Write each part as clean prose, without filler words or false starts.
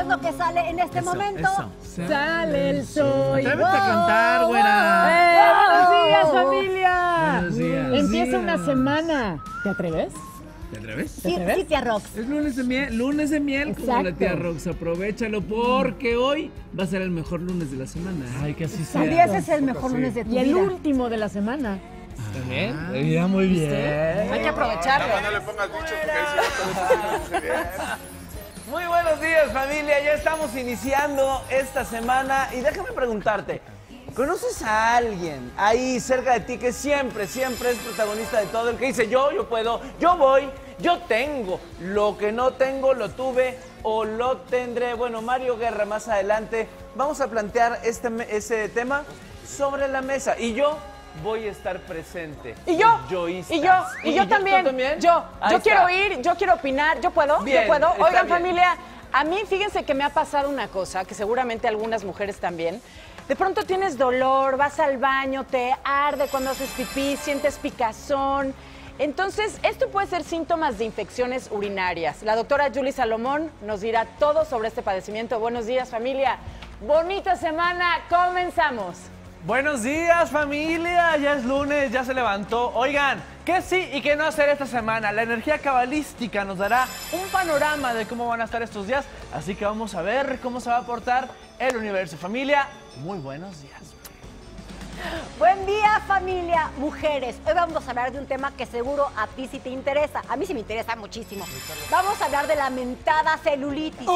es lo que sale en este momento. Sale el sol. Atrévete a cantar, güera. Buenos días, familia. Empieza una semana. ¿Te atreves? ¿Te atreves? Sí, sí, tía Rox. Es lunes de miel como la tía Rox. Aprovechalo porque hoy va a ser el mejor lunes de la semana. Ay, que así sea. Y ese es el mejor lunes de tu vida. Y el último de la semana. ¿También? Mira, muy bien. Hay que aprovecharlo. No le pongas bicho porque ahí se... Muy buenos días, familia. Ya estamos iniciando esta semana. Y déjame preguntarte, ¿conoces a alguien ahí cerca de ti que siempre, siempre es protagonista de todo? El que dice yo puedo, yo voy, yo tengo. Lo que no tengo lo tuve o lo tendré. Bueno, Mario Guerra, más adelante vamos a plantear ese tema sobre la mesa. Y yo voy a estar presente. Y yo, y yo también. Yo quiero ir, yo quiero opinar, yo puedo, bien, yo puedo. Oigan, familia, a mí fíjense que me ha pasado una cosa, que seguramente algunas mujeres también. De pronto tienes dolor, vas al baño, te arde cuando haces pipí, sientes picazón. Entonces, esto puede ser síntomas de infecciones urinarias. La doctora Julie Salomón nos dirá todo sobre este padecimiento. Buenos días, familia. Bonita semana. Comenzamos. Buenos días, familia. Ya es lunes, ya se levantó. Oigan, ¿qué sí y qué no hacer esta semana? La energía cabalística nos dará un panorama de cómo van a estar estos días. Así que vamos a ver cómo se va a portar el universo. Familia, muy buenos días. Buen día, familia, mujeres. Hoy vamos a hablar de un tema que seguro a ti sí te interesa. A mí sí me interesa muchísimo. Vamos a hablar de la lamentada celulitis.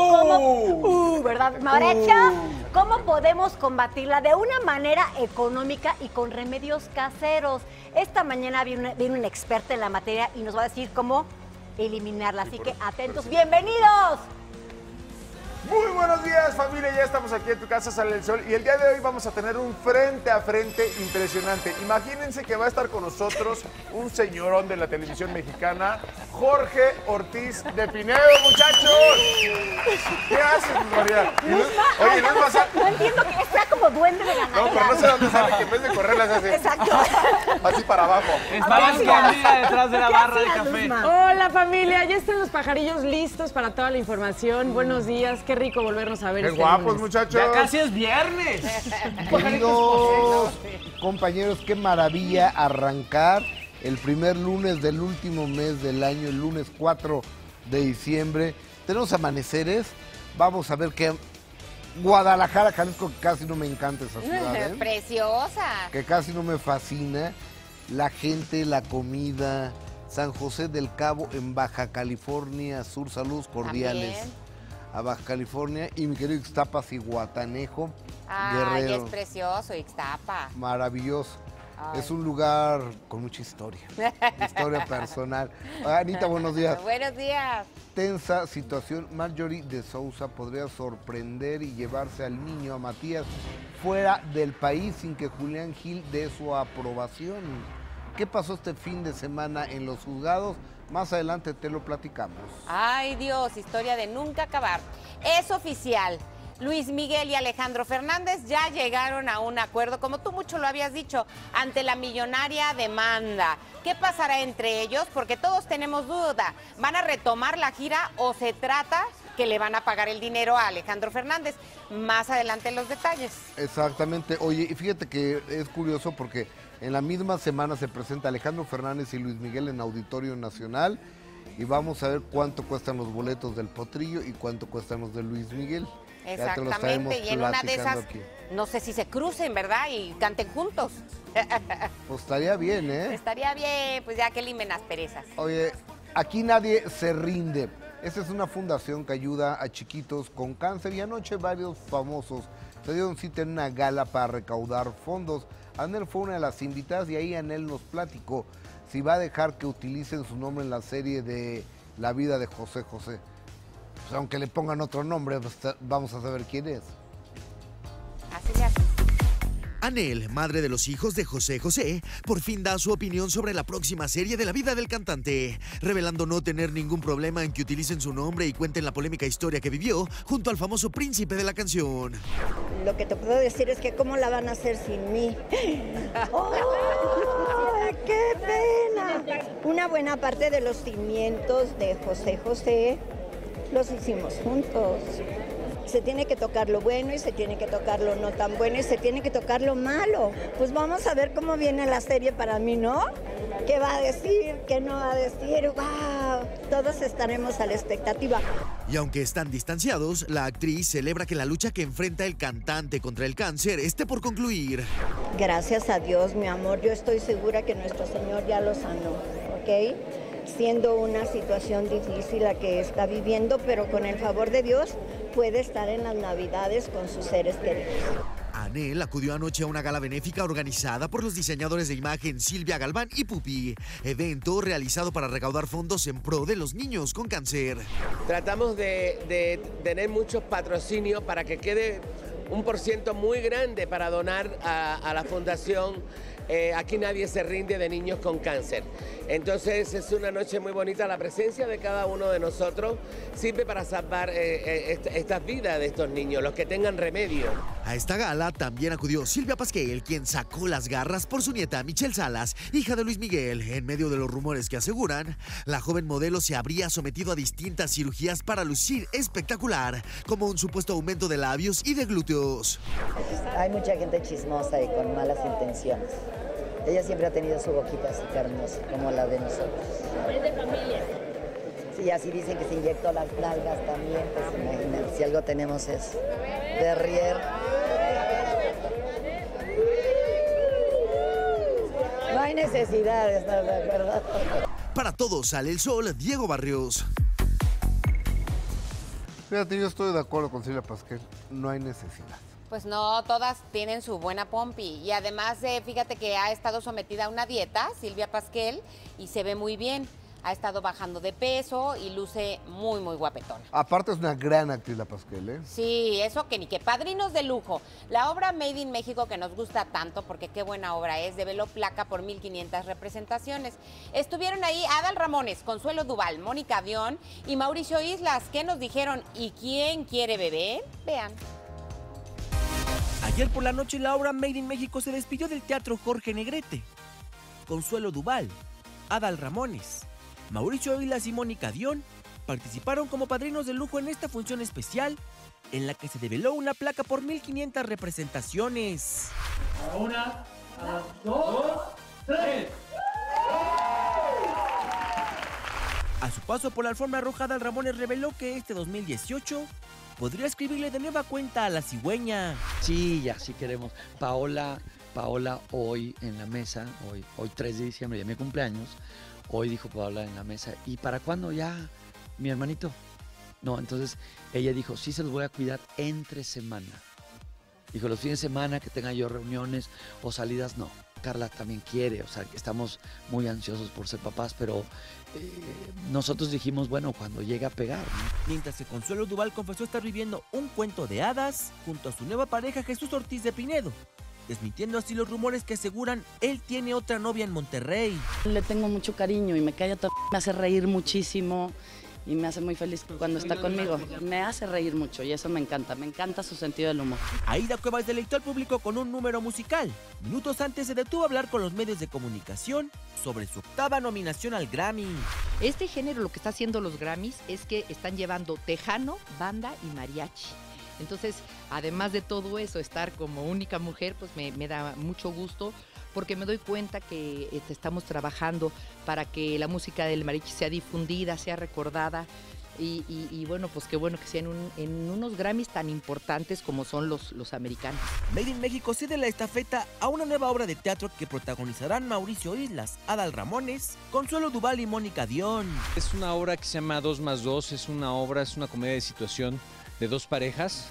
¿Verdad, Marecha? ¿Cómo podemos combatirla de una manera económica y con remedios caseros? Esta mañana viene una experta en la materia y nos va a decir cómo eliminarla. Así que atentos. ¡Bienvenidos! Muy buenos días, familia, ya estamos aquí en Tu Casa Sale el Sol y el día de hoy vamos a tener un frente a frente impresionante. Imagínense que va a estar con nosotros un señorón de la televisión mexicana, Jorge Ortiz de Pinedo, muchachos. ¿Qué haces, María? Oye, no es más... No entiendo que sea como duende de la ganadera. No, pero no sé dónde sale, que en vez de correr las hace... Exacto. Así para abajo. Estaba escondida detrás de la barra de café. Hola, familia, ya están los pajarillos listos para toda la información. Buenos días, qué rico volvernos a ver. Qué guapos, muchachos. Ya casi es viernes. Queridos compañeros, qué maravilla arrancar el primer lunes del último mes del año, el lunes 4 de diciembre. Tenemos amaneceres. Vamos a ver qué... Guadalajara, Jalisco, que casi no me encanta esa ciudad. Preciosa. Que casi no me fascina. La gente, la comida. San José del Cabo en Baja California Sur. Saludos cordiales. También a Baja California, y mi querido Ixtapas y Guatanejo, Guerrero. Ay, es precioso Ixtapa. Maravilloso. Ay. Es un lugar con mucha historia, historia personal. Anita, buenos días. Buenos días. Tensa situación, Marjorie de Sousa podría sorprender y llevarse al niño, a Matías, fuera del país sin que Julián Gil dé su aprobación. ¿Qué pasó este fin de semana en los juzgados? Más adelante te lo platicamos. Ay, Dios, historia de nunca acabar. Es oficial. Luis Miguel y Alejandro Fernández ya llegaron a un acuerdo, como tú mucho lo habías dicho, ante la millonaria demanda. ¿Qué pasará entre ellos? Porque todos tenemos duda. ¿Van a retomar la gira o se trata que le van a pagar el dinero a Alejandro Fernández? Más adelante los detalles. Exactamente. Oye, y fíjate que es curioso porque en la misma semana se presenta Alejandro Fernández y Luis Miguel en Auditorio Nacional y vamos a ver cuánto cuestan los boletos del Potrillo y cuánto cuestan los de Luis Miguel. Exactamente, y en una de esas, aquí, no sé si se crucen, ¿verdad? Y canten juntos. Pues estaría bien, ¿eh? Estaría bien, pues ya que limen las perezas. Oye, aquí nadie se rinde. Esta es una fundación que ayuda a chiquitos con cáncer y anoche varios famosos se dieron cita en una gala para recaudar fondos. Anel fue una de las invitadas y ahí Anel nos platicó si va a dejar que utilicen su nombre en la serie de La Vida de José José. Pues aunque le pongan otro nombre, pues vamos a saber quién es. Así le hace. Anel, madre de los hijos de José José, por fin da su opinión sobre la próxima serie de la vida del cantante, revelando no tener ningún problema en que utilicen su nombre y cuenten la polémica historia que vivió junto al famoso príncipe de la canción. Lo que te puedo decir es que cómo la van a hacer sin mí. ¡Oh, qué pena! Una buena parte de los cimientos de José José los hicimos juntos. Se tiene que tocar lo bueno y se tiene que tocar lo no tan bueno y se tiene que tocar lo malo. Pues vamos a ver cómo viene la serie para mí, ¿no? ¿Qué va a decir? ¿Qué no va a decir? ¡Wow! Todos estaremos a la expectativa. Y aunque están distanciados, la actriz celebra que la lucha que enfrenta el cantante contra el cáncer esté por concluir. Gracias a Dios, mi amor. Yo estoy segura que nuestro Señor ya lo sanó, ¿ok? Siendo una situación difícil la que está viviendo, pero con el favor de Dios puede estar en las Navidades con sus seres queridos. Anel acudió anoche a una gala benéfica organizada por los diseñadores de imagen Silvia Galván y Pupi, evento realizado para recaudar fondos en pro de los niños con cáncer. Tratamos de tener muchos patrocinios para que quede un porciento muy grande para donar a la fundación. Aquí nadie se rinde de niños con cáncer. Entonces es una noche muy bonita, la presencia de cada uno de nosotros sirve para salvar estas vidas de estos niños, los que tengan remedio. A esta gala también acudió Silvia Pasquel, quien sacó las garras por su nieta Michelle Salas, hija de Luis Miguel, en medio de los rumores que aseguran la joven modelo se habría sometido a distintas cirugías para lucir espectacular, como un supuesto aumento de labios y de glúteos. Hay mucha gente chismosa y con malas intenciones. Ella siempre ha tenido su boquita así hermosa, como la de nosotros. Es de familia. Sí, así dicen que se inyectó las nalgas también, pues imagínate, si algo tenemos es derrier. No hay necesidades, ¿no? De verdad. Para todos sale el sol, Diego Barrios. Fíjate, yo estoy de acuerdo con Silvia Pasquel, no hay necesidad. Pues no, todas tienen su buena pompi. Y además, fíjate que ha estado sometida a una dieta, Silvia Pasquel, y se ve muy bien. Ha estado bajando de peso y luce muy, muy guapetona. Aparte es una gran actriz la Pasquel, ¿eh? Sí, eso que ni que padrinos de lujo. La obra Made in México, que nos gusta tanto, porque qué buena obra es, develó placa por 1,500 representaciones. Estuvieron ahí Adal Ramones, Consuelo Duval, Mónica Dionne y Mauricio Islas. ¿Qué nos dijeron? ¿Y quién quiere bebé? Vean. Ayer por la noche la obra Made in México se despidió del Teatro Jorge Negrete. Consuelo Duval, Adal Ramones, Mauricio Islas y Mónica Dionne participaron como padrinos de lujo en esta función especial en la que se develó una placa por 1,500 representaciones. A una, a dos, tres. A su paso por la alfombra roja, Adal Ramones reveló que este 2018... podría escribirle de nueva cuenta a la cigüeña. Sí, así queremos. Paola hoy en la mesa, hoy 3 de diciembre, ya mi cumpleaños, hoy dijo Paola en la mesa, ¿y para cuándo ya mi hermanito? No, entonces ella dijo, sí se los voy a cuidar entre semana. Dijo, los fines de semana que tenga yo reuniones o salidas, no. Carla también quiere, o sea, estamos muy ansiosos por ser papás, pero nosotros dijimos, bueno, cuando llegue a pegar, ¿no? Mientras que Consuelo Duval confesó estar viviendo un cuento de hadas junto a su nueva pareja Jesús Ortiz de Pinedo, desmintiendo así los rumores que aseguran él tiene otra novia en Monterrey. Le tengo mucho cariño y me calla, me hace reír muchísimo y me hace muy feliz cuando está conmigo. Me hace reír mucho y eso me encanta su sentido del humor. Aída Cuevas deleitó al público con un número musical. Minutos antes se detuvo a hablar con los medios de comunicación sobre su octava nominación al Grammy. Este género lo que está haciendo los Grammys es que están llevando tejano, banda y mariachi. Entonces, además de todo eso, estar como única mujer, pues me da mucho gusto, porque me doy cuenta que estamos trabajando para que la música del mariachi sea difundida, sea recordada y bueno, pues qué bueno que sean en unos Grammys tan importantes como son los americanos. Made in México cede la estafeta a una nueva obra de teatro que protagonizarán Mauricio Islas, Adal Ramones, Consuelo Duval y Mónica Dionne. Es una obra que se llama 2 más 2, es una comedia de situación de 2 parejas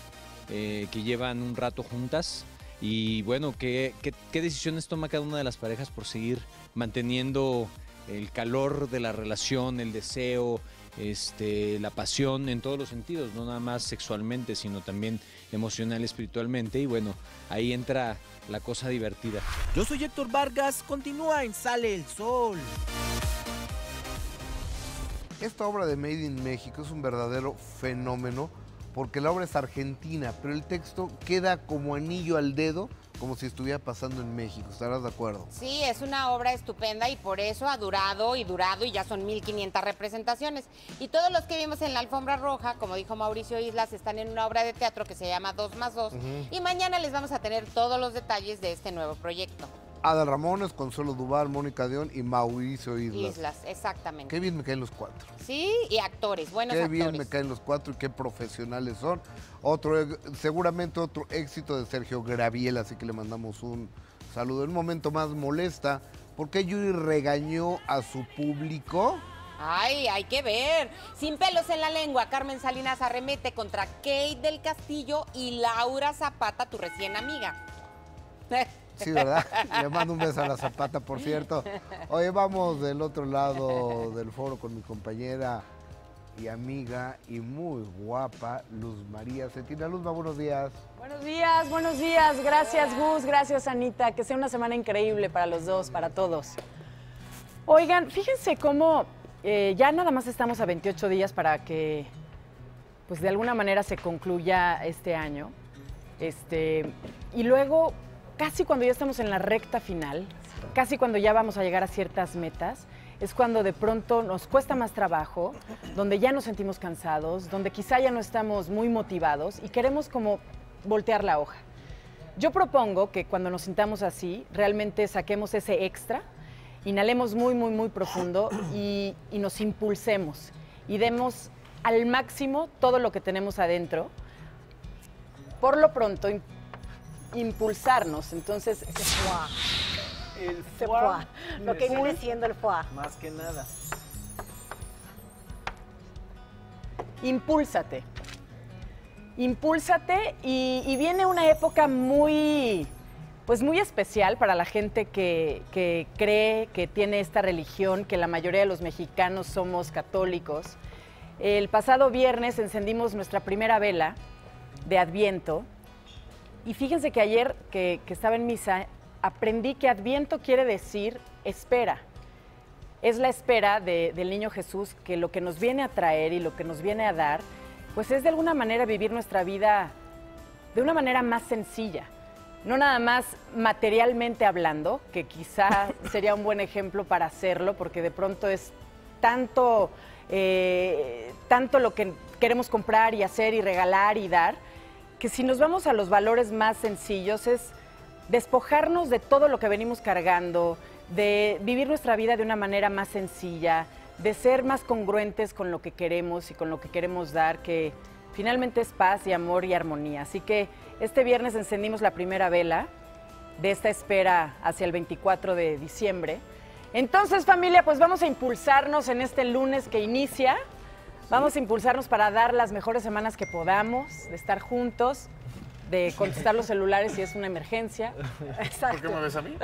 que llevan un rato juntas. Y bueno, ¿qué decisiones toma cada una de las parejas por seguir manteniendo el calor de la relación, el deseo, la pasión en todos los sentidos, no nada más sexualmente, sino también emocional, espiritualmente? Y bueno, ahí entra la cosa divertida. Yo soy Héctor Vargas, continúa en Sale el Sol. Esta obra de Made in México es un verdadero fenómeno, porque la obra es argentina, pero el texto queda como anillo al dedo como si estuviera pasando en México, ¿estarás de acuerdo? Sí, es una obra estupenda y por eso ha durado y durado y ya son 1500 representaciones. Y todos los que vimos en la alfombra roja, como dijo Mauricio Islas, están en una obra de teatro que se llama 2 más 2. Y mañana les vamos a tener todos los detalles de este nuevo proyecto. Adal Ramones, Consuelo Duval, Mónica Dionne y Mauricio Islas. Islas, exactamente. Qué bien me caen los cuatro. Sí, y actores, buenos actores. Qué bien me caen los cuatro y qué profesionales son. Seguramente otro éxito de Sergio Graviel, así que le mandamos un saludo. En un momento más molesta, ¿por qué Yuri regañó a su público? Ay, hay que ver. Sin pelos en la lengua, Carmen Salinas arremete contra Kate del Castillo y Laura Zapata, tu recién amiga. Sí, ¿verdad? Le mando un beso a la Zapata, por cierto. Hoy vamos del otro lado del foro con mi compañera y amiga y muy guapa, Luz María Zetina. Luzma, buenos días. Buenos días, buenos días. Gracias, Gus. Gracias, Anita. Que sea una semana increíble para los dos, para todos. Oigan, fíjense cómo ya nada más estamos a 28 días para que, pues, de alguna manera se concluya este año. Y luego, casi cuando ya estamos en la recta final, casi cuando ya vamos a llegar a ciertas metas, es cuando de pronto nos cuesta más trabajo, donde ya nos sentimos cansados, donde quizá ya no estamos muy motivados y queremos como voltear la hoja. Yo propongo que cuando nos sintamos así, realmente saquemos ese extra, inhalemos muy, muy, muy profundo y nos impulsemos y demos al máximo todo lo que tenemos adentro. Por lo pronto, impulsarnos, entonces el foie, lo que viene siendo el foie. Más que nada. Impúlsate. Impúlsate y viene una época muy, pues muy especial para la gente que cree que tiene esta religión, que la mayoría de los mexicanos somos católicos. El pasado viernes encendimos nuestra primera vela de Adviento. Y fíjense que ayer que estaba en misa, aprendí que Adviento quiere decir espera. Es la espera del niño Jesús, que lo que nos viene a traer y lo que nos viene a dar, pues es de alguna manera vivir nuestra vida de una manera más sencilla. No nada más materialmente hablando, que quizá sería un buen ejemplo para hacerlo, porque de pronto es tanto lo que queremos comprar y hacer y regalar y dar, que si nos vamos a los valores más sencillos es despojarnos de todo lo que venimos cargando, de vivir nuestra vida de una manera más sencilla, de ser más congruentes con lo que queremos y con lo que queremos dar, que finalmente es paz y amor y armonía. Así que este viernes encendimos la primera vela de esta espera hacia el 24 de diciembre. Entonces, familia, pues vamos a impulsarnos en este lunes que inicia. Vamos a impulsarnos para dar las mejores semanas que podamos, de estar juntos, de contestar los celulares si es una emergencia. Exacto. ¿Por qué me ves a mí?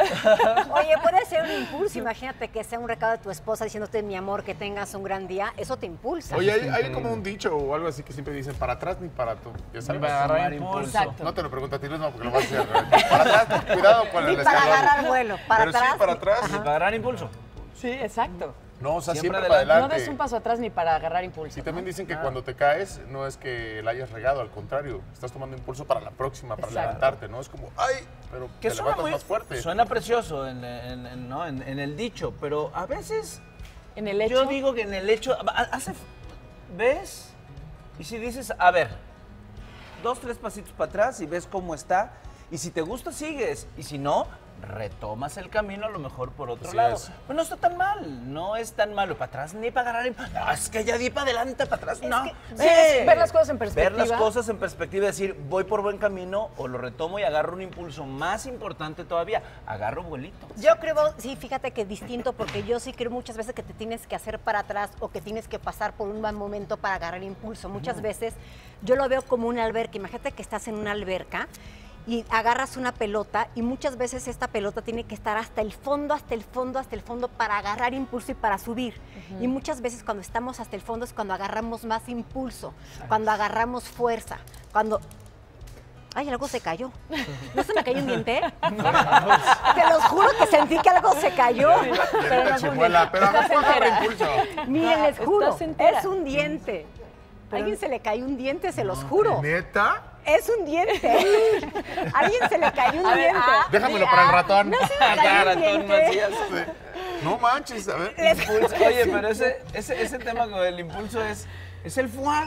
Oye, puede ser un impulso. Imagínate que sea un recado de tu esposa diciéndote, mi amor, que tengas un gran día. Eso te impulsa. Oye, hay como un dicho o algo así que siempre dicen, para atrás ni para tú. Ya sabes, para agarrar impulso. No te lo pregunto a ti, Luis, no, porque lo vas a hacer. Para atrás, cuidado con el escalón. Para agarrar vuelo. Para atrás. Pero sí, para atrás. Ajá. Para agarrar impulso. Sí, exacto. No, o sea, siempre para adelante. No des un paso atrás ni para agarrar impulso. Y también dicen que cuando te caes no es que la hayas regado, al contrario, estás tomando impulso para la próxima, para levantarte, ¿no? Es como, ¡ay! Pero que te levantas más fuerte. Suena precioso en el dicho, pero a veces... ¿En el hecho? Yo digo que en el hecho... ¿Ves? Y si dices, a ver, 2, 3 pasitos para atrás y ves cómo está, y si te gusta sigues, y si no... retomas el camino a lo mejor por otro lado. Pues no está tan mal, no es tan malo. Para atrás ni para agarrar, no, es que ya di para adelante, para atrás, no. Sí, ver las cosas en perspectiva. Ver las cosas en perspectiva, decir, voy por buen camino o lo retomo y agarro un impulso más importante todavía, agarro vuelito. Yo creo, sí, fíjate que es distinto porque yo sí creo muchas veces que te tienes que hacer para atrás o que tienes que pasar por un mal momento para agarrar impulso. Muchas veces yo lo veo como una alberca, imagínate que estás en una alberca y agarras una pelota y muchas veces esta pelota tiene que estar hasta el fondo, hasta el fondo, hasta el fondo para agarrar impulso y para subir. Y muchas veces cuando estamos hasta el fondo es cuando agarramos más impulso, cuando agarramos fuerza, cuando... Ay, algo se cayó. ¿No se me cayó un diente? No. Te los juro que sentí que algo se cayó. Pero a veces agarra impulso. Miren, les juro, es un diente. A alguien se le cayó un diente, se los juro. ¿Neta? Es un diente. ¿A alguien se le cayó un diente? Déjamelo para el ratón. No se me cayó un diente. Matías. No manches, a ver. Oye, pero ese tema con el impulso es el foie,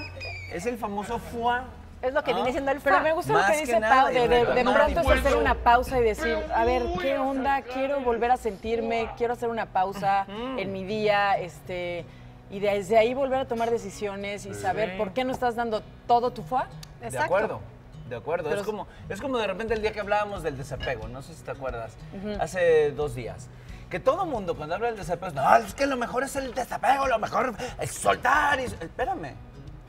es el famoso foie. Es lo que viene siendo el foie. Pero me gusta lo que dice Pau, de pronto es hacer una pausa y decir, a ver, ¿qué onda? Quiero volver a sentirme, quiero hacer una pausa en mi día, y desde ahí volver a tomar decisiones y saber por qué no estás dando todo tu foie. Exacto. De acuerdo. Pero es como de repente el día que hablábamos del desapego, no sé si te acuerdas, hace 2 días. Que todo mundo cuando habla del desapego, no, es que lo mejor es el desapego, lo mejor es soltar. Espérame,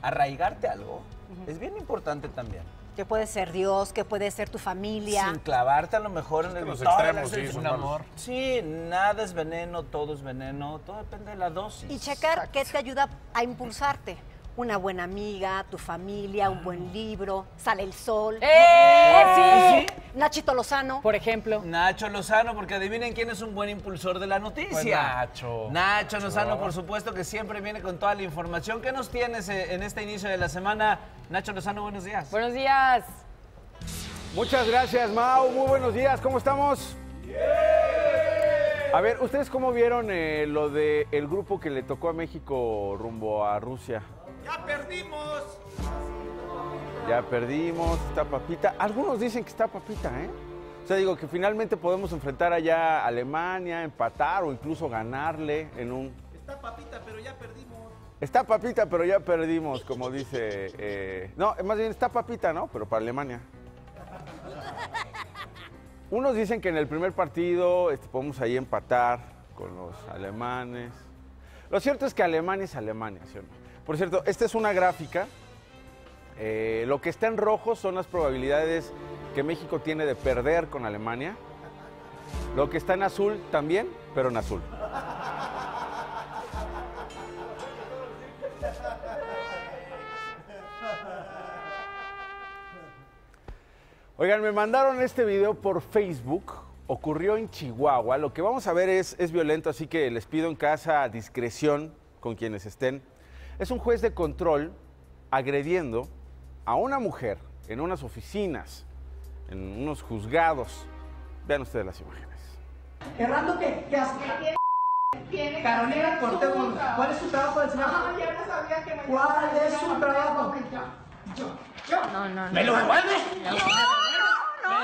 arraigarte algo es bien importante también. Que puede ser Dios, que puede ser tu familia. Sin clavarte a lo mejor en el extremos, sí, es un amor. Sí, nada es veneno, todo es veneno, todo depende de la dosis. Y checar qué te ayuda a impulsarte. Una buena amiga, tu familia, un buen libro, sale el sol. Sí. Nachito Lozano. Por ejemplo. Nacho Lozano, porque adivinen quién es un buen impulsor de la noticia. Pues Nacho. Nacho Lozano, por supuesto, que siempre viene con toda la información. ¿Qué nos tienes en este inicio de la semana? Nacho Lozano, buenos días. Buenos días. Muchas gracias, Mau. Muy buenos días. ¿Cómo estamos? A ver, ¿ustedes cómo vieron lo del grupo que le tocó a México rumbo a Rusia? ¡Ya perdimos! Ya perdimos, está Papita. Algunos dicen que está Papita, ¿eh? O sea, digo que finalmente podemos enfrentar allá a Alemania, empatar o incluso ganarle en un... Está Papita, pero ya perdimos. Está Papita, pero ya perdimos, como dice... No, más bien está Papita, ¿no? Pero para Alemania. Unos dicen que en el primer partido podemos ahí empatar con los alemanes. Lo cierto es que Alemania es Alemania, ¿sí o no? Por cierto, esta es una gráfica. Lo que está en rojo son las probabilidades que México tiene de perder con Alemania. Lo que está en azul también, pero en azul. Oigan, me mandaron este video por Facebook. Ocurrió en Chihuahua. Lo que vamos a ver es violento, así que les pido en casa discreción con quienes estén. Es un juez de control agrediendo a una mujer en unas oficinas, en unos juzgados. Vean ustedes las imágenes. Errando que hasta... Carolina Cortegón, ¿cuál es su trabajo del señor? Ah, ya no sabía que me... ¿Cuál es su trabajo? Yo. No. ¿Me lo devuelve? No.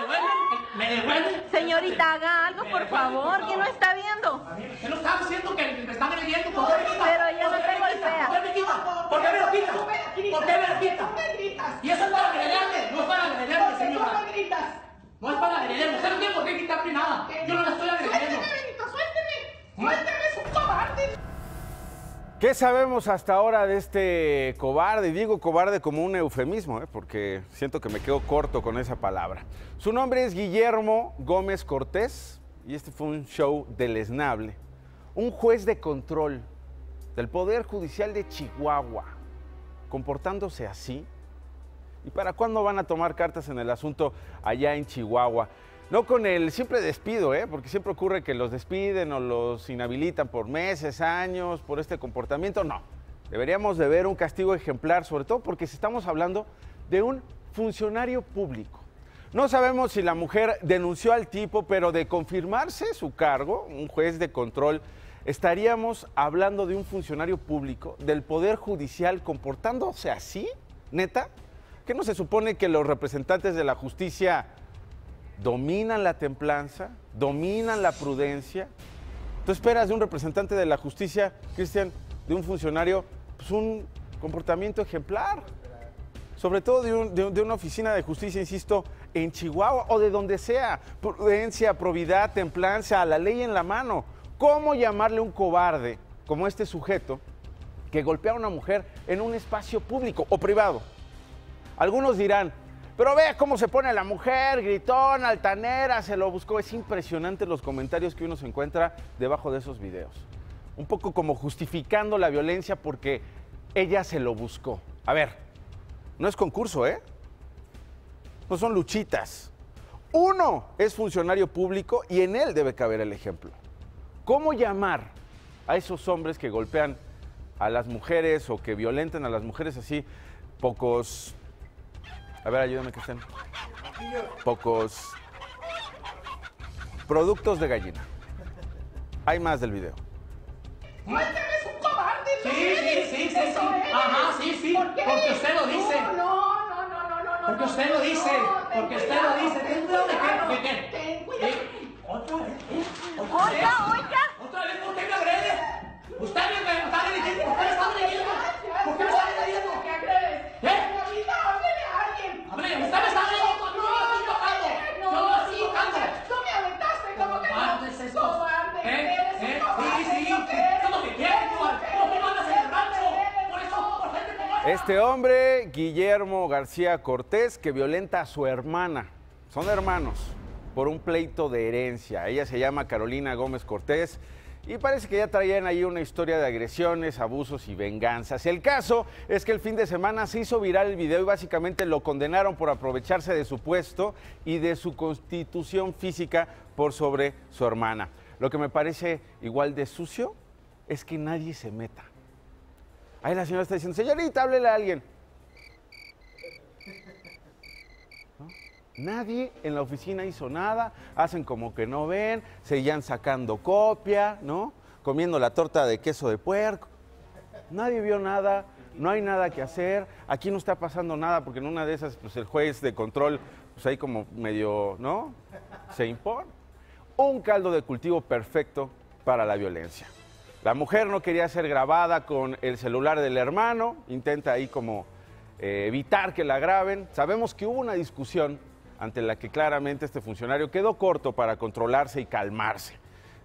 ¿Me devuelve? Señorita, haga algo, por favor. ¿Quién no está viendo? ¿Qué no está diciendo que me están agrediendo? ¿Por qué me quita? Pero ella no te golpea. ¿Por qué me lo quita? Y eso es para agredirme. No es para agredirme, señora. No me gritas. No es para agredirme. Usted no tiene por qué quitarme nada. Yo no la estoy agrediendo. Suélteme, Benito, suélteme. Es un cobarde. ¿Qué sabemos hasta ahora de este cobarde? Y digo cobarde como un eufemismo, porque siento que me quedo corto con esa palabra. Su nombre es Guillermo Gómez Cortés y este fue un show deleznable. Un juez de control del Poder Judicial de Chihuahua comportándose así. ¿Y para cuándo van a tomar cartas en el asunto allá en Chihuahua? No con el simple despido, porque siempre ocurre que los despiden o los inhabilitan por meses, años, por este comportamiento. No, deberíamos de ver un castigo ejemplar, sobre todo porque estamos hablando de un funcionario público. No sabemos si la mujer denunció al tipo, pero de confirmarse su cargo, un juez de control, estaríamos hablando de un funcionario público del Poder Judicial comportándose así, neta. ¿Qué no se supone que los representantes de la justicia dominan la templanza, dominan la prudencia? ¿Tú esperas de un representante de la justicia, Cristian, de un funcionario, pues un comportamiento ejemplar? Sobre todo de una oficina de justicia, insisto, en Chihuahua o de donde sea. Prudencia, probidad, templanza, la ley en la mano. ¿Cómo llamarle un cobarde como este sujeto que golpea a una mujer en un espacio público o privado? Algunos dirán, pero vea cómo se pone la mujer, gritón, altanera, se lo buscó. Es impresionante los comentarios que uno se encuentra debajo de esos videos. Un poco como justificando la violencia porque ella se lo buscó. A ver, no es concurso, No son luchitas. Uno es funcionario público y en él debe caber el ejemplo. ¿Cómo llamar a esos hombres que golpean a las mujeres o que violentan a las mujeres así? Pocos... A ver, ayúdame, Cristian. Pocos. Productos de gallina. Hay más del video. ¡Muéstrame su cobarde! Sí. Ajá, sí. Porque usted lo dice. No. Porque usted lo dice. Porque usted lo dice. Ten cuidado de qué. Ten cuidado. Otra vez, ¿por qué me agredes? Usted me está agrediendo. ¿Por qué me está agrediendo? ¿Por qué me está agrediendo? ¿Por qué agredes? Ahorita háblele a alguien. Háblele, usted me está agrediendo. Este hombre, Guillermo García Cortés, que violenta a su hermana, son hermanos, por un pleito de herencia. Ella se llama Carolina Gómez Cortés y parece que ya traían ahí una historia de agresiones, abusos y venganzas. El caso es que el fin de semana se hizo viral el video y básicamente lo condenaron por aprovecharse de su puesto y de su constitución física por sobre su hermana. Lo que me parece igual de sucio es que nadie se meta. Ahí la señora está diciendo, señorita, háblele a alguien. ¿No? Nadie en la oficina hizo nada, hacen como que no ven, seguían sacando copia, ¿no? Comiendo la torta de queso de puerco. Nadie vio nada, no hay nada que hacer, aquí no está pasando nada, porque en una de esas, pues el juez de control, pues ahí como medio, ¿no? Se impone. Un caldo de cultivo perfecto para la violencia. La mujer no quería ser grabada con el celular del hermano, intenta ahí como evitar que la graben. Sabemos que hubo una discusión ante la que claramente este funcionario quedó corto para controlarse y calmarse.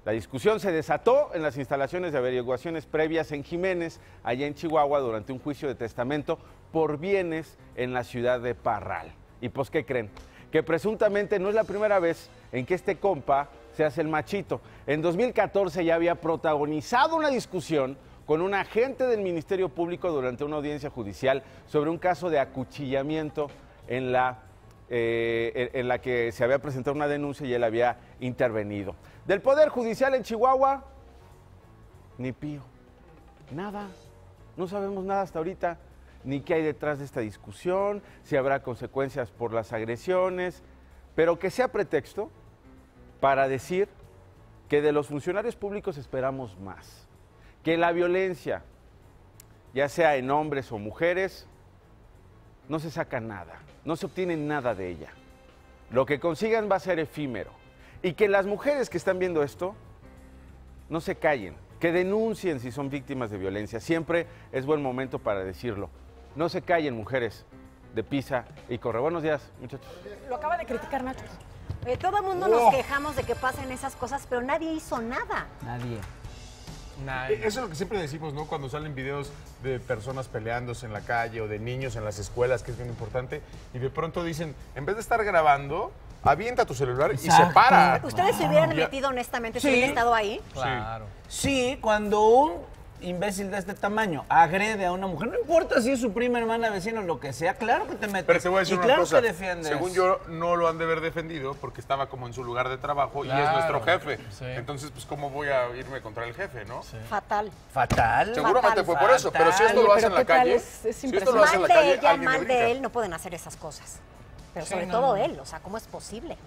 La discusión se desató en las instalaciones de averiguaciones previas en Jiménez, allá en Chihuahua, durante un juicio de testamento por bienes en la ciudad de Parral. Y pues, ¿qué creen? Que presuntamente no es la primera vez en que este compa se hace el machito. En 2014 ya había protagonizado una discusión con un agente del Ministerio Público durante una audiencia judicial sobre un caso de acuchillamiento en la que se había presentado una denuncia y él había intervenido. Del Poder Judicial en Chihuahua, ni pío, nada, no sabemos nada hasta ahorita, ni qué hay detrás de esta discusión, si habrá consecuencias por las agresiones, pero que sea pretexto para decir que de los funcionarios públicos esperamos más, que la violencia, ya sea en hombres o mujeres, no se saca nada, no se obtiene nada de ella. Lo que consigan va a ser efímero. Y que las mujeres que están viendo esto no se callen, que denuncien si son víctimas de violencia. Siempre es buen momento para decirlo. No se callen, mujeres de Pisa y Corre. Buenos días, muchachos. Lo acaba de criticar Nacho. Todo el mundo nos quejamos de que pasen esas cosas, pero nadie hizo nada. Nadie. Eso es lo que siempre decimos, ¿no? Cuando salen videos de personas peleándose en la calle o de niños en las escuelas, que es bien importante, y de pronto dicen, en vez de estar grabando, avienta tu celular. Exacto. Y se para. ¿Ustedes se hubieran metido honestamente si hubieran estado ahí? Claro. Sí, cuando un imbécil de este tamaño agrede a una mujer, no importa si es su prima, hermana, vecino, lo que sea, claro que te metes. Pero te voy a decir una cosa, que defiendes. Según yo, no lo han de haber defendido porque estaba como en su lugar de trabajo, claro, y es nuestro jefe. Sí. Entonces, pues, ¿cómo voy a irme contra el jefe, no? Sí. Fatal. Seguramente fue por eso, pero si esto lo hace en la calle, mal de él, no pueden hacer esas cosas. Pero sí, sobre todo él, o sea, ¿cómo es posible?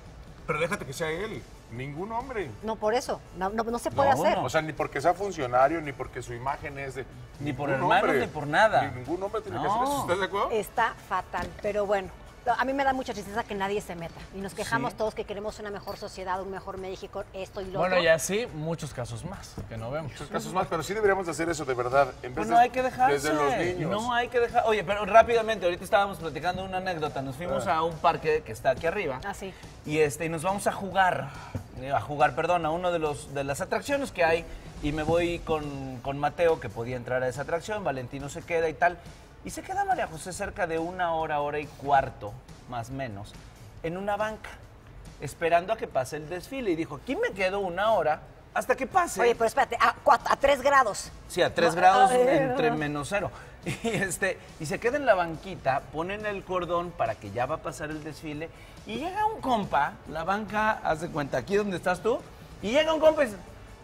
Pero déjate que sea él, ningún hombre. No, por eso, no se puede hacer. No. O sea, ni porque sea funcionario, ni porque su imagen es de... Ni por hermanos, ni por nada. Ningún hombre tiene que hacer eso, ¿estás de acuerdo? Está fatal, pero bueno, a mí me da mucha tristeza que nadie se meta. Y nos quejamos todos que queremos una mejor sociedad, un mejor México, esto y lo otro. Bueno, y así muchos casos más que no vemos. Muchos casos más, pero sí deberíamos hacer eso de verdad. En vez hay que dejarse. Desde los niños. No hay que dejar. Oye, pero rápidamente, ahorita estábamos platicando una anécdota. Nos fuimos a un parque que está aquí arriba. Ah, sí. Y, y nos vamos a jugar, a una de las atracciones que hay. Y me voy con Mateo, que podía entrar a esa atracción. Valentino se queda y tal. Y se queda María José cerca de una hora, hora y cuarto, más o menos, en una banca, esperando a que pase el desfile. Y dijo, aquí me quedo una hora hasta que pase. Oye, pero espérate, a 3 grados. Sí, a 3 grados, entre -0. Y se queda en la banquita, ponen el cordón para que ya va a pasar el desfile. Y llega un compa, la banca, haz de cuenta, aquí donde estás tú, y llega un compa y dice,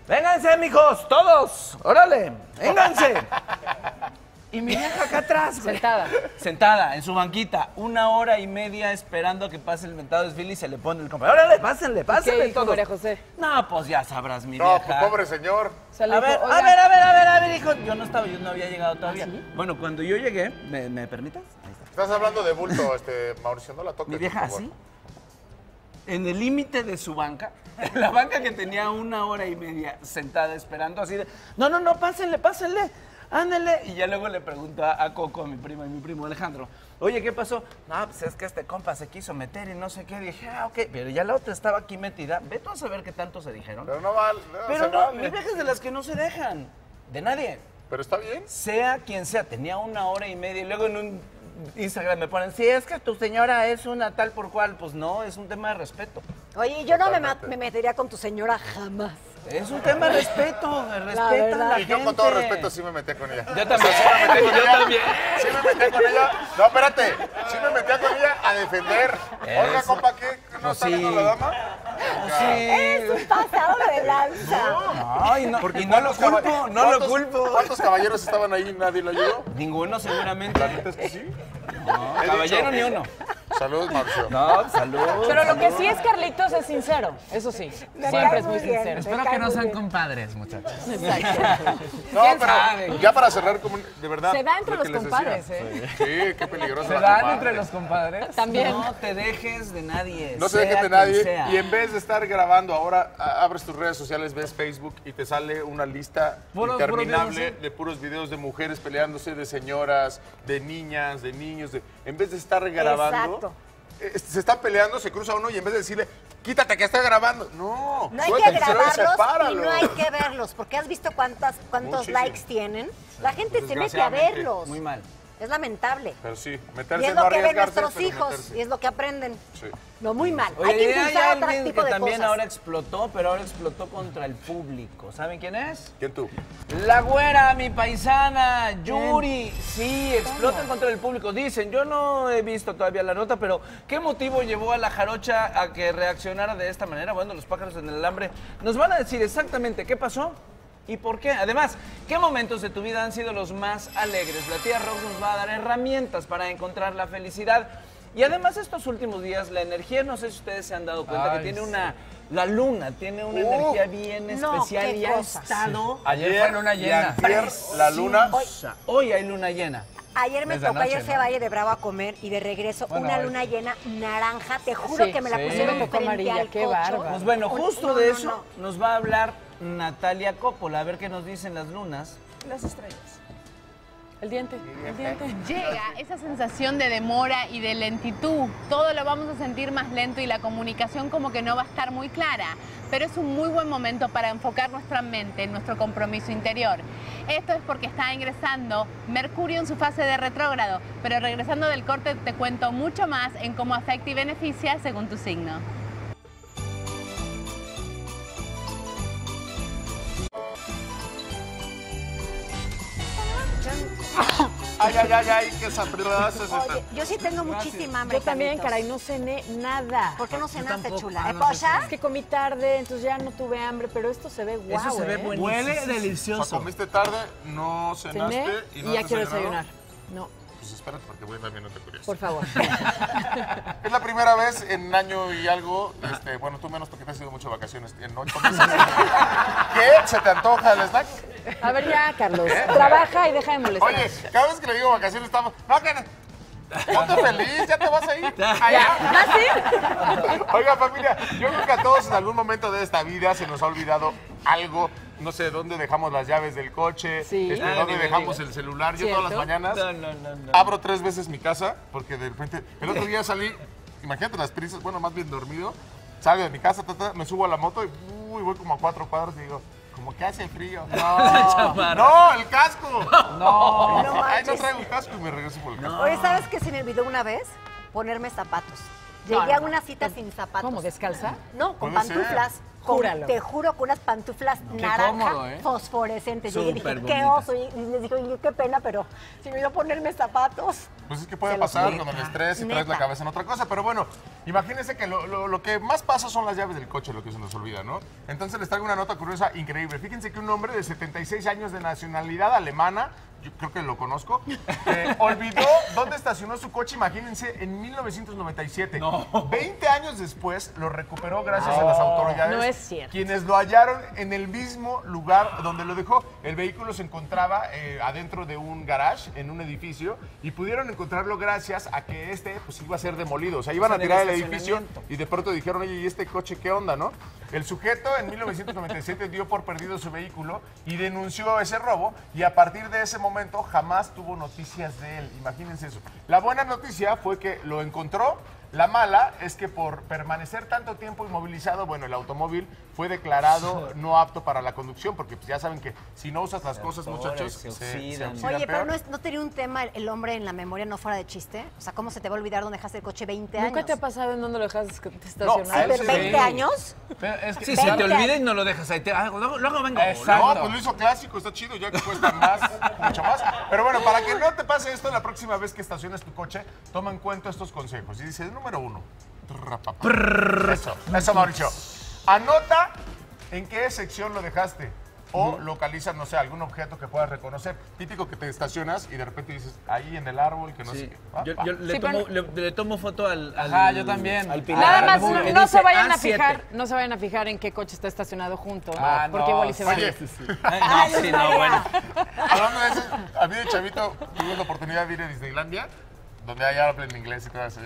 vénganse, mijos, todos, órale, vénganse. Y mi vieja acá atrás, güey. Sentada. Sentada, en su banquita. 1 hora y media esperando a que pase el mentado desfile y se le pone el compañero. ¡Órale, pásenle, pásenle todo! María José? No, pues ya sabrás, mi vieja. No, pues pobre señor. A ver, hijo. Yo no había llegado todavía. ¿Ah, sí? Bueno, cuando yo llegué, ¿me permitas? Ahí está. Estás hablando de bulto, Mauricio, no la toques. Mi vieja, ¿así? En el límite de su banca, en la banca que tenía 1 hora y media sentada esperando así de... No, pásenle, pásenle, ándale. Y ya luego le pregunto a Coco, a mi prima y mi primo Alejandro, oye, ¿qué pasó? No, pues es que este compa se quiso meter y no sé qué. Dije, ah, ok, pero ya la otra estaba aquí metida. Ve tú a saber qué tanto se dijeron. Pero no vale. Pero no, mis viejas de las que no se dejan, de nadie. Pero está bien. Sea quien sea, tenía 1 hora y media y luego en un... Instagram me ponen, si es que tu señora es una tal por cual, pues no, es un tema de respeto. Oye, yo totalmente no me metería con tu señora jamás. Es un tema de respeto, respeta a la gente. Yo con todo respeto sí me metí con ella. Yo también. Sí me metí con ella. No, espérate. Sí me metí con ella a defender. Oiga, compa, ¿qué? ¿No sale con la dama? Sí. Es un pasado de lanza. Ay, no. Y no lo culpo, no lo culpo. ¿Cuántos caballeros estaban ahí y nadie lo ayudó? Ninguno, seguramente. ¿Es que sí? No, caballero ni uno. Salud, Marcio. No, salud. Pero lo que sí es, Carlitos, es sincero. Eso sí, siempre es muy sincero. Espero que no sean compadres, muchachos. No, pero ya para cerrar, de verdad. Se da entre los compadres, ¿eh? Sí, qué peligroso. Se dan entre los compadres. También. No te dejes de nadie. No te dejes de nadie. Y en vez de estar grabando, ahora abres tus redes sociales, ves Facebook y te sale una lista interminable de puros videos de mujeres peleándose, de señoras, de niñas, de niños. En vez de estar grabando... Se está peleando, se cruza uno y en vez de decirle, quítate que está grabando. No, no hay que grabarlos y no hay que verlos, porque has visto cuántos likes tienen. La gente se mete a verlos. Muy mal. Es lamentable. Pero sí, meterse en la vida. Y es lo que ven nuestros hijos y es lo que aprenden. Sí. No, muy mal. Oye, hay que impulsar otro tipo de cosas. También ahora explotó, pero ahora explotó contra el público. ¿Saben quién es? ¿Quién tú? La güera, mi paisana, Yuri. Sí, explotan contra el público. Dicen, yo no he visto todavía la nota, pero ¿qué motivo llevó a la jarocha a que reaccionara de esta manera? Bueno, los pájaros en el alambre nos van a decir exactamente qué pasó. ¿Y por qué? Además, ¿qué momentos de tu vida han sido los más alegres? La tía Rox nos va a dar herramientas para encontrar la felicidad. Y además, estos últimos días, la energía, no sé si ustedes se han dado cuenta, que tiene una... La luna tiene una energía bien especial y ha estado... Ayer fue luna llena. La luna... Hoy hay luna llena. Ayer me tocó, ayer fui a Valle de Bravo a comer y de regreso una luna llena naranja. Te juro que me la pusieron frente al coche. Pues bueno, justo de eso nos va a hablar Natalia Coppola, a ver qué nos dicen las lunas y las estrellas. El diente. Llega esa sensación de demora y de lentitud. Todo lo vamos a sentir más lento y la comunicación como que no va a estar muy clara. Pero es un muy buen momento para enfocar nuestra mente en nuestro compromiso interior. Esto es porque está ingresando Mercurio en su fase de retrógrado. Pero regresando del corte te cuento mucho más en cómo afecta y beneficia según tu signo. Ay, qué sabridas es esta. Yo sí tengo muchísima hambre. Yo también, caray, no cené nada. ¿Por qué no cenaste, chula? Es que comí tarde, entonces ya no tuve hambre, pero esto se ve guau, eso se ve buenísimo. Huele delicioso. O sea, comiste tarde, no cenaste y no ya quiero desayunar. No. Pues espérate porque voy también, no te curioso. Por favor. Es la primera vez en año y algo, bueno, tú menos porque te has ido mucho de vacaciones. ¿Qué? ¿Se te antoja el snack? A ver ya, Carlos, trabaja y deja de molestar. Oye, cada vez que le digo vacaciones estamos... Ponte feliz, ya te vas a ir. ¿Vas a ir? Oiga, familia, yo creo que a todos en algún momento de esta vida se nos ha olvidado algo. No sé dónde dejamos las llaves del coche, dónde dejamos el celular. ¿Cierto? Yo todas las mañanas abro 3 veces mi casa porque de repente... El otro día salí, imagínate las prisas, bueno, más bien dormido, salgo de mi casa, me subo a la moto y voy como a 4 cuadros y digo... Como que hace frío. No, no, el casco. No. Ay, no traigo el casco y me regreso por el casco. Oye, ¿sabes qué se me olvidó una vez? Ponerme zapatos. Llegué a una cita sin zapatos. ¿Cómo, descalza? No, con pantuflas. Júralo. Te juro, con unas pantuflas naranja fosforescentes. Y dije, qué oso. Y les dije, qué pena, pero si me iba a ponerme zapatos. Pues es que puede pasar con el estrés y traes la cabeza en otra cosa. Pero bueno, imagínense que lo que más pasa son las llaves del coche, lo que se nos olvida, ¿no? Entonces les traigo una nota curiosa increíble. Fíjense que un hombre de 76 años de nacionalidad alemana yo creo que lo conozco, olvidó dónde estacionó su coche, imagínense, en 1997. No. 20 años después lo recuperó gracias a las autoridades. No es cierto. Quienes lo hallaron en el mismo lugar donde lo dejó. El vehículo se encontraba adentro de un garage, en un edificio, y pudieron encontrarlo gracias a que este pues iba a ser demolido. O sea, iban a tirar el edificio y de pronto dijeron, oye, ¿y este coche qué onda, no? El sujeto en 1997 dio por perdido su vehículo y denunció ese robo, y a partir de ese momento jamás tuvo noticias de él. Imagínense eso. La buena noticia fue que lo encontró. La mala es que por permanecer tanto tiempo inmovilizado, bueno, el automóvil fue declarado no apto para la conducción, porque pues ya saben que si no usas las cosas, muchachos, se oxidan. Oye, pero ¿no tenía un tema el hombre en la memoria, no fuera de chiste? O sea, ¿cómo se te va a olvidar dónde dejaste el coche 20 años? ¿Nunca te ha pasado en dónde lo dejaste estacionado? No, sí, ¿20 años? Pero es que sí, se te olvida y no lo dejas ahí. Luego vengo. Exacto. No, pues lo hizo clásico, está chido, ya que cuesta más, mucho más. Pero bueno, para que no te pase esto la próxima vez que estaciones tu coche, toma en cuenta estos consejos. Y dices, número 1. Eso, Mauricio. Anota en qué sección lo dejaste o localiza, no sé, algún objeto que puedas reconocer. Típico que te estacionas y de repente dices, ahí en el árbol, que no sé qué. Yo le tomo foto al ajá, yo también. Al pilar. Nada más, no se vayan a fijar, no se vayan a fijar en qué coche está estacionado junto. Ah, porque igual y se van. Bueno. Hablando de eso, a mí de chavito tuve la oportunidad de ir a Disneylandia, donde hay habla en inglés y todo eso.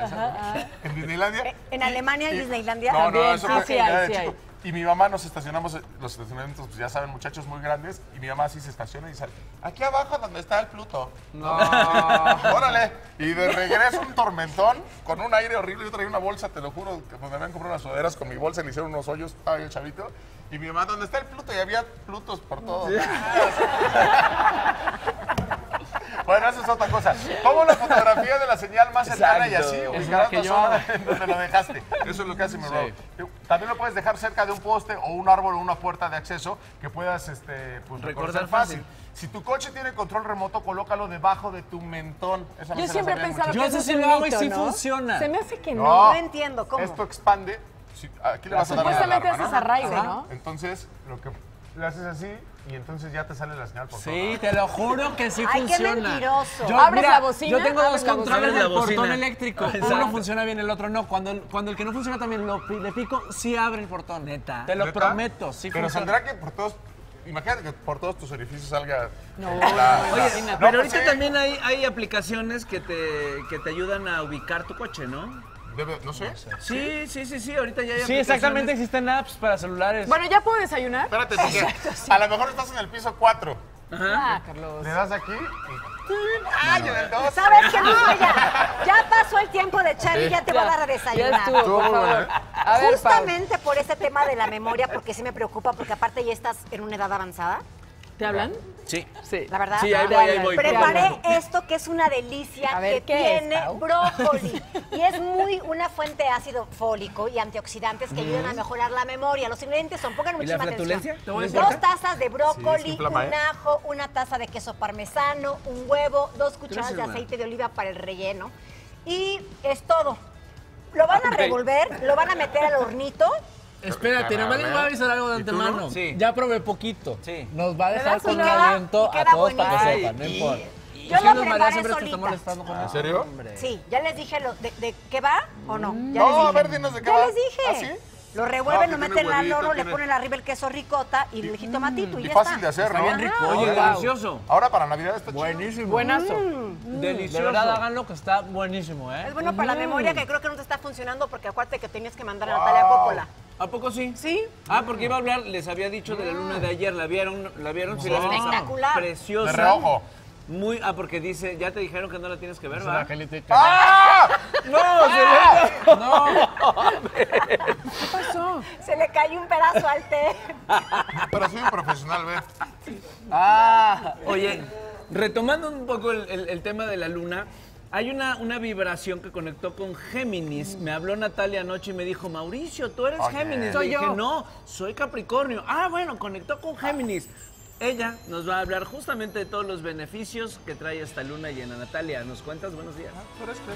En Disneylandia. ¿En Alemania y Disneylandia? No, también. No, eso fue chico. Y mi mamá nos estacionamos, los estacionamientos, pues ya saben, muchachos muy grandes, y mi mamá así se estaciona y sale, aquí abajo donde está el Pluto. No. Órale. Y de regreso un tormentón, con un aire horrible. Yo traía una bolsa, te lo juro, que me habían comprado unas sudaderas con mi bolsa, le hicieron unos hoyos, estaba el chavito. Y mi mamá, ¿dónde está el Pluto? Y había Plutos por todo. Sí. Bueno, eso es otra cosa. Toma la fotografía de la señal más cercana y así ubicarás la zona donde lo dejaste. Eso es lo que hace mi hermano. También lo puedes dejar cerca de un poste o un árbol o una puerta de acceso que puedas pues, recordar fácil. Si tu coche tiene control remoto, colócalo debajo de tu mentón. Esa yo siempre pensaba que eso sí lo hago y sí funciona. Se me hace que no entiendo cómo. Esto expande. Aquí le vas a dar una alarma, ¿no? Supuestamente haces arraigo, ¿no? Entonces, lo que le haces así, y entonces ya te sale la señal por todo. Sí, te lo juro que sí funciona. ¡Ay, qué mentiroso! Abres la bocina. Yo tengo dos controles del portón eléctrico. Exacto. Uno funciona bien, el otro no. Cuando el que no funciona también le pico, sí abre el portón. Neta. Te lo prometo, sí funciona. Pero saldrá que por todos... Imagínate que por todos tus orificios salga... No, oye, no, pero ahorita también hay aplicaciones que te ayudan a ubicar tu coche, ¿no? No sé. Sí, ahorita ya hay aplicaciones. Sí, exactamente, existen apps para celulares. Bueno, ¿ya puedo desayunar? Espérate, porque a lo mejor estás en el piso 4. Ajá. Ah, Carlos. Le das aquí y... ¡Ay, en el 2! ¿Sabes qué? No, ya pasó el tiempo de Charly, ya te voy a dar a desayunar. Ya estuvo, por favor. A ver, justamente Pau, por este tema de la memoria, porque sí me preocupa, porque aparte ya estás en una edad avanzada. ¿Te hablan? Sí. La verdad. Sí, ahí voy. Preparé esto que es una delicia, ver, que tiene brócoli. Y es una fuente de ácido fólico y antioxidantes que ayudan a mejorar la memoria. Los ingredientes son, pongan muchísima atención. 2 tazas de brócoli, un ajo, una taza de queso parmesano, un huevo, 2 cucharadas de aceite de oliva para el relleno. Y es todo. Lo van a revolver, lo van a meter al hornito. Espérate, nada más les voy a avisar algo de antemano. ¿No? Sí. Ya probé poquito. Sí. Nos va a dejar con aliento a todos para que sepan, no importa. Yo lo preparé solita. ¿En serio? Sí, ya les dije de qué va o no. Ya no, a ver, dinos de qué va. Ya les dije. ¿Ah, sí? Lo revuelven, lo meten al horno, le ponen arriba el queso ricota y el jitomatito. Y fácil de hacer, ¿no? Bien rico. Oye, delicioso. Ahora para Navidad está chido. Buenísimo. Buenazo. Delicioso. De verdad, háganlo, que está buenísimo, ¿eh? Es bueno para la memoria, que creo que no te está funcionando, porque acuérdate que tenías que mandar a Natalia Coppola. ¿A poco sí? Sí. Ah, porque iba a hablar, les había dicho de la luna de ayer, la vieron. Sí, espectacular. Preciosa. De reojo. Muy, porque dice, ya te dijeron que no la tienes que ver, ¿verdad? ¡Ah! ¡No! ¡No! ¿Qué pasó? Se le cayó un pedazo al té. Pero soy un profesional, ¿ves? Ah, oye, retomando un poco el tema de la luna, hay una vibración que conectó con Géminis. Me habló Natalia anoche y me dijo, Mauricio, tú eres Géminis. Soy yo. Dije, no, soy Capricornio. Ah, bueno, conectó con Géminis. Ella nos va a hablar justamente de todos los beneficios que trae esta luna llena. Natalia, ¿nos cuentas? Buenos días. Por este.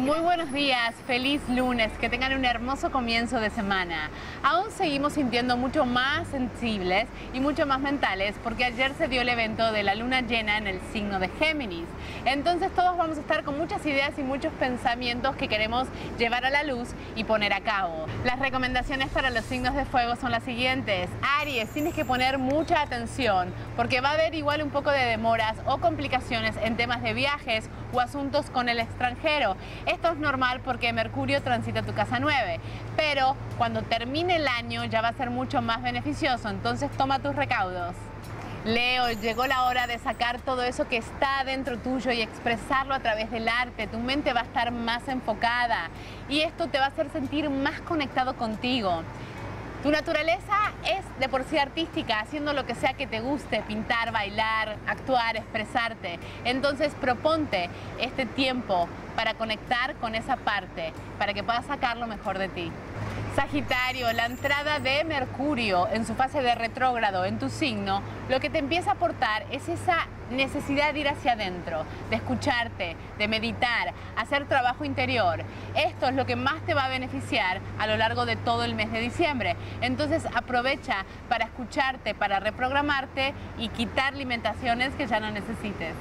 Muy buenos días, feliz lunes, que tengan un hermoso comienzo de semana. Aún seguimos sintiendo mucho más sensibles y mucho más mentales porque ayer se dio el evento de la luna llena en el signo de Géminis. Entonces todos vamos a estar con muchas ideas y muchos pensamientos que queremos llevar a la luz y poner a cabo. Las recomendaciones para los signos de fuego son las siguientes. Aries, tienes que poner mucha atención porque va a haber igual un poco de demoras o complicaciones en temas de viajes o asuntos con el extranjero. Esto es normal porque Mercurio transita tu casa 9, pero cuando termine el año ya va a ser mucho más beneficioso, entonces toma tus recaudos. Leo, llegó la hora de sacar todo eso que está dentro tuyo y expresarlo a través del arte. Tu mente va a estar más enfocada y esto te va a hacer sentir más conectado contigo. Tu naturaleza es de por sí artística, haciendo lo que sea que te guste, pintar, bailar, actuar, expresarte. Entonces proponte este tiempo para conectar con esa parte, para que puedas sacar lo mejor de ti. Sagitario, la entrada de Mercurio en su fase de retrógrado en tu signo, lo que te empieza a aportar es esa necesidad de ir hacia adentro, de escucharte, de meditar, hacer trabajo interior. Esto es lo que más te va a beneficiar a lo largo de todo el mes de diciembre. Entonces aprovecha para escucharte, para reprogramarte y quitar limitaciones que ya no necesites.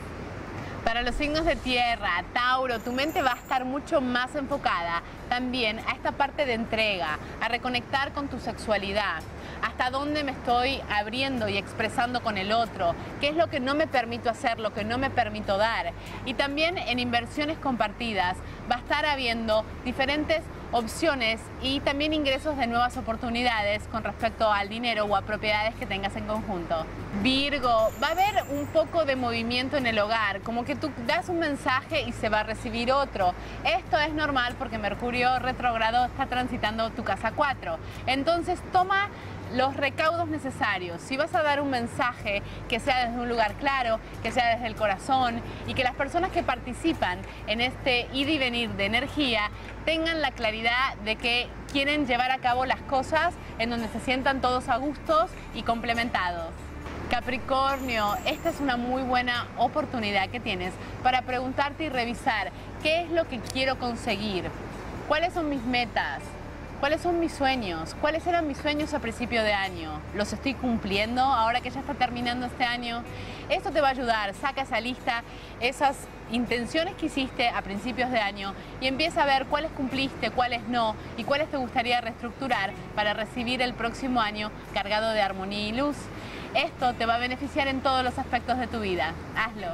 Para los signos de tierra, Tauro, tu mente va a estar mucho más enfocada también a esta parte de entrega, a reconectar con tu sexualidad, hasta dónde me estoy abriendo y expresando con el otro, qué es lo que no me permito hacer, lo que no me permito dar. Y también en inversiones compartidas va a estar habiendo diferentes opciones y también ingresos de nuevas oportunidades con respecto al dinero o a propiedades que tengas en conjunto. Virgo, va a haber un poco de movimiento en el hogar, como que tú das un mensaje y se va a recibir otro. Esto es normal porque Mercurio retrógrado está transitando tu casa 4. Entonces toma los recaudos necesarios. Si vas a dar un mensaje que sea desde un lugar claro, que sea desde el corazón y que las personas que participan en este ir y venir de energía tengan la claridad de que quieren llevar a cabo las cosas en donde se sientan todos a gustos y complementados. Capricornio, esta es una muy buena oportunidad que tienes para preguntarte y revisar qué es lo que quiero conseguir, cuáles son mis metas, ¿cuáles son mis sueños? ¿Cuáles eran mis sueños a principio de año? ¿Los estoy cumpliendo ahora que ya está terminando este año? Esto te va a ayudar, saca esa lista, esas intenciones que hiciste a principios de año y empieza a ver cuáles cumpliste, cuáles no y cuáles te gustaría reestructurar para recibir el próximo año cargado de armonía y luz. Esto te va a beneficiar en todos los aspectos de tu vida. Hazlo.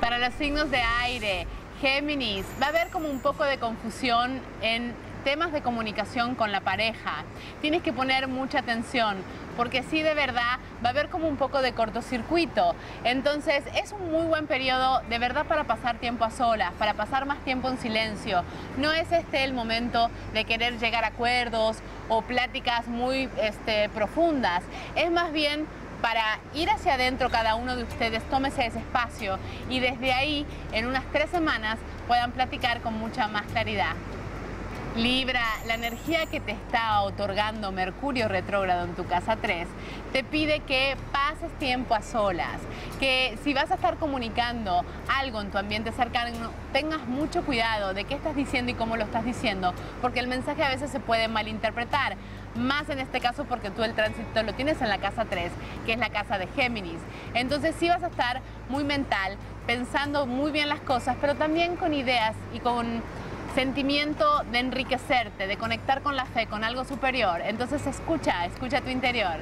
Para los signos de aire, Géminis, va a haber como un poco de confusión en temas de comunicación con la pareja. Tienes que poner mucha atención porque sí, de verdad va a haber como un poco de cortocircuito. Entonces es un muy buen periodo de verdad para pasar tiempo a solas, para pasar más tiempo en silencio. No es este el momento de querer llegar a acuerdos o pláticas muy profundas. Es más bien para ir hacia adentro cada uno de ustedes, tómese ese espacio y desde ahí en unas 3 semanas puedan platicar con mucha más claridad. Libra, la energía que te está otorgando Mercurio retrógrado en tu casa 3 te pide que pases tiempo a solas, que si vas a estar comunicando algo en tu ambiente cercano, tengas mucho cuidado de qué estás diciendo y cómo lo estás diciendo, porque el mensaje a veces se puede malinterpretar, más en este caso porque tú el tránsito lo tienes en la casa 3, que es la casa de Géminis. Entonces sí vas a estar muy mental, pensando muy bien las cosas, pero también con ideas y con sentimiento de enriquecerte, de conectar con la fe, con algo superior. Entonces escucha tu interior.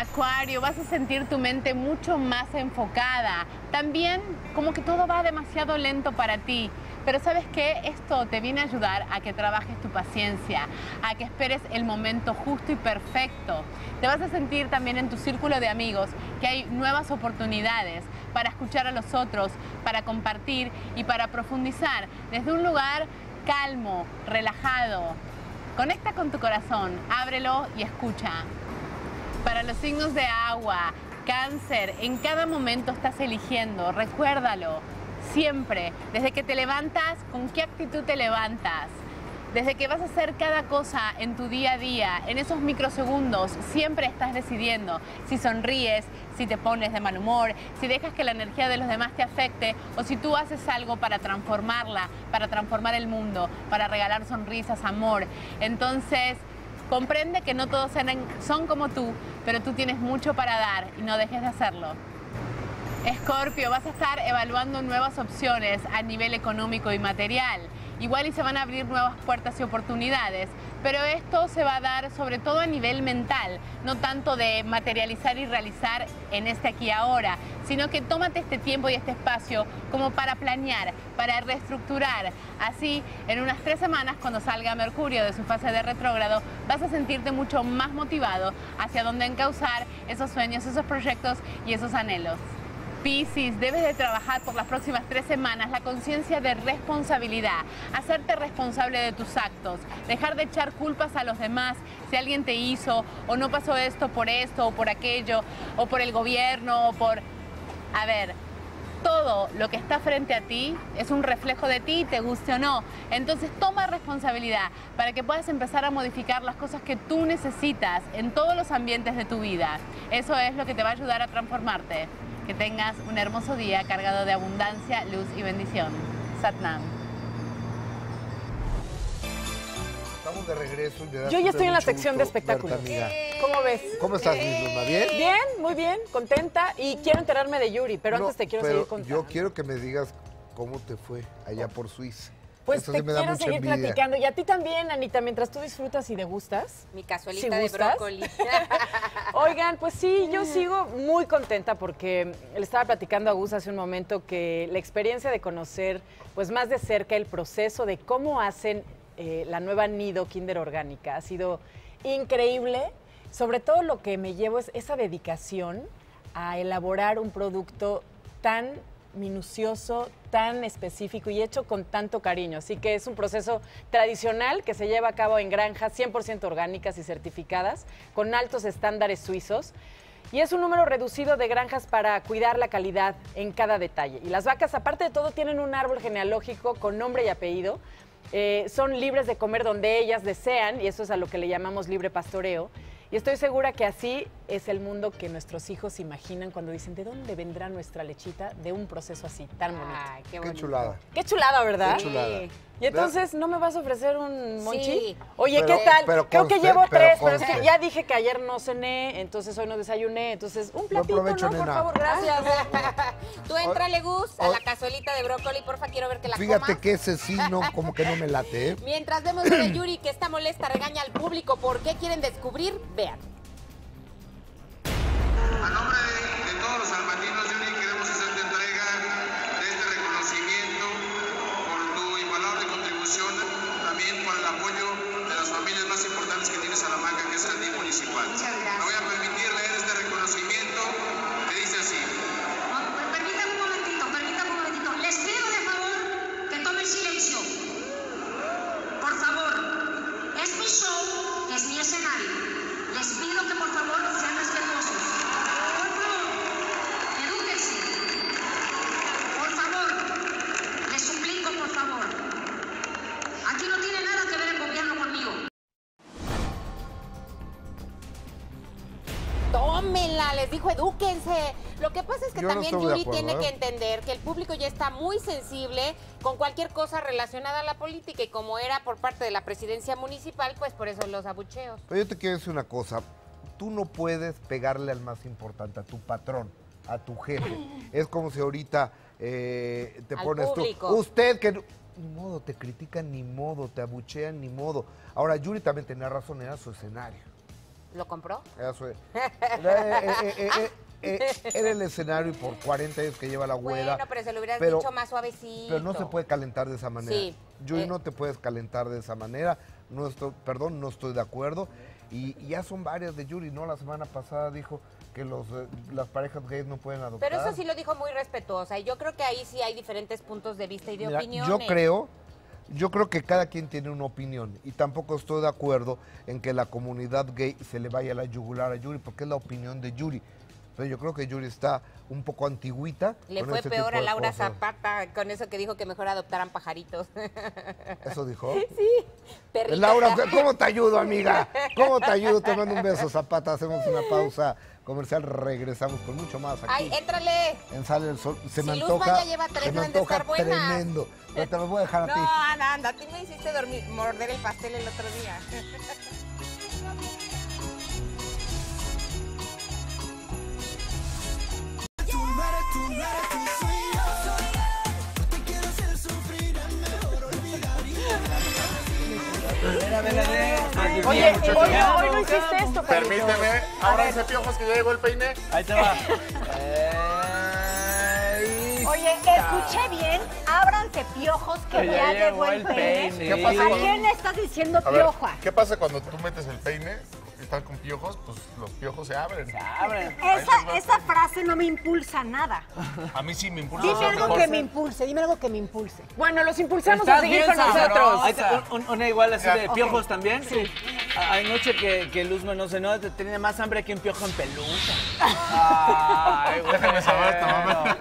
Acuario, vas a sentir tu mente mucho más enfocada. También como que todo va demasiado lento para ti. Pero ¿sabes qué? Esto te viene a ayudar a que trabajes tu paciencia, a que esperes el momento justo y perfecto. Te vas a sentir también en tu círculo de amigos que hay nuevas oportunidades para escuchar a los otros, para compartir y para profundizar desde un lugar calmo, relajado. Conecta con tu corazón, ábrelo y escucha. Para los signos de agua, Cáncer, en cada momento estás eligiendo, recuérdalo, siempre, desde que te levantas, con qué actitud te levantas. Desde que vas a hacer cada cosa en tu día a día, en esos microsegundos, siempre estás decidiendo si sonríes, si te pones de mal humor, si dejas que la energía de los demás te afecte o si tú haces algo para transformarla, para transformar el mundo, para regalar sonrisas, amor. Entonces, comprende que no todos son como tú, pero tú tienes mucho para dar y no dejes de hacerlo. Escorpio, vas a estar evaluando nuevas opciones a nivel económico y material. Igual y se van a abrir nuevas puertas y oportunidades, pero esto se va a dar sobre todo a nivel mental, no tanto de materializar y realizar en este aquí y ahora, sino que tómate este tiempo y este espacio como para planear, para reestructurar. Así, en unas 3 semanas, cuando salga Mercurio de su fase de retrógrado, vas a sentirte mucho más motivado hacia dónde encauzar esos sueños, esos proyectos y esos anhelos. Piscis, debes de trabajar por las próximas 3 semanas la conciencia de responsabilidad, hacerte responsable de tus actos, dejar de echar culpas a los demás si alguien te hizo o no pasó esto o por aquello o por el gobierno o por... A ver, todo lo que está frente a ti es un reflejo de ti, te guste o no. Entonces toma responsabilidad para que puedas empezar a modificar las cosas que tú necesitas en todos los ambientes de tu vida. Eso es lo que te va a ayudar a transformarte. Que tengas un hermoso día cargado de abundancia, luz y bendición. Satnam. Estamos de regreso. Yo ya estoy en la sección de espectáculos. ¿Cómo ves? ¿Cómo estás, mi Luma? ¿Bien? Bien, muy bien, contenta. Y quiero enterarme de Yuri, pero antes te quiero seguir contando. Yo quiero que me digas cómo te fue allá por Suiza. Pues eso te quiero seguir platicando. Y a ti también, Anita, mientras tú disfrutas y degustas. Mi cazuelita de brócoli. Oigan, pues sí, yo sigo muy contenta porque le estaba platicando a Gus hace un momento que la experiencia de conocer pues más de cerca el proceso de cómo hacen la nueva Nido Kinder Orgánica ha sido increíble. Sobre todo lo que me llevo es esa dedicación a elaborar un producto tan minucioso, tan específico y hecho con tanto cariño. Así que es un proceso tradicional que se lleva a cabo en granjas 100% orgánicas y certificadas, con altos estándares suizos. Y es un número reducido de granjas para cuidar la calidad en cada detalle. Y las vacas, aparte de todo, tienen un árbol genealógico con nombre y apellido. Son libres de comer donde ellas desean, y eso es a lo que le llamamos libre pastoreo. Y estoy segura que así es el mundo que nuestros hijos imaginan cuando dicen, ¿de dónde vendrá nuestra lechita de un proceso así tan bonito? Ay, qué bonito. Qué chulada. Qué chulada, ¿verdad? Qué chulada. Y entonces, ¿no me vas a ofrecer un monchi? Sí. Oye, ¿qué tal? Creo que llevo 3, pero es que ya dije que ayer no cené, entonces hoy no desayuné. Entonces, un platito, ¿no? Por favor, gracias. Tú entrale, Gus, a la cazuelita de brócoli, porfa, quiero ver que la comas. Fíjate que ese sí, no, como que no me late, ¿eh? Mientras vemos lo de Yuri, que está molesta, regaña al público. ¿Por qué quieren descubrir? Vean. A nombre de todos los almatinos, Yuri, queremos hacerte entrega de este reconocimiento por tu invaluable contribución, también por el apoyo de las familias más importantes que tiene Salamanca, que es el DIF municipal. Muchas gracias. Me voy a permitir leer este reconocimiento que dice así. Permítame un momentito. Les pido de favor que tomen silencio. Por favor, es mi show, es mi escenario. Les pido que por favor sean respetuosos. Por favor, edúquense. Por favor, les suplico, por favor. Aquí no tiene nada que ver el gobierno conmigo. Tómenla, les dijo, edúquense. Lo que pasa es que también Yuri tiene que entender que el público ya está muy sensible con cualquier cosa relacionada a la política y como era por parte de la presidencia municipal, pues por eso los abucheos. Pero yo te quiero decir una cosa, tú no puedes pegarle al más importante, a tu patrón, a tu jefe. Es como si ahorita te pones tú, usted que... Ni modo, te critican, ni modo, te abuchean, ni modo. Ahora, Yuri también tenía razón, era su escenario. ¿Lo compró? Era su... Era el escenario y por 40 años que lleva la abuela. Bueno, pero se lo hubieras dicho más suavecito. Pero no se puede calentar de esa manera. Sí. Yo no te puedes calentar de esa manera. No estoy, perdón, no estoy de acuerdo. Y ya son varias de Yuri, ¿no? La semana pasada dijo que las parejas gays no pueden adoptar. Pero eso sí lo dijo muy respetuosa. Y yo creo que ahí sí hay diferentes puntos de vista y de opiniones. Yo creo que cada quien tiene una opinión y tampoco estoy de acuerdo en que la comunidad gay se le vaya la yugular a Yuri porque es la opinión de Yuri. Entonces yo creo que Yuri está un poco antigüita. Le fue peor a Laura Zapata con eso que dijo que mejor adoptaran pajaritos. ¿Eso dijo? Sí. Perritos. Laura, ¿cómo te ayudo, amiga? ¿Cómo te ayudo? Te mando un beso, Zapata. Hacemos una pausa comercial, regresamos con mucho más aquí. ¡Ay, éntrale! En Sale el Sol. Se si me Luz antoja, Maya lleva tres, se me antoja tremendo. Pero te los voy a dejar a ti. No, no, anda, a ti me hiciste dormir, morder el pastel el otro día. Oye, hoy no hiciste esto, Carlitos. Permíteme, ahora ese piojos que ya llegó el peine. Ahí te va. Oye, escuché bien, ábranse piojos que ya llegó el peine. ¿Qué pasa? ¿A quién le estás diciendo pioja? ¿Qué pasa cuando tú metes el peine? Estar con piojos, pues los piojos se abren. Se abren. Esa frase no me impulsa nada. A mí sí me impulsa. Dime algo que me impulse, dime algo que me impulse. Bueno, los impulsamos a seguir con nosotros. Una igual así de piojos también. Sí. Hay noche que Luzma no se nota, tenía más hambre que un piojo en pelusa. Ay, güey. Déjame saber esto, mamá.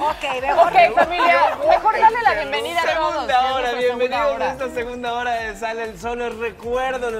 Ok, mejor. Ok, familia, mejor dale la bienvenida a todos. Segunda hora, bienvenidos a esta segunda hora de Sale el Sol. Les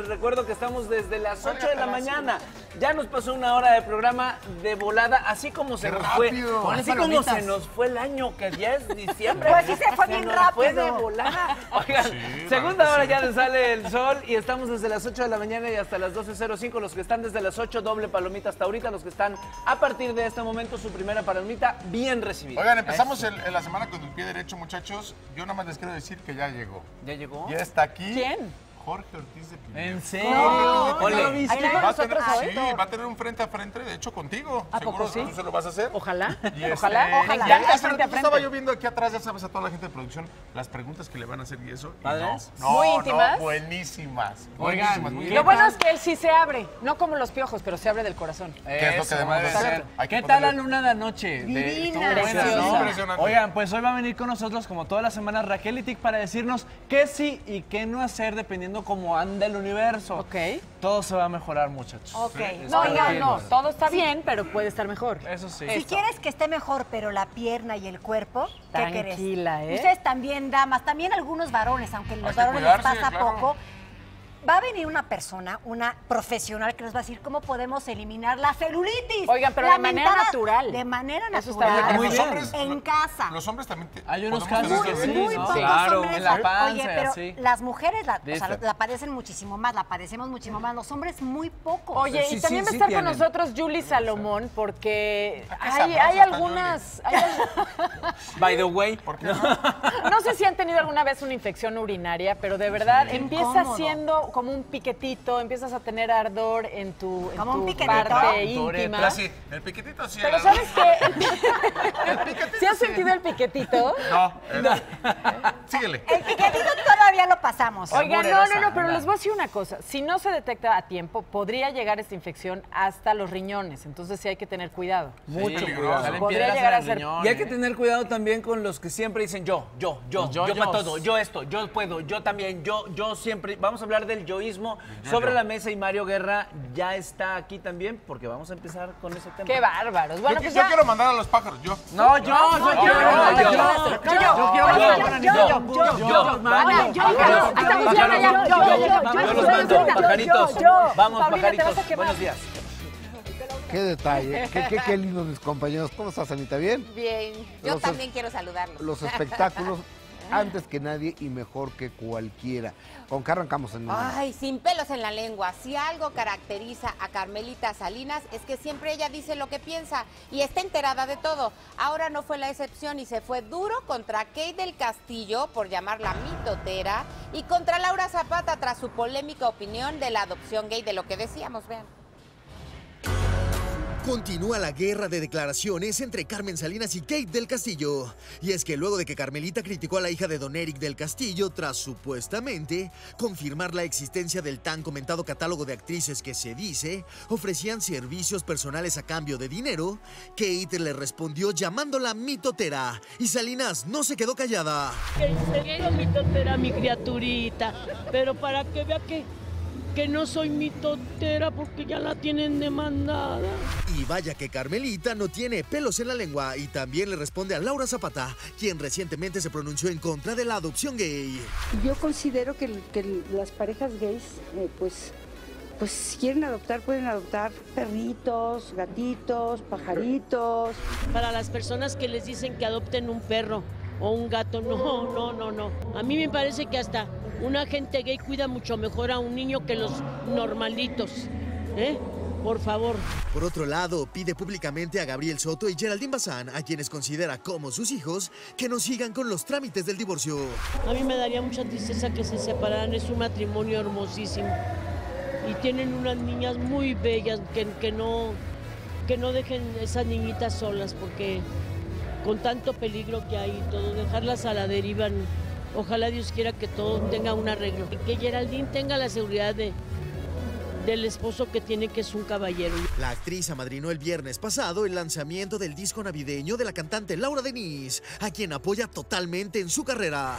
recuerdo que estamos desde las 8 de la mañana. Ya nos pasó una hora de programa de volada, así como se nos fue. Así como se nos fue el año, que ya es diciembre. Pues sí se fue bien rápido. Fue de volada. Oigan, segunda hora ya de Sale el Sol y estamos desde las 8 de la mañana y hasta las 12:05. Los que están desde las 8, doble palomita hasta ahorita. Los que están a partir de este momento, su primera palomita, bien recibida. Oigan, empezamos en la semana con el pie derecho, muchachos. Yo nada más les quiero decir que ya llegó. ¿Ya llegó? Ya está aquí. ¿Quién? Jorge Ortiz de Pinedo. ¿En serio? No, ¿lo viste? Va a tener un frente a frente, de hecho, contigo. ¿A seguro poco sí? Tú se lo vas a hacer. Ojalá, ojalá. Ya estaba yo viendo aquí atrás, ya sabes, a toda la gente de producción, las preguntas que le van a hacer y eso. ¿Padres? No, muy íntimas. No, buenísimas. Oigan, buenísimas. Lo bueno es que él sí se abre, no como los piojos, pero se abre del corazón. ¿Qué es lo que además de ser? ¿Qué tal la luna de anoche? Divina. Impresionante. Oigan, pues hoy va a venir con nosotros, como todas las semanas, Raquel Ytic para decirnos qué sí y qué no hacer dependiendo como anda el universo. Ok. Todo se va a mejorar, muchachos. Ok. No, todo está bien, pero puede estar mejor. Eso sí. Si quieres que esté mejor, pero la pierna y el cuerpo, ¿qué querés? Tranquila, ¿eh? Ustedes también, damas, también algunos varones, aunque los varones les pasa poco, va a venir una persona, una profesional que nos va a decir cómo podemos eliminar la celulitis. Oigan, pero de manera natural. De manera natural. Muy bien. En casa. Los hombres también. Hay unos casos que sí, ¿no? Claro, en la panza. Oye, pero sí, las mujeres la padecen muchísimo más, la padecemos muchísimo más. Los hombres muy poco. Oye, sí, y también va a estar con nosotros Julie Salomón, porque hay algunas... By the way. ¿Por qué no? No sé si han tenido alguna vez una infección urinaria, pero de verdad empieza siendo... como un piquetito, empiezas a tener ardor en tu, parte íntima. Pero sí, el piquetito sí. Pero ¿sabes qué? ¿Sí has sentido el piquetito? No. Síguele. El piquetito todavía lo pasamos. Oigan, no, pero les voy a decir una cosa. Si no se detecta a tiempo, podría llegar esta infección hasta los riñones. Entonces sí hay que tener cuidado. Mucho cuidado. Podría llegar a ser... Y hay que tener cuidado también con los que siempre dicen yo para todo, yo esto, yo puedo, yo también, yo siempre. Vamos a hablar del yoísmo sobre la mesa y Mario Guerra ya está aquí también porque vamos a empezar con ese tema. ¡Qué bárbaros! Bueno, pues yo quiero mandar a los pájaros, yo. No, yo, yo. Qué detalle, qué lindo mis compañeros. ¿Cómo estás, Anita? ¿Bien? Bien. Yo también quiero saludarlos. Los espectáculos, antes que nadie y mejor que cualquiera. ¿Con qué arrancamos en la mañana? Ay, sin pelos en la lengua. Si algo caracteriza a Carmelita Salinas es que siempre ella dice lo que piensa y está enterada de todo. Ahora no fue la excepción y se fue duro contra Kate del Castillo por llamarla mitotera y contra Laura Zapata tras su polémica opinión de la adopción gay, de lo que decíamos, vean. Continúa la guerra de declaraciones entre Carmen Salinas y Kate del Castillo. Y es que luego de que Carmelita criticó a la hija de don Eric del Castillo tras supuestamente confirmar la existencia del tan comentado catálogo de actrices que se dice ofrecían servicios personales a cambio de dinero, Kate le respondió llamándola mitotera y Salinas no se quedó callada. Que se diga mitotera mi criaturita, pero para que vea que... que no soy mitotera porque ya la tienen demandada. Y vaya que Carmelita no tiene pelos en la lengua y también le responde a Laura Zapata, quien recientemente se pronunció en contra de la adopción gay. Yo considero que las parejas gays, pues si quieren adoptar, pueden adoptar perritos, gatitos, pajaritos. Para las personas que les dicen que adopten un perro o un gato, no. A mí me parece que hasta una gente gay cuida mucho mejor a un niño que los normalitos, ¿eh? Por favor. Por otro lado, pide públicamente a Gabriel Soto y Geraldine Bazán, a quienes considera como sus hijos, que no sigan con los trámites del divorcio. A mí me daría mucha tristeza que se separaran, es un matrimonio hermosísimo. Y tienen unas niñas muy bellas, que no dejen esas niñitas solas, porque con tanto peligro que hay y todo, dejarlas a la deriva, ojalá Dios quiera que todo tenga un arreglo. Que Geraldine tenga la seguridad del esposo que tiene, que es un caballero. La actriz amadrinó el viernes pasado el lanzamiento del disco navideño de la cantante Laura Denis, a quien apoya totalmente en su carrera.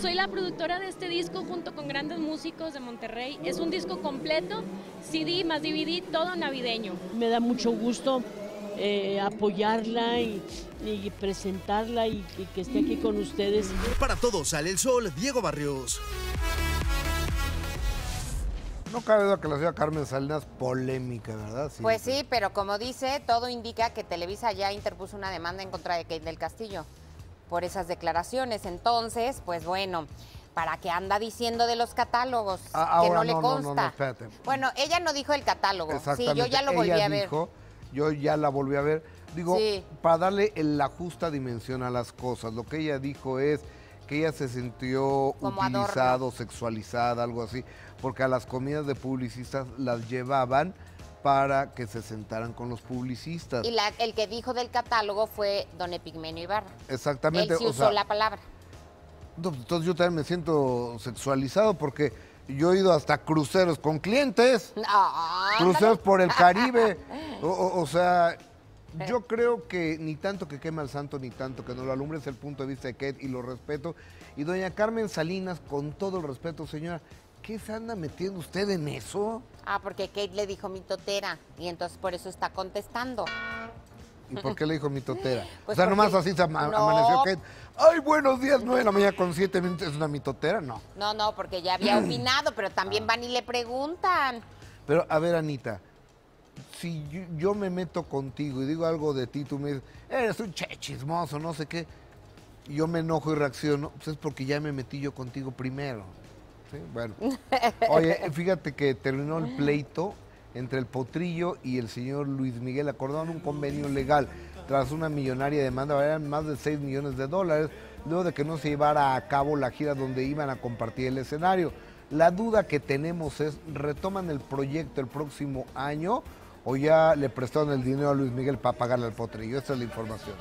Soy la productora de este disco junto con grandes músicos de Monterrey. Es un disco completo, CD más DVD, todo navideño. Me da mucho gusto apoyarla y presentarla y que esté aquí con ustedes. Para Todos Sale el Sol, Diego Barrios. No cabe duda que la señora Carmen Salinas polémica, ¿verdad? Sí, pues sí, pero como dice, todo indica que Televisa ya interpuso una demanda en contra de Kate del Castillo por esas declaraciones. Entonces, pues bueno, ¿para qué anda diciendo de los catálogos? Ahora, que no le consta. No, espérate. Bueno, ella no dijo el catálogo. Sí, yo ya lo volví a ver. Yo ya la volví a ver. Digo, sí, para darle la justa dimensión a las cosas. Lo que ella dijo es que ella se sintió como utilizada, adorno, sexualizada, algo así, porque a las comidas de publicistas las llevaban para que se sentaran con los publicistas. Y el que dijo del catálogo fue don Epigmenio Ibarra. Exactamente. Él sí usó la palabra. Entonces yo también me siento sexualizado porque yo he ido hasta cruceros con clientes. Cruceros por el Caribe. O sea, yo creo que ni tanto que quema al santo, ni tanto que no lo alumbre, es el punto de vista de Kate y lo respeto. Y doña Carmen Salinas, con todo el respeto, señora, ¿qué se anda metiendo usted en eso? Ah, porque Kate le dijo mitotera y entonces por eso está contestando. ¿Y por qué le dijo mitotera? Pues o sea, nomás así se amaneció Kate. ¡Ay, buenos días! 9 de la mañana con 7 minutos, ¿es una mitotera? No. No, porque ya había opinado, pero también van y le preguntan. Pero, a ver, Anita, si yo me meto contigo y digo algo de ti, tú me dices, eres un chismoso, no sé qué, y yo me enojo y reacciono, pues es porque ya me metí yo contigo primero. Sí, bueno. Oye, fíjate que terminó el pleito entre el Potrillo y el señor Luis Miguel. Acordaron un convenio legal tras una millonaria demanda. Eran más de $6 millones, luego de que no se llevara a cabo la gira donde iban a compartir el escenario. La duda que tenemos es, ¿retoman el proyecto el próximo año o ya le prestaron el dinero a Luis Miguel para pagarle al Potrillo? Esta es la información.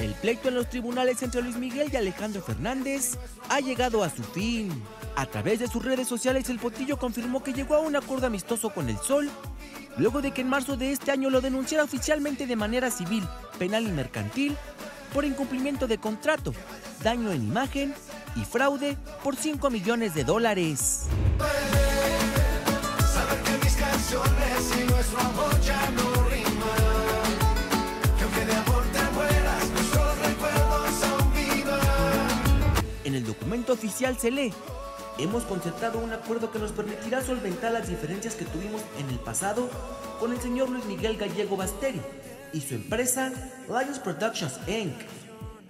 El pleito en los tribunales entre Luis Miguel y Alejandro Fernández ha llegado a su fin. A través de sus redes sociales, el Potrillo confirmó que llegó a un acuerdo amistoso con El Sol, luego de que en marzo de este año lo denunciara oficialmente de manera civil, penal y mercantil por incumplimiento de contrato, daño en imagen y fraude por $5 millones. Saber que mis canciones y nuestro amor ya no riman. En el documento oficial se lee: hemos concertado un acuerdo que nos permitirá solventar las diferencias que tuvimos en el pasado con el señor Luis Miguel Gallego Basteri y su empresa Lions Productions Inc.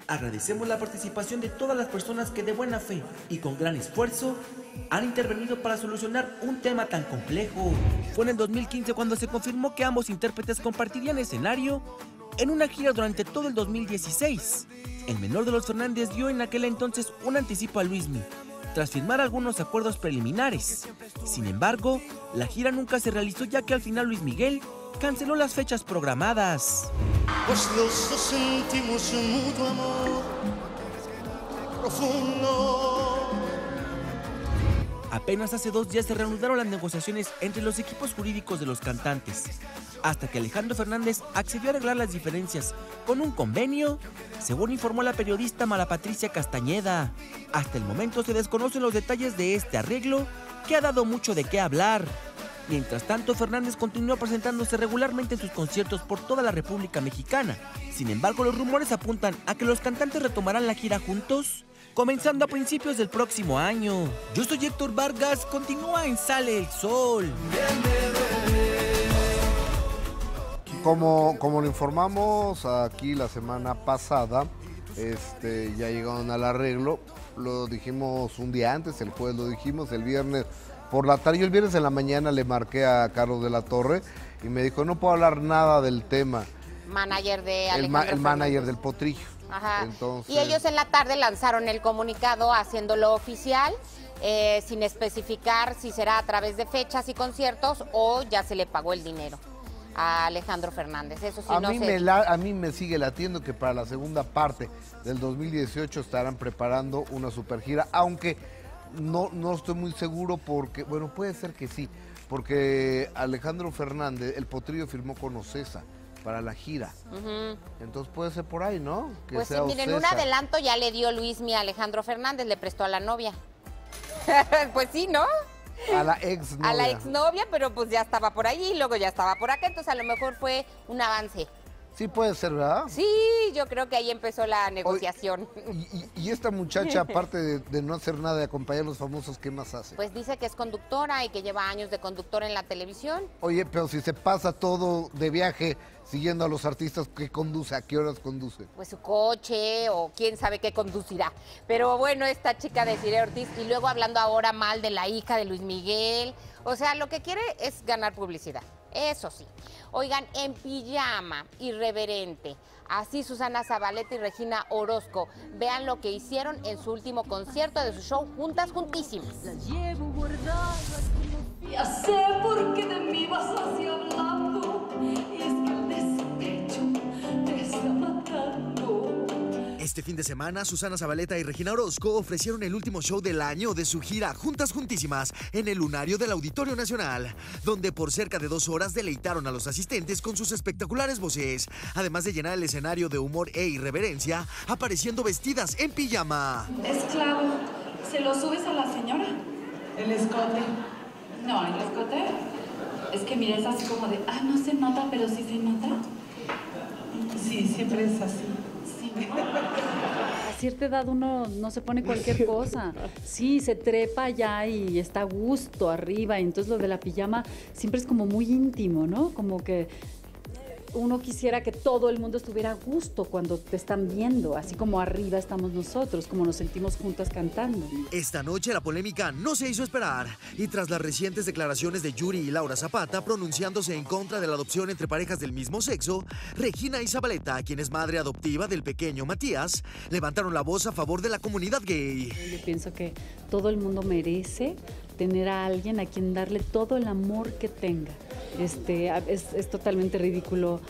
Agradecemos la participación de todas las personas que de buena fe y con gran esfuerzo han intervenido para solucionar un tema tan complejo. Fue en el 2015 cuando se confirmó que ambos intérpretes compartirían escenario en una gira durante todo el 2016. El menor de los Fernández dio en aquel entonces un anticipo a Luismi, tras firmar algunos acuerdos preliminares. Sin embargo, la gira nunca se realizó, ya que al final Luis Miguel canceló las fechas programadas. Pues los dos sentimos un mutuo amor profundo. Apenas hace 2 días se reanudaron las negociaciones entre los equipos jurídicos de los cantantes, hasta que Alejandro Fernández accedió a arreglar las diferencias con un convenio, según informó la periodista Mara Patricia Castañeda. Hasta el momento se desconocen los detalles de este arreglo, que ha dado mucho de qué hablar. Mientras tanto, Fernández continuó presentándose regularmente en sus conciertos por toda la República Mexicana. Sin embargo, los rumores apuntan a que los cantantes retomarán la gira juntos, comenzando a principios del próximo año. Yo soy Héctor Vargas, continúa en Sale el Sol. Como lo informamos aquí la semana pasada, ya llegaron al arreglo. Lo dijimos un día antes, el jueves lo dijimos, el viernes por la tarde. Yo el viernes en la mañana le marqué a Carlos de la Torre y me dijo, no puedo hablar nada del tema. Manager de Alejandro el manager del Potrillo. Ajá. Entonces... Y ellos en la tarde lanzaron el comunicado haciéndolo oficial, sin especificar si será a través de fechas y conciertos o ya se le pagó el dinero a Alejandro Fernández. Eso sí, a mí me sigue latiendo que para la segunda parte del 2018 estarán preparando una supergira, aunque no estoy muy seguro porque, bueno, puede ser que sí, porque Alejandro Fernández, el Potrillo firmó con Ocesa para la gira. Entonces puede ser por ahí, ¿no? Que pues sea, sí, miren, un adelanto ya le dio Luismi a Alejandro Fernández, le prestó a la novia. Pues sí, ¿no? A la exnovia. A la exnovia, pero pues ya estaba por allí y luego ya estaba por acá, entonces a lo mejor fue un avance. Sí puede ser, ¿verdad? Sí, yo creo que ahí empezó la negociación. Y esta muchacha, aparte de no hacer nada, de acompañar a los famosos, ¿qué más hace? Pues dice que es conductora y que lleva años de conductora en la televisión. Oye, pero si se pasa todo de viaje siguiendo a los artistas, ¿qué conduce? ¿A qué horas conduce? Pues su coche o quién sabe qué conducirá. Pero bueno, esta chica de Cire Ortiz, y luego hablando ahora mal de la hija de Luis Miguel. O sea, lo que quiere es ganar publicidad. Eso sí. Oigan, en pijama, irreverente. Así Susana Zabaleta y Regina Orozco. Vean lo que hicieron en su último concierto de su show Juntas Juntísimas. Las llevo guardadas como... Ya sé por qué de mí vas así hablando. Y es que el despecho te está matando. Este fin de semana, Susana Zabaleta y Regina Orozco ofrecieron el último show del año de su gira Juntas Juntísimas en el Lunario del Auditorio Nacional, donde por cerca de 2 horas deleitaron a los asistentes con sus espectaculares voces, además de llenar el escenario de humor e irreverencia, apareciendo vestidas en pijama. Esclavo, ¿se lo subes a la señora? El escote. No, el escote. Es que mira, es así como de, ah, no se nota, pero sí se nota. Sí, siempre es así. A cierta edad uno no se pone cualquier cosa. Sí, se trepa allá y está a gusto arriba. Entonces lo de la pijama siempre es como muy íntimo, ¿no? Como que uno quisiera que todo el mundo estuviera a gusto cuando te están viendo, así como arriba estamos nosotros, como nos sentimos juntas cantando. Esta noche la polémica no se hizo esperar y tras las recientes declaraciones de Yuri y Laura Zapata pronunciándose en contra de la adopción entre parejas del mismo sexo, Regina y Zabaleta, quien es madre adoptiva del pequeño Matías, levantaron la voz a favor de la comunidad gay. Yo pienso que todo el mundo merece tener a alguien a quien darle todo el amor que tenga. Es totalmente ridículo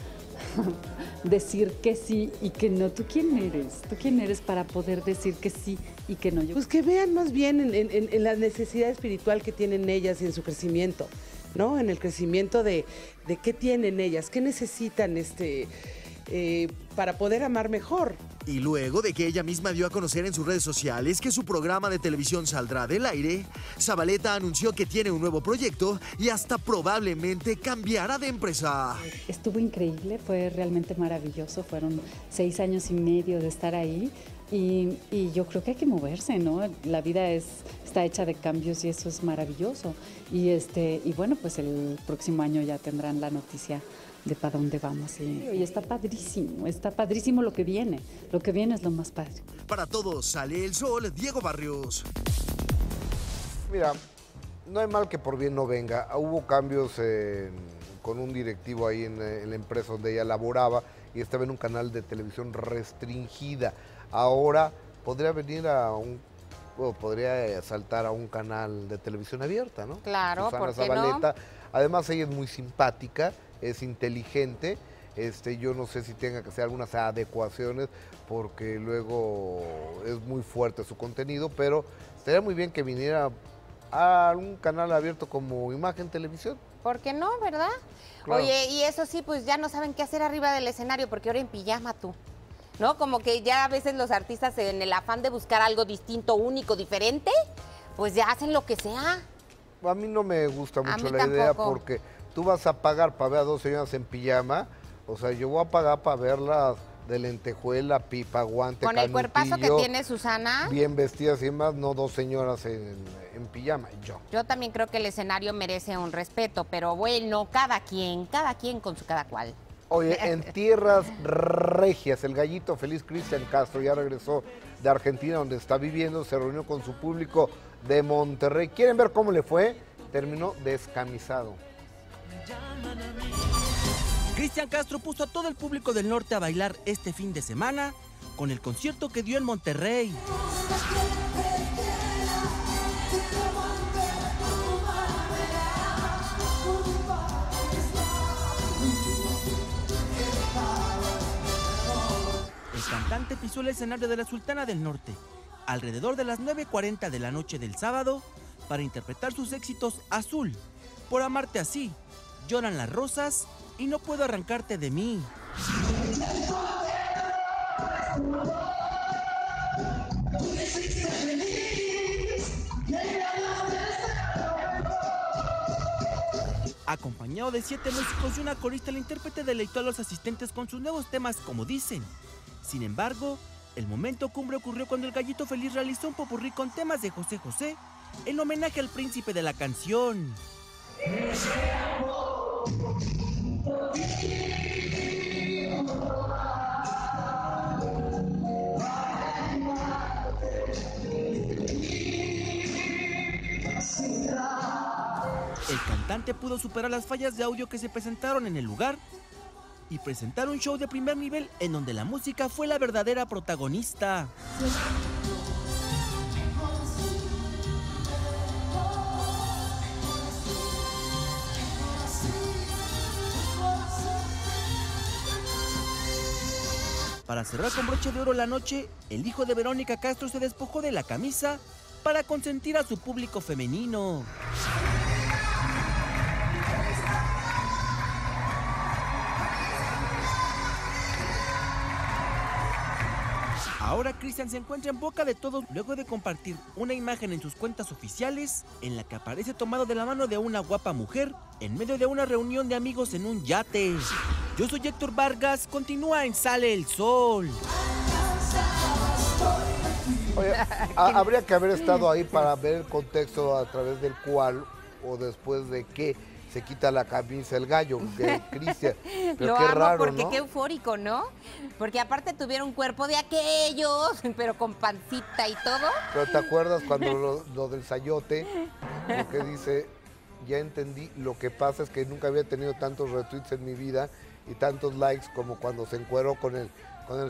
decir que sí y que no. ¿Tú quién eres? ¿Tú quién eres para poder decir que sí y que no? Pues que vean más bien en la necesidad espiritual que tienen ellas y en su crecimiento, ¿no? En el crecimiento de qué tienen ellas, qué necesitan para poder amar mejor. Y luego de que ella misma dio a conocer en sus redes sociales que su programa de televisión saldrá del aire, Zabaleta anunció que tiene un nuevo proyecto y hasta probablemente cambiará de empresa. Estuvo increíble, fue realmente maravilloso, fueron 6 años y medio de estar ahí y yo creo que hay que moverse, ¿no? La vida está hecha de cambios y eso es maravilloso. Y bueno, pues el próximo año ya tendrán la noticia de para dónde vamos. Y está padrísimo lo que viene. Lo que viene es lo más padre. Para todos, Sale el Sol, Diego Barrios. Mira, no hay mal que por bien no venga. Hubo cambios con un directivo ahí en la empresa donde ella laboraba y estaba en un canal de televisión restringida. Ahora podría venir a un... Bueno, podría saltar a un canal de televisión abierta, ¿no? Claro, Susana Zabaleta. No. Además, ella es muy simpática, es inteligente, yo no sé si tenga que hacer algunas adecuaciones porque luego es muy fuerte su contenido, pero estaría muy bien que viniera a un canal abierto como Imagen Televisión. ¿Por qué no, verdad? Claro. Oye, y eso sí, pues ya no saben qué hacer arriba del escenario, porque ahora en pijama tú, ¿no? Como que ya a veces los artistas, en el afán de buscar algo distinto, único, diferente, pues ya hacen lo que sea. A mí no me gusta mucho la idea, porque tú vas a pagar para ver a dos señoras en pijama, o sea, yo voy a pagar para verlas de lentejuela, pipa, guante, con el cuerpazo que tiene Susana. Bien vestidas y más, no dos señoras en pijama, yo. Yo también creo que el escenario merece un respeto, pero bueno, cada quien con su cada cual. Oye, en tierras regias, el gallito feliz Cristian Castro ya regresó de Argentina, donde está viviendo, se reunió con su público de Monterrey. ¿Quieren ver cómo le fue? Terminó descamisado. Cristian Castro puso a todo el público del norte a bailar este fin de semana con el concierto que dio en Monterrey. El cantante pisó el escenario de la Sultana del Norte alrededor de las 9:40 de la noche del sábado para interpretar sus éxitos Azul, Por amarte así, Lloran las rosas y No puedo arrancarte de mí. Acompañado de 7 músicos y una corista, el intérprete deleitó a los asistentes con sus nuevos temas, como dicen. Sin embargo, el momento cumbre ocurrió cuando el gallito feliz realizó un popurrí con temas de José José en homenaje al príncipe de la canción. El cantante pudo superar las fallas de audio que se presentaron en el lugar y presentar un show de primer nivel en donde la música fue la verdadera protagonista. Para cerrar con broche de oro la noche, el hijo de Verónica Castro se despojó de la camisa para consentir a su público femenino. Ahora Cristian se encuentra en boca de todos luego de compartir una imagen en sus cuentas oficiales en la que aparece tomado de la mano de una guapa mujer en medio de una reunión de amigos en un yate. Yo soy Héctor Vargas, continúa en Sale el Sol. Oye, habría que haber estado ahí para ver el contexto a través del cual o después de que se quita la camisa el gallo, Cristian. Pero qué raro, porque ¿no? Qué eufórico, ¿no? Porque aparte tuvieron un cuerpo de aquellos, pero con pancita y todo. Pero ¿te acuerdas cuando lo del sayote? Lo que dice, ya entendí, lo que pasa es que nunca había tenido tantos retweets en mi vida y tantos likes como cuando se encueró con el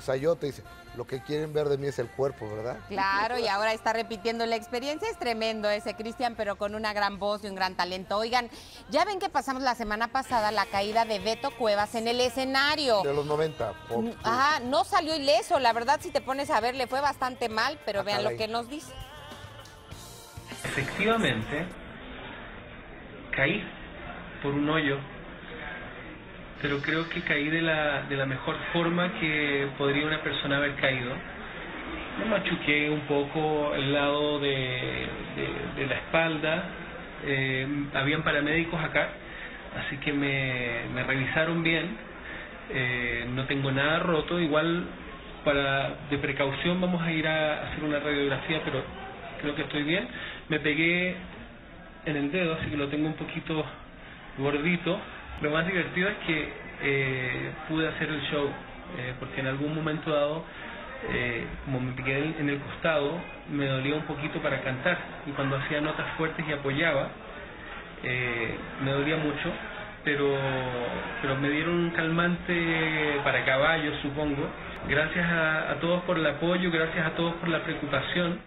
sayote. Dice, lo que quieren ver de mí es el cuerpo, ¿verdad? Claro, y ahora está repitiendo la experiencia. Es tremendo ese Cristian, pero con una gran voz y un gran talento. Oigan, ya ven que pasamos la semana pasada la caída de Beto Cuevas en el escenario. De los 90. Porque... Ajá, no salió ileso. La verdad, si te pones a ver, le fue bastante mal, pero acá vean lo que nos dice. Efectivamente, caí por un hoyo, pero creo que caí de la mejor forma que podría una persona haber caído. Me machuqué un poco el lado de la espalda. Habían paramédicos acá, así que me revisaron bien. No tengo nada roto. Igual, de precaución, vamos a ir a hacer una radiografía, pero creo que estoy bien. Me pegué en el dedo, así que lo tengo un poquito gordito. Lo más divertido es que pude hacer el show, porque en algún momento dado, como me piqué en el costado, me dolía un poquito para cantar, y cuando hacía notas fuertes y apoyaba, me dolía mucho, pero me dieron un calmante para caballos, supongo. Gracias a todos por el apoyo, gracias a todos por la preocupación.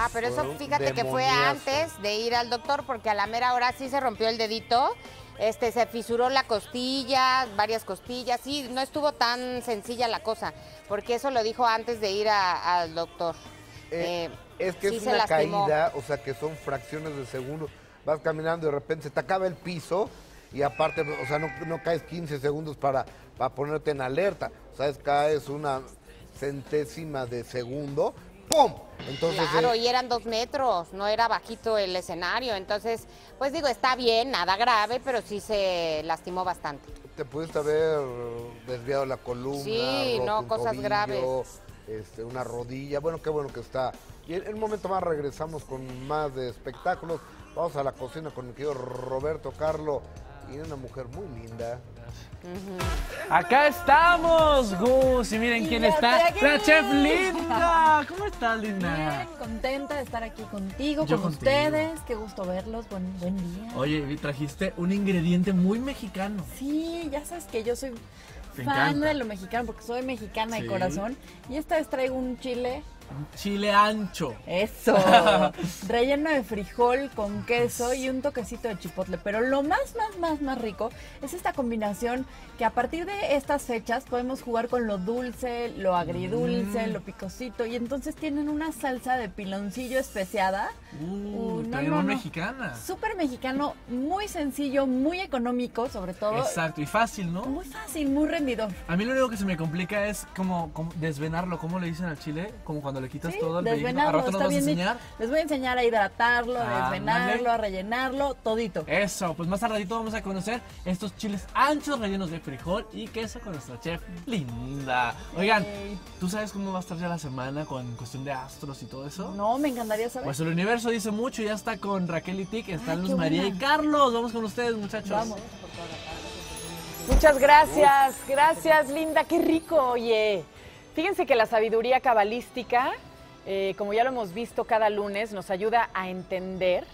Ah, pero eso fíjate que fue antes de ir al doctor, porque a la mera hora sí se rompió el dedito, se fisuró la costilla, varias costillas, sí, no estuvo tan sencilla la cosa, porque eso lo dijo antes de ir al doctor. Es que sí es una caída, o sea, que son fracciones de segundo. Vas caminando y de repente se te acaba el piso y aparte, o sea, no caes 15 segundos para ponerte en alerta. O sea, caes una centésima de segundo. ¡Pum! Entonces, claro, y eran 2 metros, no era bajito el escenario. Entonces, pues digo, está bien, nada grave, pero sí se lastimó bastante. Te pudiste haber desviado la columna, sí, no, cosas tobillo, graves. Una rodilla. Bueno, qué bueno que está. Y en un momento más regresamos con más de espectáculos. Vamos a la cocina con el querido Roberto Carlo. Y una mujer muy linda. Acá estamos, Gus, y miren quién está, la chef Linda. ¿Cómo estás, Linda? Bien, contenta de estar aquí contigo, ustedes. Qué gusto verlos, buen día. Oye, trajiste un ingrediente muy mexicano. Sí, ya sabes que yo soy fan de lo mexicano, porque soy mexicana de corazón. Y esta vez traigo un chile. Un chile ancho. Eso. Relleno de frijol con queso y un toquecito de chipotle. Pero lo más rico es esta combinación que a partir de estas fechas podemos jugar con lo dulce, lo agridulce, lo picosito. Y entonces tienen una salsa de piloncillo especiada. Mexicana. Súper mexicano, muy sencillo, muy económico sobre todo. Exacto, y fácil, ¿no? Muy fácil, muy rendidor. A mí lo único que se me complica es como desvenarlo, ¿cómo le dicen al chile? Como cuando le quitas todo el vellino. ¿A rato nos vas a enseñar? Les voy a enseñar a hidratarlo, a desvenarlo, a rellenarlo, todito. Eso, pues más tardadito vamos a conocer estos chiles anchos rellenos de frijol y queso con nuestra chef Linda. Oigan, ¿tú sabes cómo va a estar ya la semana con cuestión de astros y todo eso? No, me encantaría saber. Pues el universo dice mucho, ya está con Raquel Ytic, están Luz María y Carlos. Vamos con ustedes, muchachos. Vamos. Muchas gracias, gracias Linda, qué rico, oye. Fíjense que la sabiduría cabalística, como ya lo hemos visto cada lunes, nos ayuda a entender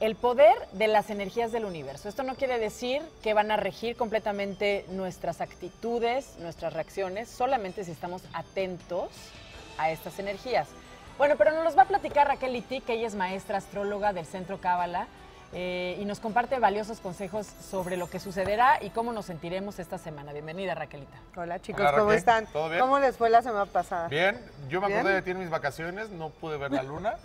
el poder de las energías del universo. Esto no quiere decir que van a regir completamente nuestras actitudes, nuestras reacciones, solamente si estamos atentos a estas energías. Bueno, pero nos los va a platicar Raquel Ytic, que ella es maestra astróloga del Centro Cábala, y nos comparte valiosos consejos sobre lo que sucederá y cómo nos sentiremos esta semana. Bienvenida, Raquelita. Hola, chicos, hola, ¿cómo están? ¿Todo bien? ¿Cómo les fue la semana pasada? Bien, yo me acordé de ti en mis vacaciones, no pude ver la luna,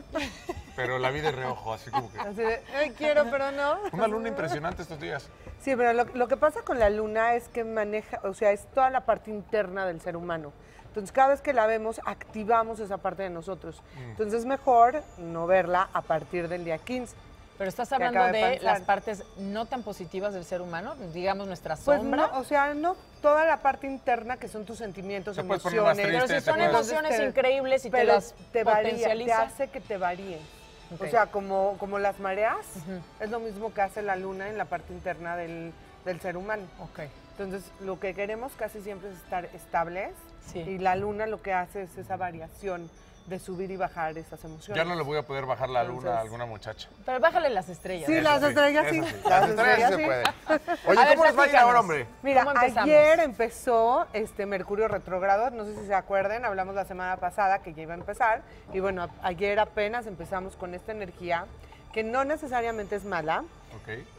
pero la vi de reojo, así como que... Así de, quiero, pero no. Una luna impresionante estos días. Sí, pero lo que pasa con la luna es que maneja, o sea, es toda la parte interna del ser humano. Entonces, cada vez que la vemos, activamos esa parte de nosotros. Entonces, es mejor no verla a partir del día 15. Pero estás hablando de las partes no tan positivas del ser humano, digamos nuestra sombra. No, o sea, no toda la parte interna que son tus sentimientos, emociones. Pero si son emociones increíbles y te las potencializa. Te hace que te varíe. Okay. O sea, como las mareas, es lo mismo que hace la luna en la parte interna del ser humano. Okay. Entonces, lo que queremos casi siempre es estar estables y la luna lo que hace es esa variación de subir y bajar esas emociones. Ya no le voy a poder bajar la luna a alguna muchacha. Pero bájale las estrellas. Sí, las estrellas sí. Las estrellas sí se puede. Oye, ¿cómo les va a ir ahora, hombre? Mira, ayer empezó Mercurio retrógrado, no sé si se acuerden, hablamos la semana pasada que ya iba a empezar, y bueno, ayer apenas empezamos con esta energía, que no necesariamente es mala,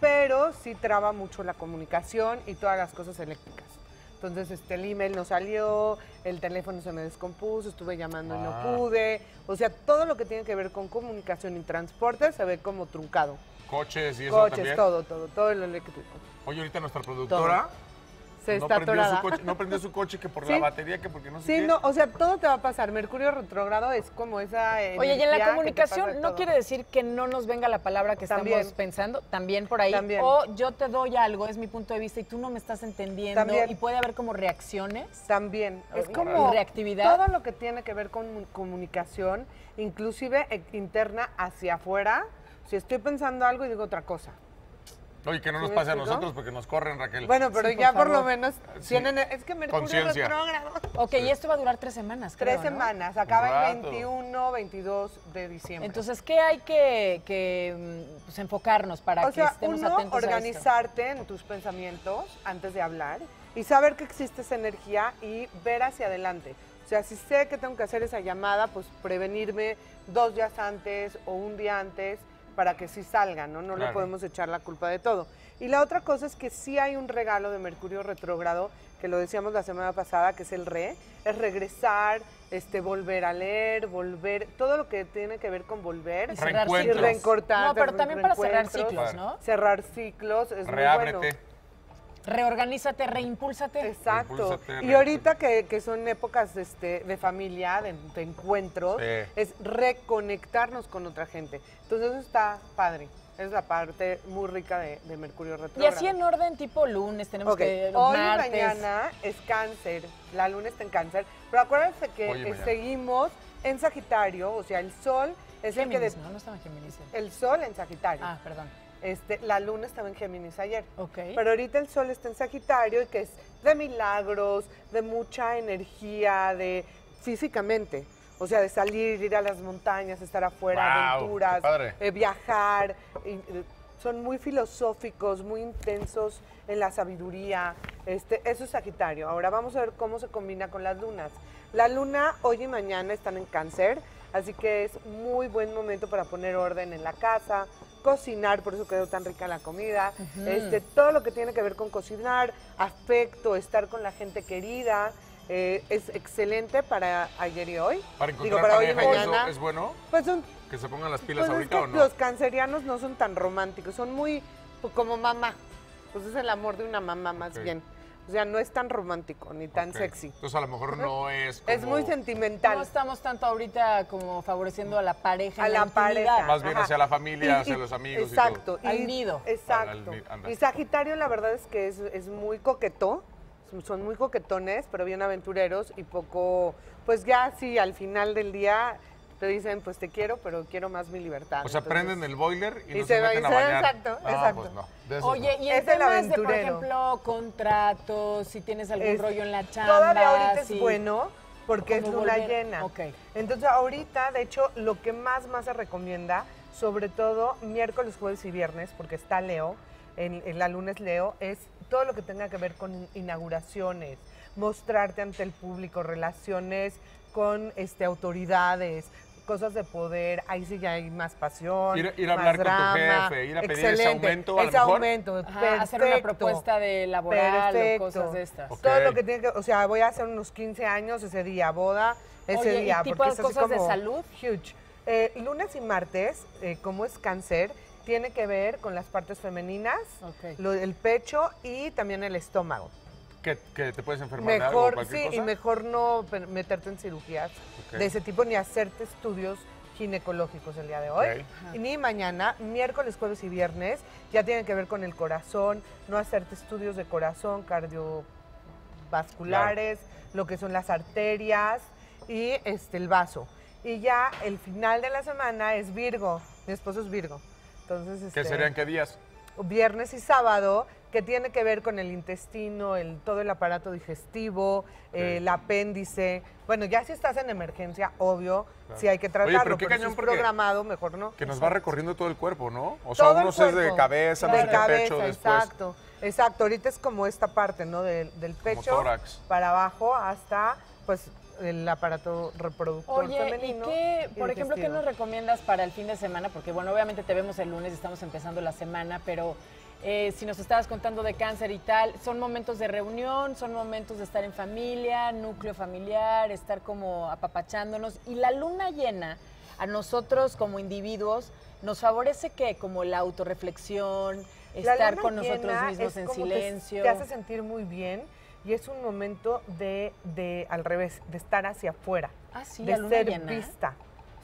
pero sí traba mucho la comunicación y todas las cosas eléctricas. Entonces, el email no salió, el teléfono se me descompuso, estuve llamando y no pude. O sea, todo lo que tiene que ver con comunicación y transporte se ve como truncado. Coches y eso también. Coches, todo lo eléctrico. Oye, ahorita nuestra productora no prendió su coche que por la batería, que porque no sé qué. No, o sea, todo te va a pasar. Mercurio retrógrado es como esa Oye, y en la comunicación no quiere decir que no nos venga la palabra que estamos pensando, también por ahí. También. O yo te doy algo, es mi punto de vista, y tú no me estás entendiendo. También. Y puede haber como reacciones. También. Es como reactividad. Todo lo que tiene que ver con comunicación, inclusive interna hacia afuera. Si estoy pensando algo y digo otra cosa. Oye, que no nos pase a nosotros porque nos corren, Raquel. Bueno, pero sí, ya por lo menos tienen... Es que Mercurio retrógrado. Ok, y esto va a durar 3 semanas, creo, 3 semanas, ¿no? Acaba el 21, 22 de diciembre. Entonces, ¿qué hay que enfocarnos para que estemos atentos a esto? Organizarte en tus pensamientos antes de hablar y saber que existe esa energía y ver hacia adelante. O sea, si sé que tengo que hacer esa llamada, pues prevenirme 2 días antes o un día antes, para que sí salga, ¿no? No le podemos echar la culpa de todo. Y la otra cosa es que sí hay un regalo de Mercurio retrógrado, que lo decíamos la semana pasada, que es el re, es regresar, volver a leer, volver, todo lo que tiene que ver con volver. Y cerrar ciclos. Reencortar, no, pero también para cerrar ciclos, ¿no? Cerrar ciclos es reábrete. Muy bueno. Reorganízate, reimpúlsate. Exacto. Y ahorita que son épocas de familia, de encuentros, sí, es reconectarnos con otra gente. Entonces eso está padre. Es la parte muy rica de Mercurio retrógrado. Y así en orden tipo lunes, tenemos okay, que hoy martes. Hoy y mañana es Cáncer, la luna está en Cáncer, pero acuérdense que seguimos en Sagitario, o sea, el sol es Géminis, el que... no estaba en Géminis. El sol en Sagitario. Ah, perdón. La luna estaba en Géminis ayer, okay, pero ahorita el sol está en Sagitario y que es de milagros, de mucha energía, de físicamente. O sea, de salir, ir a las montañas, estar afuera, wow, aventuras, viajar. Son muy filosóficos, muy intensos en la sabiduría. Eso es Sagitario. Ahora vamos a ver cómo se combina con las lunas. La luna hoy y mañana están en Cáncer, así que es muy buen momento para poner orden en la casa, cocinar, por eso quedó tan rica la comida. Uh-huh. Todo lo que tiene que ver con cocinar, afecto, estar con la gente querida. Es excelente para ayer y hoy. Para encontrar pareja, hoy y mañana, ¿es bueno? Pues son, que se pongan las pilas pues ahorita, ¿o no? Los cancerianos no son tan románticos, son muy como mamá. Pues es el amor de una mamá más bien. O sea, no es tan romántico ni tan sexy. Entonces a lo mejor no es como... Es muy sentimental. No estamos tanto ahorita como favoreciendo a la pareja. A la pareja. Más bien hacia la familia, hacia los amigos. Exacto. Y al nido. Exacto. Y Sagitario la verdad es que es muy coquetón. Son muy coquetones, pero bien aventureros y poco, pues ya sí, al final del día te dicen, pues te quiero, pero quiero más mi libertad. O sea, entonces, prenden el boiler y no se meten a bañar. Exacto, no, exacto. Pues no. Oye, y en temas de, por ejemplo, contratos, si tienes algún rollo en la chamba. Todavía ahorita es bueno, porque es luna llena. Okay. Entonces, ahorita, de hecho, lo que más se recomienda, sobre todo miércoles, jueves y viernes, porque está Leo, en la luna es Leo, es todo lo que tenga que ver con inauguraciones, mostrarte ante el público, relaciones con autoridades, cosas de poder, ahí sí ya hay más pasión, ir a más hablar drama, con tu jefe, ir a pedir ese aumento, a lo mejor. Aumento, ajá, perfecto, hacer una propuesta de laboral, perfecto, o cosas de estas. Okay. Todo lo que tiene que, o sea, voy a hacer unos 15 años ese día, boda, ese oye, día, ¿y tipo porque de cosas como, de salud? Huge. Lunes y martes, como es Cáncer, tiene que ver con las partes femeninas, el pecho y también el estómago. ¿Que te puedes enfermar mejor, de algo, sí, cosa? Y mejor no meterte en cirugías de ese tipo, ni hacerte estudios ginecológicos el día de hoy, y ni mañana. Miércoles, jueves y viernes ya tiene que ver con el corazón, no hacerte estudios de corazón, cardiovasculares, lo que son las arterias y el vaso. Y ya el final de la semana es Virgo, mi esposo es Virgo. Entonces, ¿qué serían qué días? Viernes y sábado, que tiene que ver con el intestino, todo el aparato digestivo, el apéndice. Bueno, ya si estás en emergencia, obvio, si hay que tratarlo. Oye, pero qué cañón, si es programado, mejor no. Que nos va recorriendo todo el cuerpo, ¿no? O sea, unos es de cabeza, de pecho, después. Exacto, exacto. Ahorita es como esta parte, ¿no? Del pecho tórax, para abajo hasta, pues, el aparato reproductor femenino. Oye, por ejemplo, ¿qué nos recomiendas para el fin de semana? Porque, bueno, obviamente te vemos el lunes, estamos empezando la semana, pero si nos estabas contando de Cáncer y tal, son momentos de reunión, son momentos de estar en familia, núcleo familiar, estar como apapachándonos. Y la luna llena, a nosotros como individuos, nos favorece que como la autorreflexión, estar con nosotros mismos en silencio. Te hace sentir muy bien. Y es un momento al revés, de estar hacia afuera, de ser vista.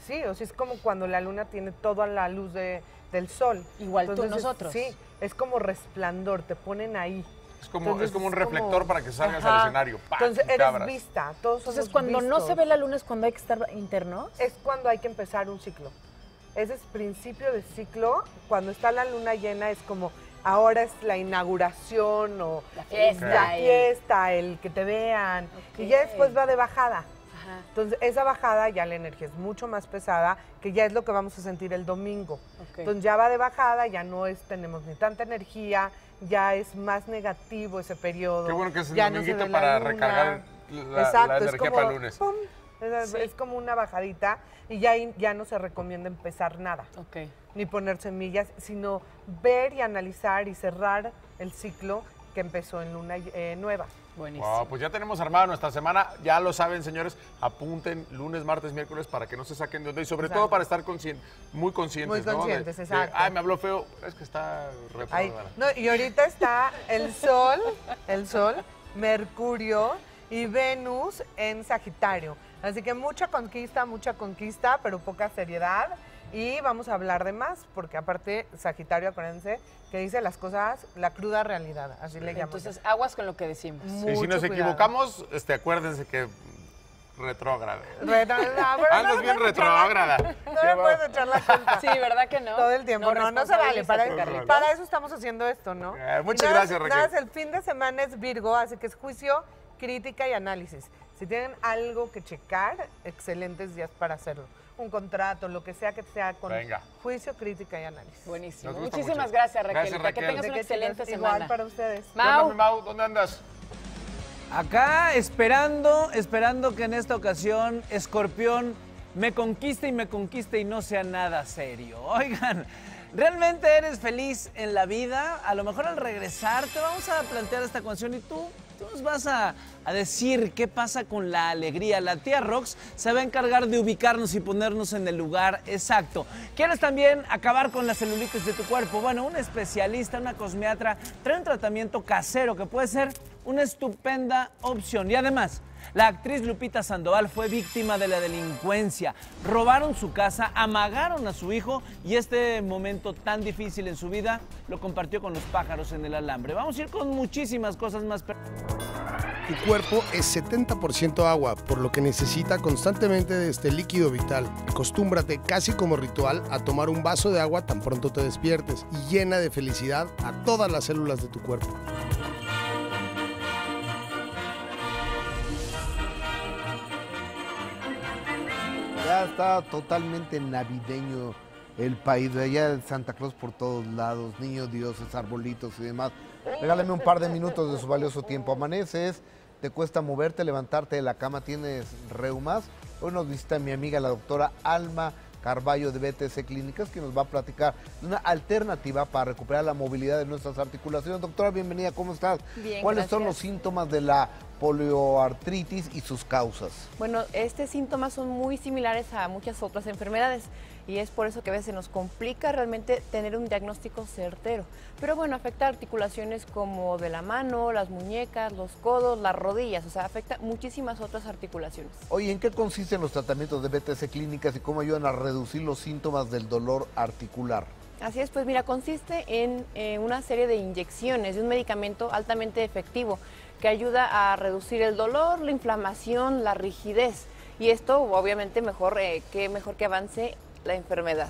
Sí, o sea, es como cuando la luna tiene toda la luz del sol. Igual tú, nosotros. Sí, es como resplandor, te ponen ahí. Es como un reflector para que salgas al escenario. Entonces eres vista, todos somos vistos. Entonces cuando no se ve la luna es cuando hay que estar internos. Es cuando hay que empezar un ciclo. Ese es principio de ciclo. Cuando está la luna llena es como... Ahora es la inauguración o la fiesta, el que te vean. Y ya después va de bajada. Ajá. Entonces, esa bajada ya la energía es mucho más pesada, que ya es lo que vamos a sentir el domingo. Entonces, ya va de bajada, ya no tenemos ni tanta energía, ya es más negativo ese periodo. Qué bueno que es el dominguito para recargar la energía para el lunes. Pum, Sí. Es como una bajadita y ya no se recomienda empezar nada, ni poner semillas, sino ver y analizar y cerrar el ciclo que empezó en luna nueva. Buenísimo. Wow, pues ya tenemos armada nuestra semana, ya lo saben, señores, apunten lunes, martes, miércoles para que no se saquen de onda y sobre todo para estar muy conscientes. Muy conscientes, ¿no? Exacto. Ay, me habló feo, es que está reformada. No, y ahorita está el sol, Mercurio y Venus en Sagitario. Así que mucha conquista, pero poca seriedad. Y vamos a hablar de más, porque aparte Sagitario, acuérdense, que dice las cosas, la cruda realidad, así le llamamos. Entonces, aguas con lo que decimos. Y si nos equivocamos, acuérdense que retrógrada. Andas bien retrógrada. No me puedes echar la culpa. Sí, ¿verdad que no? Todo el tiempo. No, no se vale. Para eso estamos haciendo esto, ¿no? Muchas gracias, Raquel. Nada, el fin de semana es Virgo, así que es juicio, crítica y análisis. Si tienen algo que checar, excelentes días para hacerlo. Un contrato, lo que sea con juicio, crítica y análisis. Buenísimo. Muchísimas gracias, Raquel. Que tengas una excelente semana. Igual para ustedes. Mau. Mau, ¿dónde andas? Acá esperando que en esta ocasión Escorpión me conquiste y no sea nada serio. Oigan, ¿realmente eres feliz en la vida? A lo mejor al regresar te vamos a plantear esta canción y tú nos vas a decir qué pasa con la alegría. La tía Rox se va a encargar de ubicarnos y ponernos en el lugar exacto. ¿Quieres también acabar con las celulitis de tu cuerpo? Bueno, un especialista, una cosmiatra, trae un tratamiento casero que puede ser una estupenda opción. Y además, la actriz Lupita Sandoval fue víctima de la delincuencia. Robaron su casa, amagaron a su hijo y este momento tan difícil en su vida lo compartió con los pájaros en el alambre. Vamos a ir con muchísimas cosas más. Tu cuerpo es 70% agua, por lo que necesita constantemente de este líquido vital. Acostúmbrate casi como ritual a tomar un vaso de agua tan pronto te despiertes y llena de felicidad a todas las células de tu cuerpo. Ya está totalmente navideño el país, allá Santa Claus por todos lados, niños dioses, arbolitos y demás. Regálame un par de minutos de su valioso tiempo. Amaneces, te cuesta moverte, levantarte de la cama, tienes reumas. Hoy nos visita mi amiga la doctora Alma Carballo de BTC Clínicas, que nos va a platicar una alternativa para recuperar la movilidad de nuestras articulaciones. Doctora, bienvenida, ¿cómo estás? Bien, ¿cuáles son los síntomas de la polioartritis y sus causas? Bueno, estos síntomas son muy similares a muchas otras enfermedades y es por eso que a veces nos complica realmente tener un diagnóstico certero. Pero bueno, afecta articulaciones como de la mano, las muñecas, los codos, las rodillas, o sea, afecta muchísimas otras articulaciones. Oye, ¿en qué consisten los tratamientos de BTC Clínicas y cómo ayudan a reducir los síntomas del dolor articular? Así es, pues mira, consiste en una serie de inyecciones de un medicamento altamente efectivo que ayuda a reducir el dolor, la inflamación, la rigidez. Y esto, obviamente, mejor que avance la enfermedad.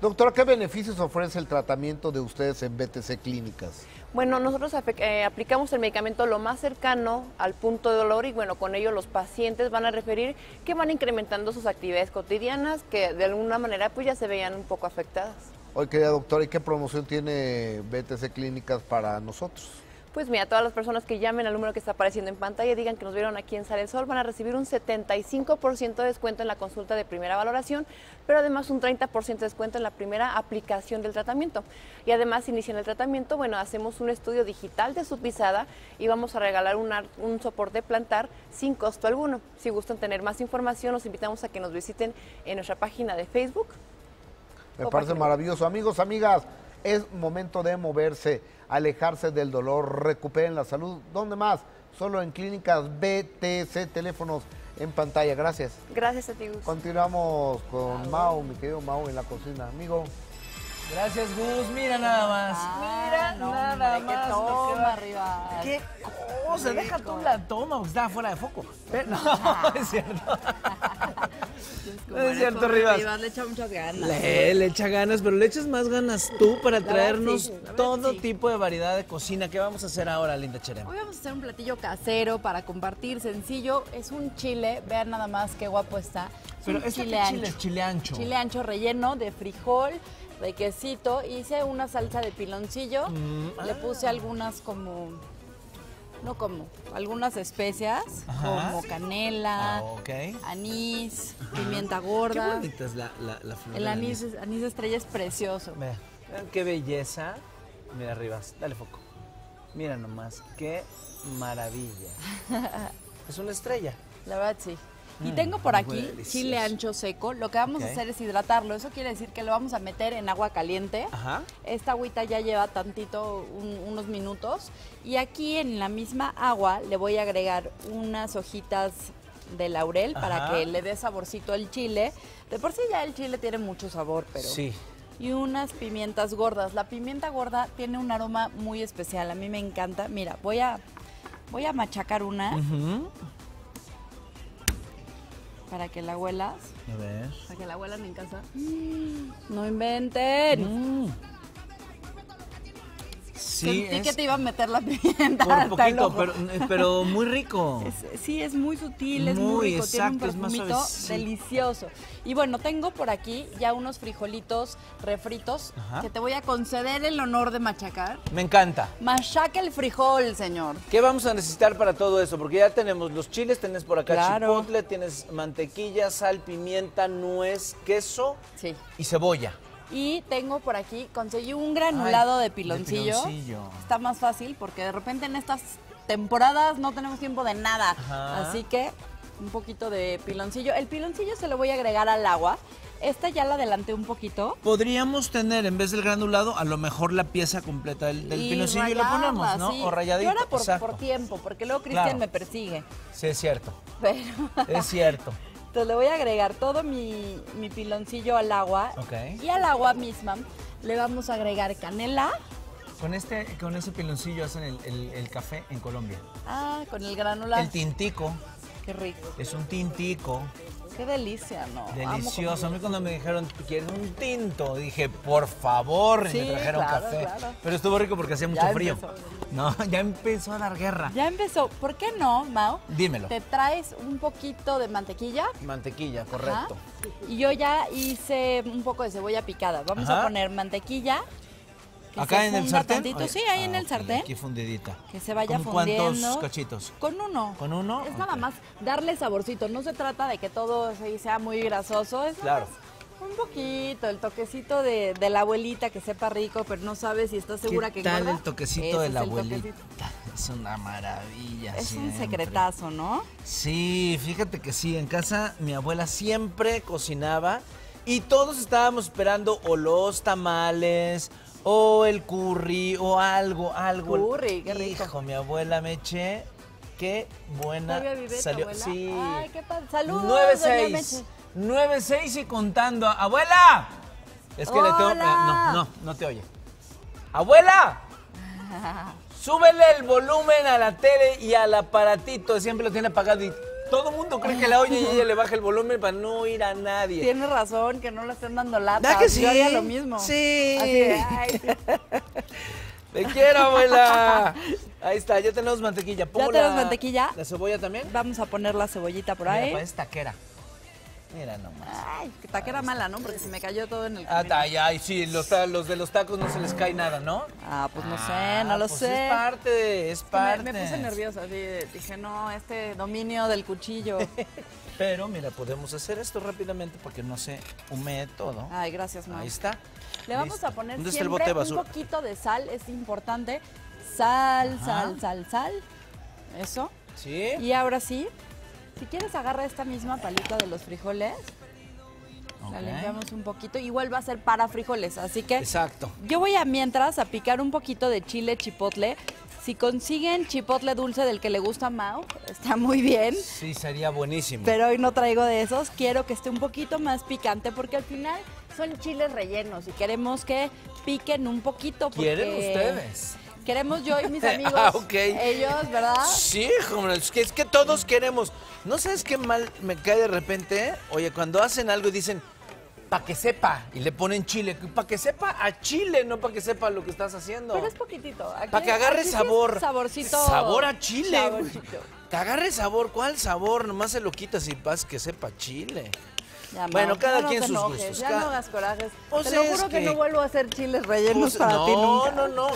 Doctora, ¿qué beneficios ofrece el tratamiento de ustedes en BTC Clínicas? Bueno, nosotros aplicamos el medicamento lo más cercano al punto de dolor y bueno, con ello los pacientes van a referir que van incrementando sus actividades cotidianas que de alguna manera pues ya se veían un poco afectadas. Hoy, querida doctora, ¿y qué promoción tiene BTC Clínicas para nosotros? Pues mira, todas las personas que llamen al número que está apareciendo en pantalla, digan que nos vieron aquí en Sale el Sol, van a recibir un 75% de descuento en la consulta de primera valoración, pero además un 30% de descuento en la primera aplicación del tratamiento. Y además, si inician el tratamiento, bueno, hacemos un estudio digital de su pisada y vamos a regalar un soporte plantar sin costo alguno. Si gustan tener más información, los invitamos a que nos visiten en nuestra página de Facebook. Me parece maravilloso. Amigos, amigas, es momento de moverse, alejarse del dolor, recuperen la salud. ¿Dónde más? Solo en Clínicas BTC, teléfonos en pantalla. Gracias. Gracias a ti, Gus. Continuamos con Mau, mi querido Mau en la cocina. Amigo. Gracias, Gus. Mira nada más. Mira nada más. Que toma arriba. Qué cosa. Deja tú la toma, porque estaba fuera de foco. Pero, no, es cierto. Es cierto, Rivas. Le echa muchas ganas. Le echa ganas, pero le echas más ganas tú para traernos todo tipo de variedad de cocina. ¿Qué vamos a hacer ahora, Linda Cherem? Hoy vamos a hacer un platillo casero para compartir, sencillo. Es un chile, vean nada más qué guapo está. Pero es este chile ancho. Chile ancho relleno de frijol, de quesito. Hice una salsa de piloncillo, le puse algunas como No como algunas especias, ajá, como canela, ah, okay, anís, ajá, pimienta gorda. Qué bonita es la flor. El anís de estrella es precioso. Vean, qué belleza. Mira arriba, dale foco. Mira nomás, qué maravilla. Es una estrella. La verdad, sí. Y tengo por aquí chile ancho seco. Lo que vamos a hacer es hidratarlo. Eso quiere decir que lo vamos a meter en agua caliente. Ajá. Esta agüita ya lleva tantito, unos minutos. Y aquí en la misma agua le voy a agregar unas hojitas de laurel, ajá, para que le dé saborcito al chile. De por sí ya el chile tiene mucho sabor, pero... Sí. Y unas pimientas gordas. La pimienta gorda tiene un aroma muy especial. A mí me encanta. Mira, voy a machacar una. Uh-huh. Para que la huelas. A ver. Para que la huelan en casa. ¡No inventen! Mm. Sí, sentí que te iba a meter la pimienta. Por poquito, pero muy rico. Sí, es muy sutil, es muy rico. Exacto, tiene un perfumito delicioso. Y bueno, tengo por aquí ya unos frijolitos refritos, ajá, que te voy a conceder el honor de machacar. Me encanta. Machaca el frijol, señor. ¿Qué vamos a necesitar para todo eso? Porque ya tenemos los chiles, tenés por acá, claro, chipotle, tienes mantequilla, sal, pimienta, nuez, queso, sí, y cebolla. Y tengo por aquí, conseguí un granulado de piloncillo. Está más fácil porque de repente en estas temporadas no tenemos tiempo de nada. Ajá. Así que un poquito de piloncillo. El piloncillo se lo voy a agregar al agua. Esta ya la adelanté un poquito. Podríamos tener, en vez del granulado, a lo mejor la pieza completa del piloncillo y la ponemos, ¿no? Sí. O rayadita. Yo ahora por tiempo, porque luego Cristian, claro, me persigue. Sí, es cierto. Pero... Es cierto. Entonces le voy a agregar todo mi piloncillo al agua, okay, y al agua misma le vamos a agregar canela. Con ese piloncillo hacen el café en Colombia. Ah, con el granulado. El tintico. Qué rico. Es un tintico. Qué delicia, ¿no? Delicioso. A mí cuando me dijeron, ¿quieren un tinto? Dije, por favor, sí, y me trajeron, claro, café. Claro. Pero estuvo rico porque hacía mucho frío. No, ya empezó a dar guerra. Ya empezó. ¿Por qué no, Mau? Dímelo. Te traes un poquito de mantequilla. Mantequilla, correcto. Ajá. Y yo ya hice un poco de cebolla picada. Vamos, ajá, a poner mantequilla. ¿Acá en el sartén? Tantito. Sí, ahí en el sartén. Aquí fundidita. Que se vaya fundiendo. ¿Con cuántos cachitos? Con uno. ¿Con uno? Es nada más darle saborcito. No se trata de que todo sea muy grasoso. Es, claro, un poquito, el toquecito de la abuelita que sepa rico, pero no sabes si estás segura que engorda. ¿Qué tal el toquecito de la abuelita? Es una maravilla. Es un secretazo, ¿no? Sí, fíjate que sí. En casa mi abuela siempre cocinaba y todos estábamos esperando o los tamales... O el curry, o algo. Curry, qué rico. Hijo, mi abuela Meche, qué buena salió. ¿Abuela? Sí. Ay, qué padre. Saludos, 9-6. 9-6 y contando. ¡Abuela! Es que hola, le tengo... No te oye. ¡Abuela! Súbele el volumen a la tele y al aparatito. Siempre lo tiene apagado y... Todo el mundo cree que la oye y ella le baja el volumen para no oír a nadie. Tiene razón, que no le estén dando lata. Que sí. Yo haría lo mismo. Sí. Así de, ay, sí. Te quiero, abuela. Ahí está, ya tenemos mantequilla. Pongo, ya tenemos mantequilla. ¿La cebolla también? Vamos a poner la cebollita por ahí. Mira, es taquera. Mira nomás. Ay, taquera mala, ¿no? Porque se me cayó todo en el camino. Ay, sí, los de los tacos no se les cae nada, ¿no? Ah, pues no sé, no lo pues sé. Es parte, es parte. Me puse nerviosa, así, dije, no, este dominio del cuchillo. Pero mira, podemos hacer esto rápidamente porque no se humee todo. Ay, gracias, Mau. Ahí está. Le vamos, listo, a poner siempre un poquito de sal, es importante. Sal, ajá, sal. Eso. Sí. Y ahora sí. Si quieres, agarra esta misma palita de los frijoles, okay, la limpiamos un poquito, igual va a ser para frijoles, así que... Exacto. Yo voy a, mientras, a picar un poquito de chile chipotle. Si consiguen chipotle dulce del que le gusta a Mau, está muy bien. Sí, sería buenísimo. Pero hoy no traigo de esos, quiero que esté un poquito más picante, porque al final son chiles rellenos y queremos que piquen un poquito. Porque... ¿Quieren ustedes? Queremos yo y mis amigos, okay, ellos, ¿verdad? Sí, hombre, es que todos queremos. ¿No sabes qué mal me cae de repente? Oye, cuando hacen algo y dicen, pa' que sepa, y le ponen chile. Pa' que sepa a chile, no pa' que sepa lo que estás haciendo. Pero es poquitito. Pa' que agarre sabor. Saborcito. Sabor a chile. Saborcito. Que agarre sabor. ¿Cuál sabor? Nomás se lo quitas y pa' que sepa chile. Ya, bueno, cada quien sus gustos. Ya no hagas corajes. Te lo juro que no vuelvo a hacer chiles rellenos para ti nunca. No, no, no.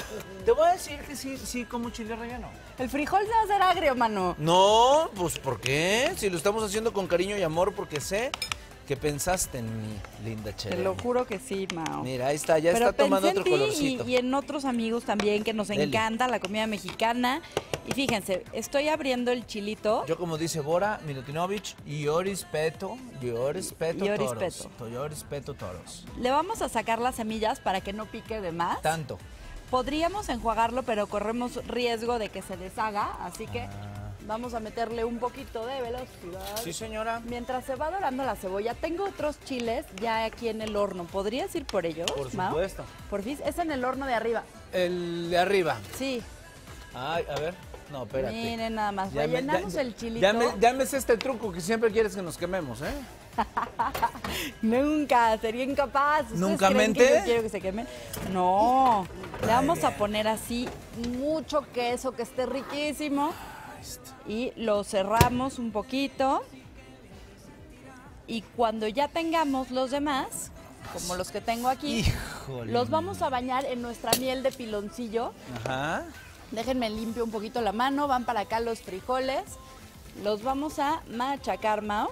Te voy a decir que sí, sí como chile relleno. El frijol se va a hacer agrio, mano. No, pues ¿por qué? Si lo estamos haciendo con cariño y amor, porque sé que pensaste en mí, Linda Cherem. Te lo juro que sí, Mao. Mira, ahí está, ya está tomando otro colorcito. Y en otros amigos también que nos encanta la comida mexicana. Y fíjense, estoy abriendo el chilito. Yo, como dice Bora Milutinovich, yo respeto toros. Le vamos a sacar las semillas para que no pique de más. Tanto. Podríamos enjuagarlo, pero corremos riesgo de que se deshaga, así que... Vamos a meterle un poquito de velocidad. Sí, señora. Mientras se va dorando la cebolla, tengo otros chiles ya aquí en el horno. ¿Podrías ir por ellos, Por supuesto. Mau? Por fin, es en el horno de arriba. ¿El de arriba? Sí. Ay, a ver. No, espérate. Miren nada más, rellenamos el chilito. Ya me sé este truco que siempre quieres que nos quememos, ¿eh? Nunca, sería incapaz. ¿Nunca mente? Que yo quiero que se quemen. No, le vamos a poner así mucho queso que esté riquísimo. Y lo cerramos un poquito. Y cuando ya tengamos los demás, como los que tengo aquí, ¡híjole! Los vamos a bañar en nuestra miel de piloncillo. Ajá. Déjenme limpio un poquito la mano. Van para acá los frijoles. Los vamos a machacar, Mao.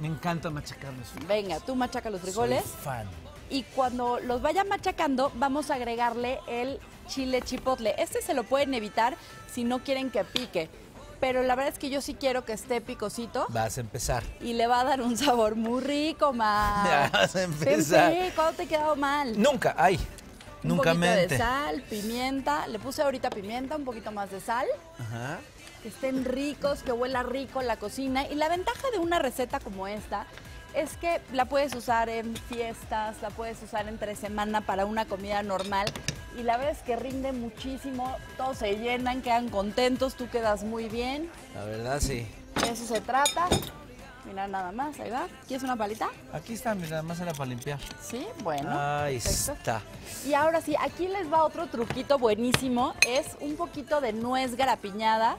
Me encanta machacar los frijoles. Venga, tú machaca los frijoles. Soy fan. Y cuando los vayan machacando, vamos a agregarle el chile chipotle. Este se lo pueden evitar si no quieren que pique. Pero la verdad es que yo sí quiero que esté picosito. Vas a empezar. Y le va a dar un sabor muy rico, Mau. Ya vas a empezar. Sí, ¿cuándo te he quedado mal? Nunca, ay, nunca mente. Un poquito de sal, pimienta. Le puse ahorita pimienta, un poquito más de sal. Ajá. Que estén ricos, que huela rico la cocina. Y la ventaja de una receta como esta es que la puedes usar en fiestas, la puedes usar entre semana para una comida normal. Y la verdad es que rinde muchísimo, todos se llenan, quedan contentos, tú quedas muy bien. La verdad, sí. De eso se trata. Mira nada más, ahí va. ¿Quieres una palita? Aquí está, mira, nada más era para limpiar. Sí, bueno. Ahí está. Y ahora sí, aquí les va otro truquito buenísimo, es un poquito de nuez grapiñada.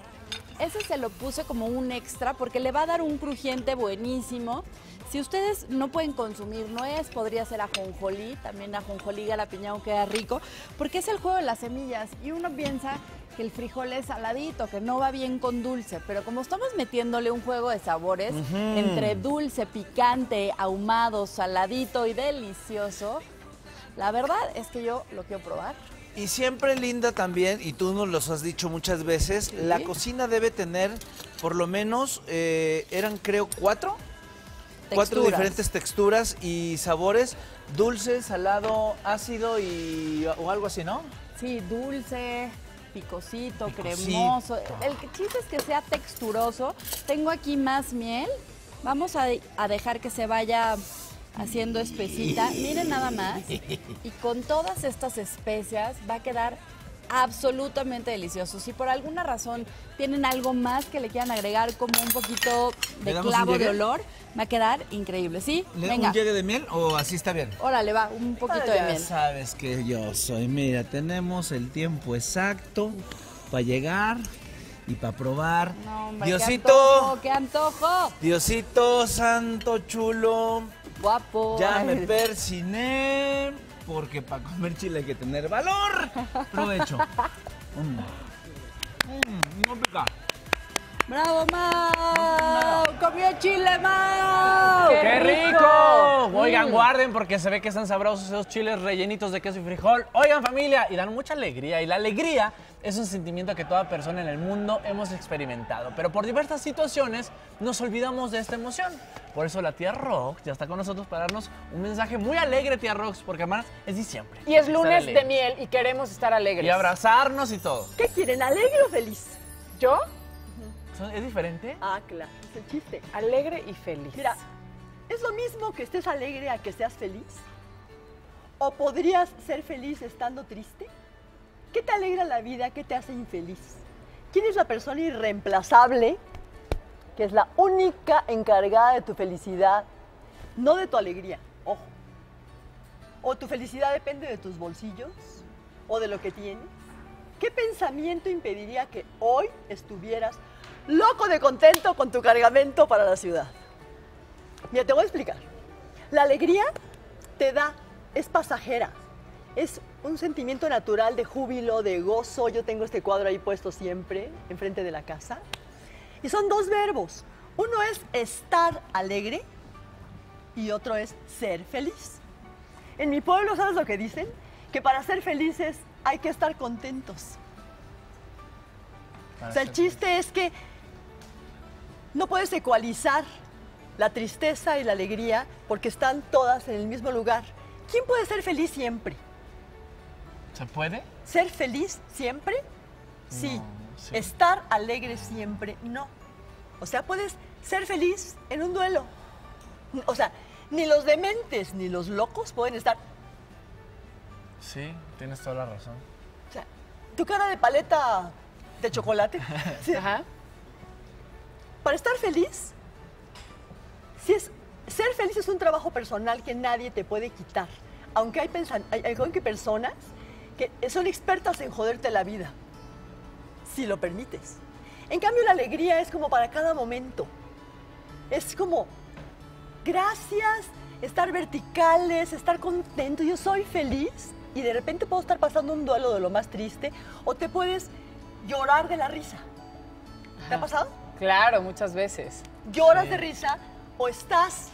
Ese se lo puse como un extra porque le va a dar un crujiente buenísimo. Si ustedes no pueden consumir nuez, podría ser ajonjolí, también ajonjolí galapiñado queda rico, porque es el juego de las semillas y uno piensa que el frijol es saladito, que no va bien con dulce, pero como estamos metiéndole un juego de sabores entre dulce, picante, ahumado, saladito y delicioso, la verdad es que yo lo quiero probar. Y siempre, Linda, también, y tú nos los has dicho muchas veces, ¿sí? La cocina debe tener, por lo menos, eran creo cuatro diferentes texturas y sabores, dulce, salado, ácido y o algo así, ¿no? Sí, dulce, picosito, cremoso. El chiste es que sea texturoso. Tengo aquí más miel. Vamos a dejar que se vaya haciendo espesita. Miren nada más. Y con todas estas especias va a quedar absolutamente delicioso. Si por alguna razón tienen algo más que le quieran agregar, como un poquito de clavo de olor, va a quedar increíble, ¿sí? Venga. ¿Un llegue de miel o así está bien? Órale, va, un poquito de miel. Ya sabes que yo soy. Mira, tenemos el tiempo exacto para llegar y para probar. No, hombre, Diosito, qué antojo. Diosito santo, chulo, guapo. Ya me persiné, porque para comer chile hay que tener valor. Provecho. No pica. ¡Bravo, Mau! ¡Comió chile, Mau! ¡Qué rico! Oigan, guarden porque se ve que están sabrosos esos chiles rellenitos de queso y frijol. Oigan, familia, y dan mucha alegría. Y la alegría es un sentimiento que toda persona en el mundo hemos experimentado. Pero por diversas situaciones nos olvidamos de esta emoción. Por eso la tía Rox ya está con nosotros para darnos un mensaje muy alegre, tía Rox, porque además es diciembre. Y es lunes de miel y queremos estar alegres. Y abrazarnos y todo. ¿Qué quieren? ¿Alegre o feliz? ¿Yo? ¿Es diferente? Ah, claro, es el chiste. Alegre y feliz. Mira, ¿es lo mismo que estés alegre a que seas feliz? ¿O podrías ser feliz estando triste? ¿Qué te alegra la vida? ¿Qué te hace infeliz? ¿Quién es la persona irreemplazable que es la única encargada de tu felicidad? No de tu alegría, ojo. ¿O tu felicidad depende de tus bolsillos? ¿O de lo que tienes? ¿Qué pensamiento impediría que hoy estuvieras loco de contento con tu cargamento para la ciudad? Mira, te voy a explicar. La alegría te da, es pasajera, es un sentimiento natural de júbilo, de gozo. Yo tengo este cuadro ahí puesto siempre, enfrente de la casa. Y son dos verbos. Uno es estar alegre y otro es ser feliz. En mi pueblo, ¿sabes lo que dicen? Que para ser felices hay que estar contentos. O sea, el chiste es que no puedes ecualizar la tristeza y la alegría porque están todas en el mismo lugar. ¿Quién puede ser feliz siempre? ¿Se puede? ¿Ser feliz siempre? Sí. No, sí. Estar alegre siempre, no. O sea, puedes ser feliz en un duelo. O sea, ni los dementes ni los locos pueden estar... Sí, tienes toda la razón. O sea, tu cara de paleta de chocolate. ¿Sí? Ajá. Para estar feliz, ser feliz es un trabajo personal que nadie te puede quitar. Aunque hay personas que son expertas en joderte la vida, si lo permites. En cambio, la alegría es como para cada momento. Es como, gracias, estar verticales, estar contento. Yo soy feliz y de repente puedo estar pasando un duelo de lo más triste o te puedes llorar de la risa. ¿Te ha pasado? Claro, muchas veces. Lloras de risa o estás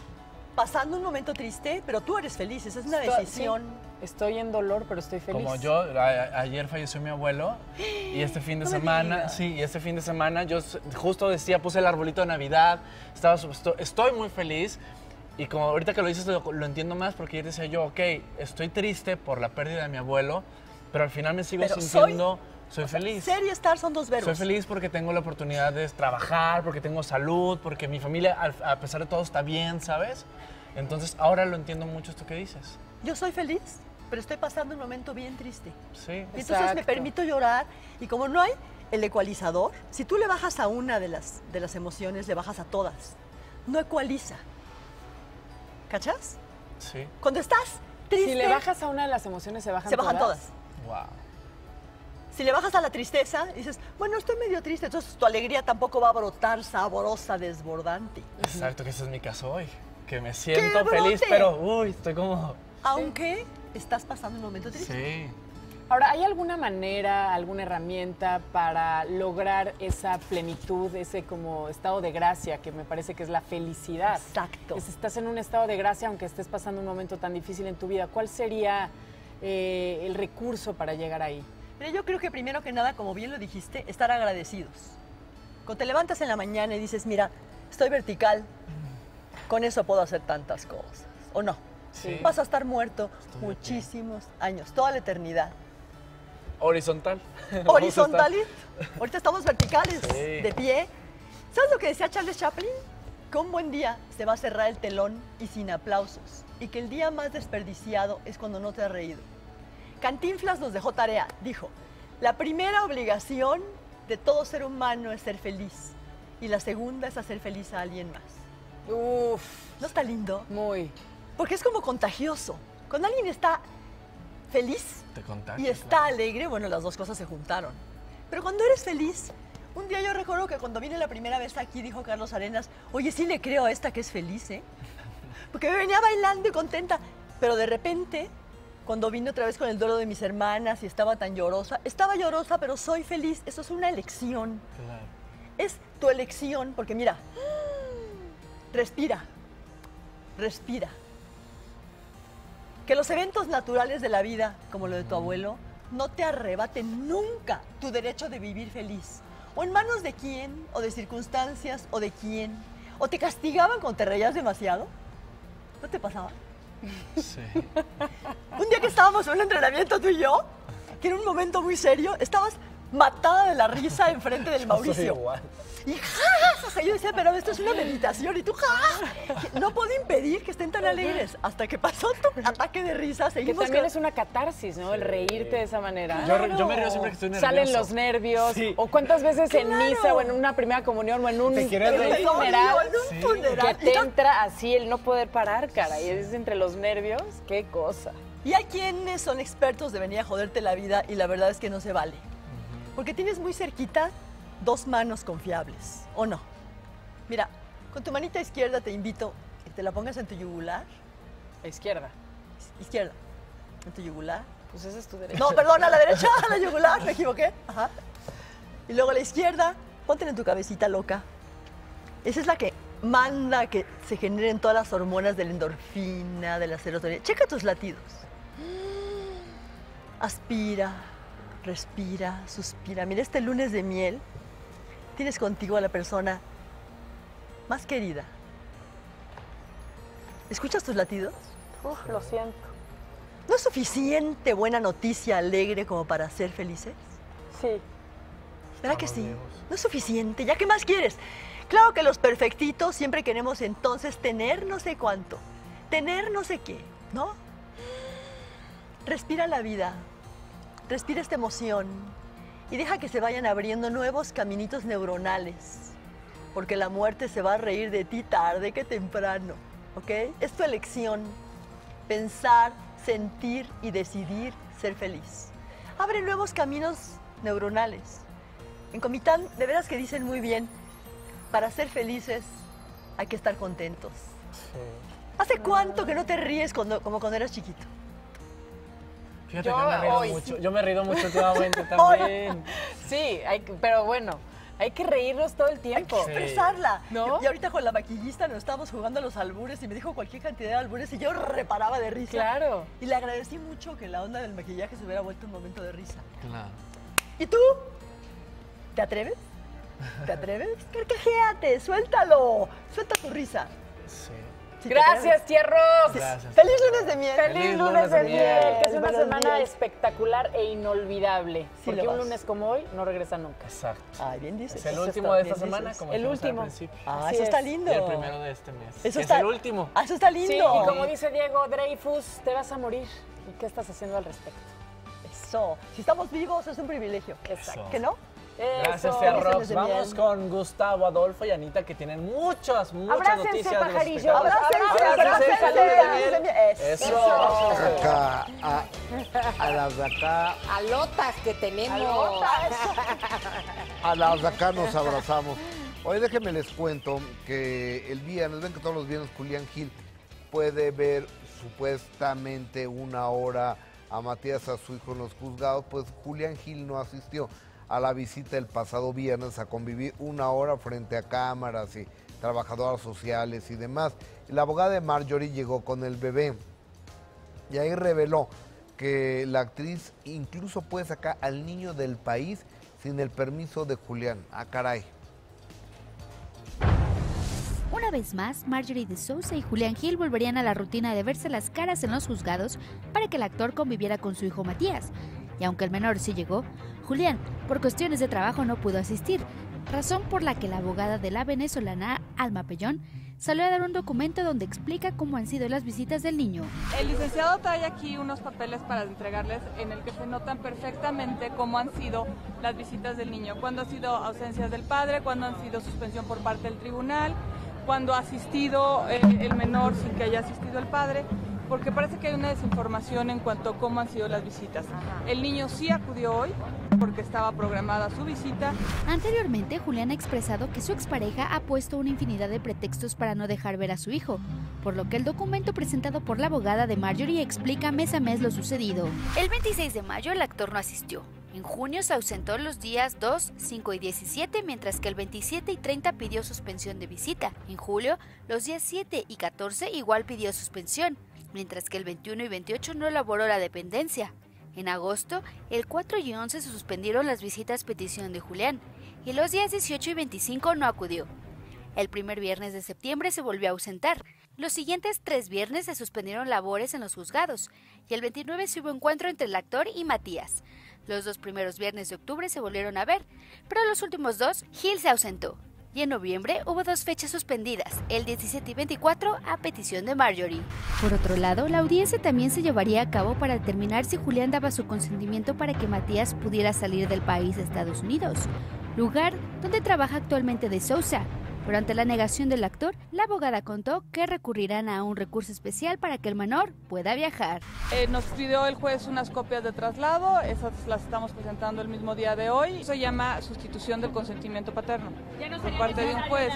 pasando un momento triste, pero tú eres feliz. Esa es una decisión. Sí. Estoy en dolor, pero estoy feliz. Como yo, ayer falleció mi abuelo y este fin de semana, sí, y este fin de semana yo justo decía, puse el arbolito de Navidad, estoy muy feliz. Y como ahorita que lo dices lo entiendo más porque ayer decía yo, ok, estoy triste por la pérdida de mi abuelo, pero al final me sigo sintiendo... Soy feliz. Ser y estar son dos verbos. Soy feliz porque tengo la oportunidad de trabajar, porque tengo salud, porque mi familia, a pesar de todo, está bien, ¿sabes? Entonces, ahora lo entiendo mucho esto que dices. Yo soy feliz, pero estoy pasando un momento bien triste. Sí. Entonces, exacto, me permito llorar. Y como no hay el ecualizador, si tú le bajas a una de las emociones, le bajas a todas. No ecualiza. ¿Cachas? Sí. Cuando estás triste... Si le bajas a una de las emociones, se bajan todas. Wow. Si le bajas a la tristeza, dices, bueno, estoy medio triste, entonces tu alegría tampoco va a brotar saborosa, desbordante. Exacto, que ese es mi caso hoy, que me siento feliz, pero uy, estoy como... Aunque estás pasando un momento triste. Sí. Ahora, ¿hay alguna manera, alguna herramienta para lograr esa plenitud, ese como estado de gracia, que me parece que es la felicidad? Exacto. Si estás en un estado de gracia, aunque estés pasando un momento tan difícil en tu vida, ¿cuál sería el recurso para llegar ahí? Pero yo creo que primero que nada, como bien lo dijiste, estar agradecidos. Cuando te levantas en la mañana y dices, mira, estoy vertical, con eso puedo hacer tantas cosas, ¿o no? Sí. Vas a estar muerto muchísimos años, toda la eternidad. Horizontal. Horizontal. Ahorita estamos verticales, de pie. ¿Sabes lo que decía Charles Chaplin? Que un buen día se va a cerrar el telón y sin aplausos. Y que el día más desperdiciado es cuando no te has reído. Cantinflas nos dejó tarea, dijo, la primera obligación de todo ser humano es ser feliz y la segunda es hacer feliz a alguien más. Uf, ¿no está lindo? Muy. Porque es como contagioso. Cuando alguien está feliz y está alegre, bueno, las dos cosas se juntaron. Pero cuando eres feliz, un día yo recuerdo que cuando vine la primera vez aquí dijo Carlos Arenas, oye, sí le creo a esta que es feliz, ¿eh? Porque me venía bailando y contenta, pero de repente... Cuando vine otra vez con el duelo de mis hermanas y estaba tan llorosa. Estaba llorosa, pero soy feliz. Eso es una elección. Claro. Es tu elección, porque mira, respira, respira. Que los eventos naturales de la vida, como lo de tu abuelo, no te arrebaten nunca tu derecho de vivir feliz. O en manos de quién, o de circunstancias, o de quién. O te castigaban cuando te reías demasiado. ¿No te pasaba? Sí. Un día que estábamos en un entrenamiento tú y yo, que era un momento muy serio, estabas matada de la risa enfrente del Mauricio. Y yo decía, pero esto es una meditación. Y tú, no puedo impedir que estén tan alegres. Hasta que pasó tu ataque de risa, seguimos. Que también es una catarsis, ¿no? Sí. El reírte de esa manera. Claro. Yo me río siempre que estoy nervioso. Salen los nervios. Sí. O cuántas veces en misa o en una primera comunión o en un funeral. Que te entra así el no poder parar, cara. Y es entre los nervios, qué cosa. Y hay quienes son expertos de venir a joderte la vida y la verdad es que no se vale. Porque tienes muy cerquita dos manos confiables, ¿o no? Mira, con tu manita izquierda te invito que te la pongas en tu yugular Izquierda. Izquierda. ¿En tu yugular? Pues esa es tu derecha. No, perdón, a la derecha, a la yugular, me equivoqué. Ajá. Y luego a la izquierda, ponte en tu cabecita loca. Esa es la que manda que se generen todas las hormonas de la endorfina, de la serotonina. Checa tus latidos. Aspira, respira, suspira. Mira, este lunes de miel tienes contigo a la persona más querida. ¿Escuchas tus latidos? Uf, lo siento. ¿No es suficiente buena noticia alegre como para ser felices? Sí. ¿Verdad que sí? No es suficiente. ¿Ya qué más quieres? Claro que los perfectitos siempre queremos entonces tener no sé cuánto, tener no sé qué, ¿no? Respira la vida, respira esta emoción y deja que se vayan abriendo nuevos caminitos neuronales, porque la muerte se va a reír de ti tarde que temprano, ¿ok? Es tu elección, pensar, sentir y decidir ser feliz. Abre nuevos caminos neuronales. En Comitán, de veras que dicen muy bien, para ser felices hay que estar contentos. Sí. ¿Hace cuánto que no te ríes como cuando eras chiquito? Fíjate, yo me he reído mucho últimamente también. Sí, pero bueno, hay que reírnos todo el tiempo. Hay que expresarla. Sí. ¿No? Y ahorita con la maquillista nos estábamos jugando a los albures y me dijo cualquier cantidad de albures y yo reparaba de risa. Claro. Y le agradecí mucho que la onda del maquillaje se hubiera vuelto un momento de risa. Claro. ¿Y tú? ¿Te atreves? ¿Te atreves? Carcajéate, suéltalo, suelta tu risa. Sí. Si gracias, tierros. Gracias. Feliz lunes de miel. Feliz lunes de miel, que es una semana espectacular e inolvidable. Sí, porque un lunes como hoy no regresa nunca. Exacto. Ay, bien dices. Es el último de esta semana, como el último. Ah, eso está lindo. Y el primero de este mes. Eso es el último. Ah, eso está lindo. Sí, y como dice Diego Dreyfus, te vas a morir. ¿Y qué estás haciendo al respecto? Eso. Si estamos vivos es un privilegio. Exacto. ¿Que no? Gracias, Rox. Vamos con Gustavo, Adolfo y Anita, que tienen muchas abrácense, noticias. Pajarillo. Abrácense. Eso. Acá, a las de acá. Alotas que tenemos. A las de acá nos abrazamos. Oye, déjenme les cuento que el viernes, ven que todos los viernes Julián Gil puede ver supuestamente una hora a Matías, a su hijo en los juzgados. Pues Julián Gil no asistió a la visita el pasado viernes a convivir una hora frente a cámaras y trabajadoras sociales y demás. La abogada de Marjorie llegó con el bebé y ahí reveló que la actriz incluso puede sacar al niño del país sin el permiso de Julián. ¡Ah, caray! Una vez más, Marjorie de Sousa y Julián Gil volverían a la rutina de verse las caras en los juzgados para que el actor conviviera con su hijo Matías. Y aunque el menor sí llegó, Julián, por cuestiones de trabajo, no pudo asistir, razón por la que la abogada de la venezolana Alma Pellón salió a dar un documento donde explica cómo han sido las visitas del niño. El licenciado trae aquí unos papeles para entregarles en el que se notan perfectamente cómo han sido las visitas del niño, cuándo han sido ausencias del padre, cuándo han sido suspensión por parte del tribunal, cuándo ha asistido el menor sin que haya asistido el padre. Porque parece que hay una desinformación en cuanto a cómo han sido las visitas. El niño sí acudió hoy porque estaba programada su visita. Anteriormente, Julián ha expresado que su expareja ha puesto una infinidad de pretextos para no dejar ver a su hijo, por lo que el documento presentado por la abogada de Marjorie explica mes a mes lo sucedido. El 26 de mayo el actor no asistió. En junio se ausentó los días 2, 5 y 17, mientras que el 27 y 30 pidió suspensión de visita. En julio, los días 7 y 14 igual pidió suspensión, mientras que el 21 y 28 no elaboró la dependencia. En agosto, el 4 y 11 se suspendieron las visitas a petición de Julián y los días 18 y 25 no acudió. El primer viernes de septiembre se volvió a ausentar. Los siguientes 3 viernes se suspendieron labores en los juzgados y el 29 se hubo encuentro entre el actor y Matías. Los 2 primeros viernes de octubre se volvieron a ver, pero los últimos 2 Gil se ausentó. Y en noviembre hubo 2 fechas suspendidas, el 17 y 24, a petición de Marjorie. Por otro lado, la audiencia también se llevaría a cabo para determinar si Julián daba su consentimiento para que Matías pudiera salir del país a Estados Unidos, lugar donde trabaja actualmente de Sousa, Pero ante la negación del actor, la abogada contó que recurrirán a un recurso especial para que el menor pueda viajar. Nos pidió el juez unas copias de traslado, esas las estamos presentando el mismo día de hoy. Eso se llama sustitución del consentimiento paterno por parte de un juez.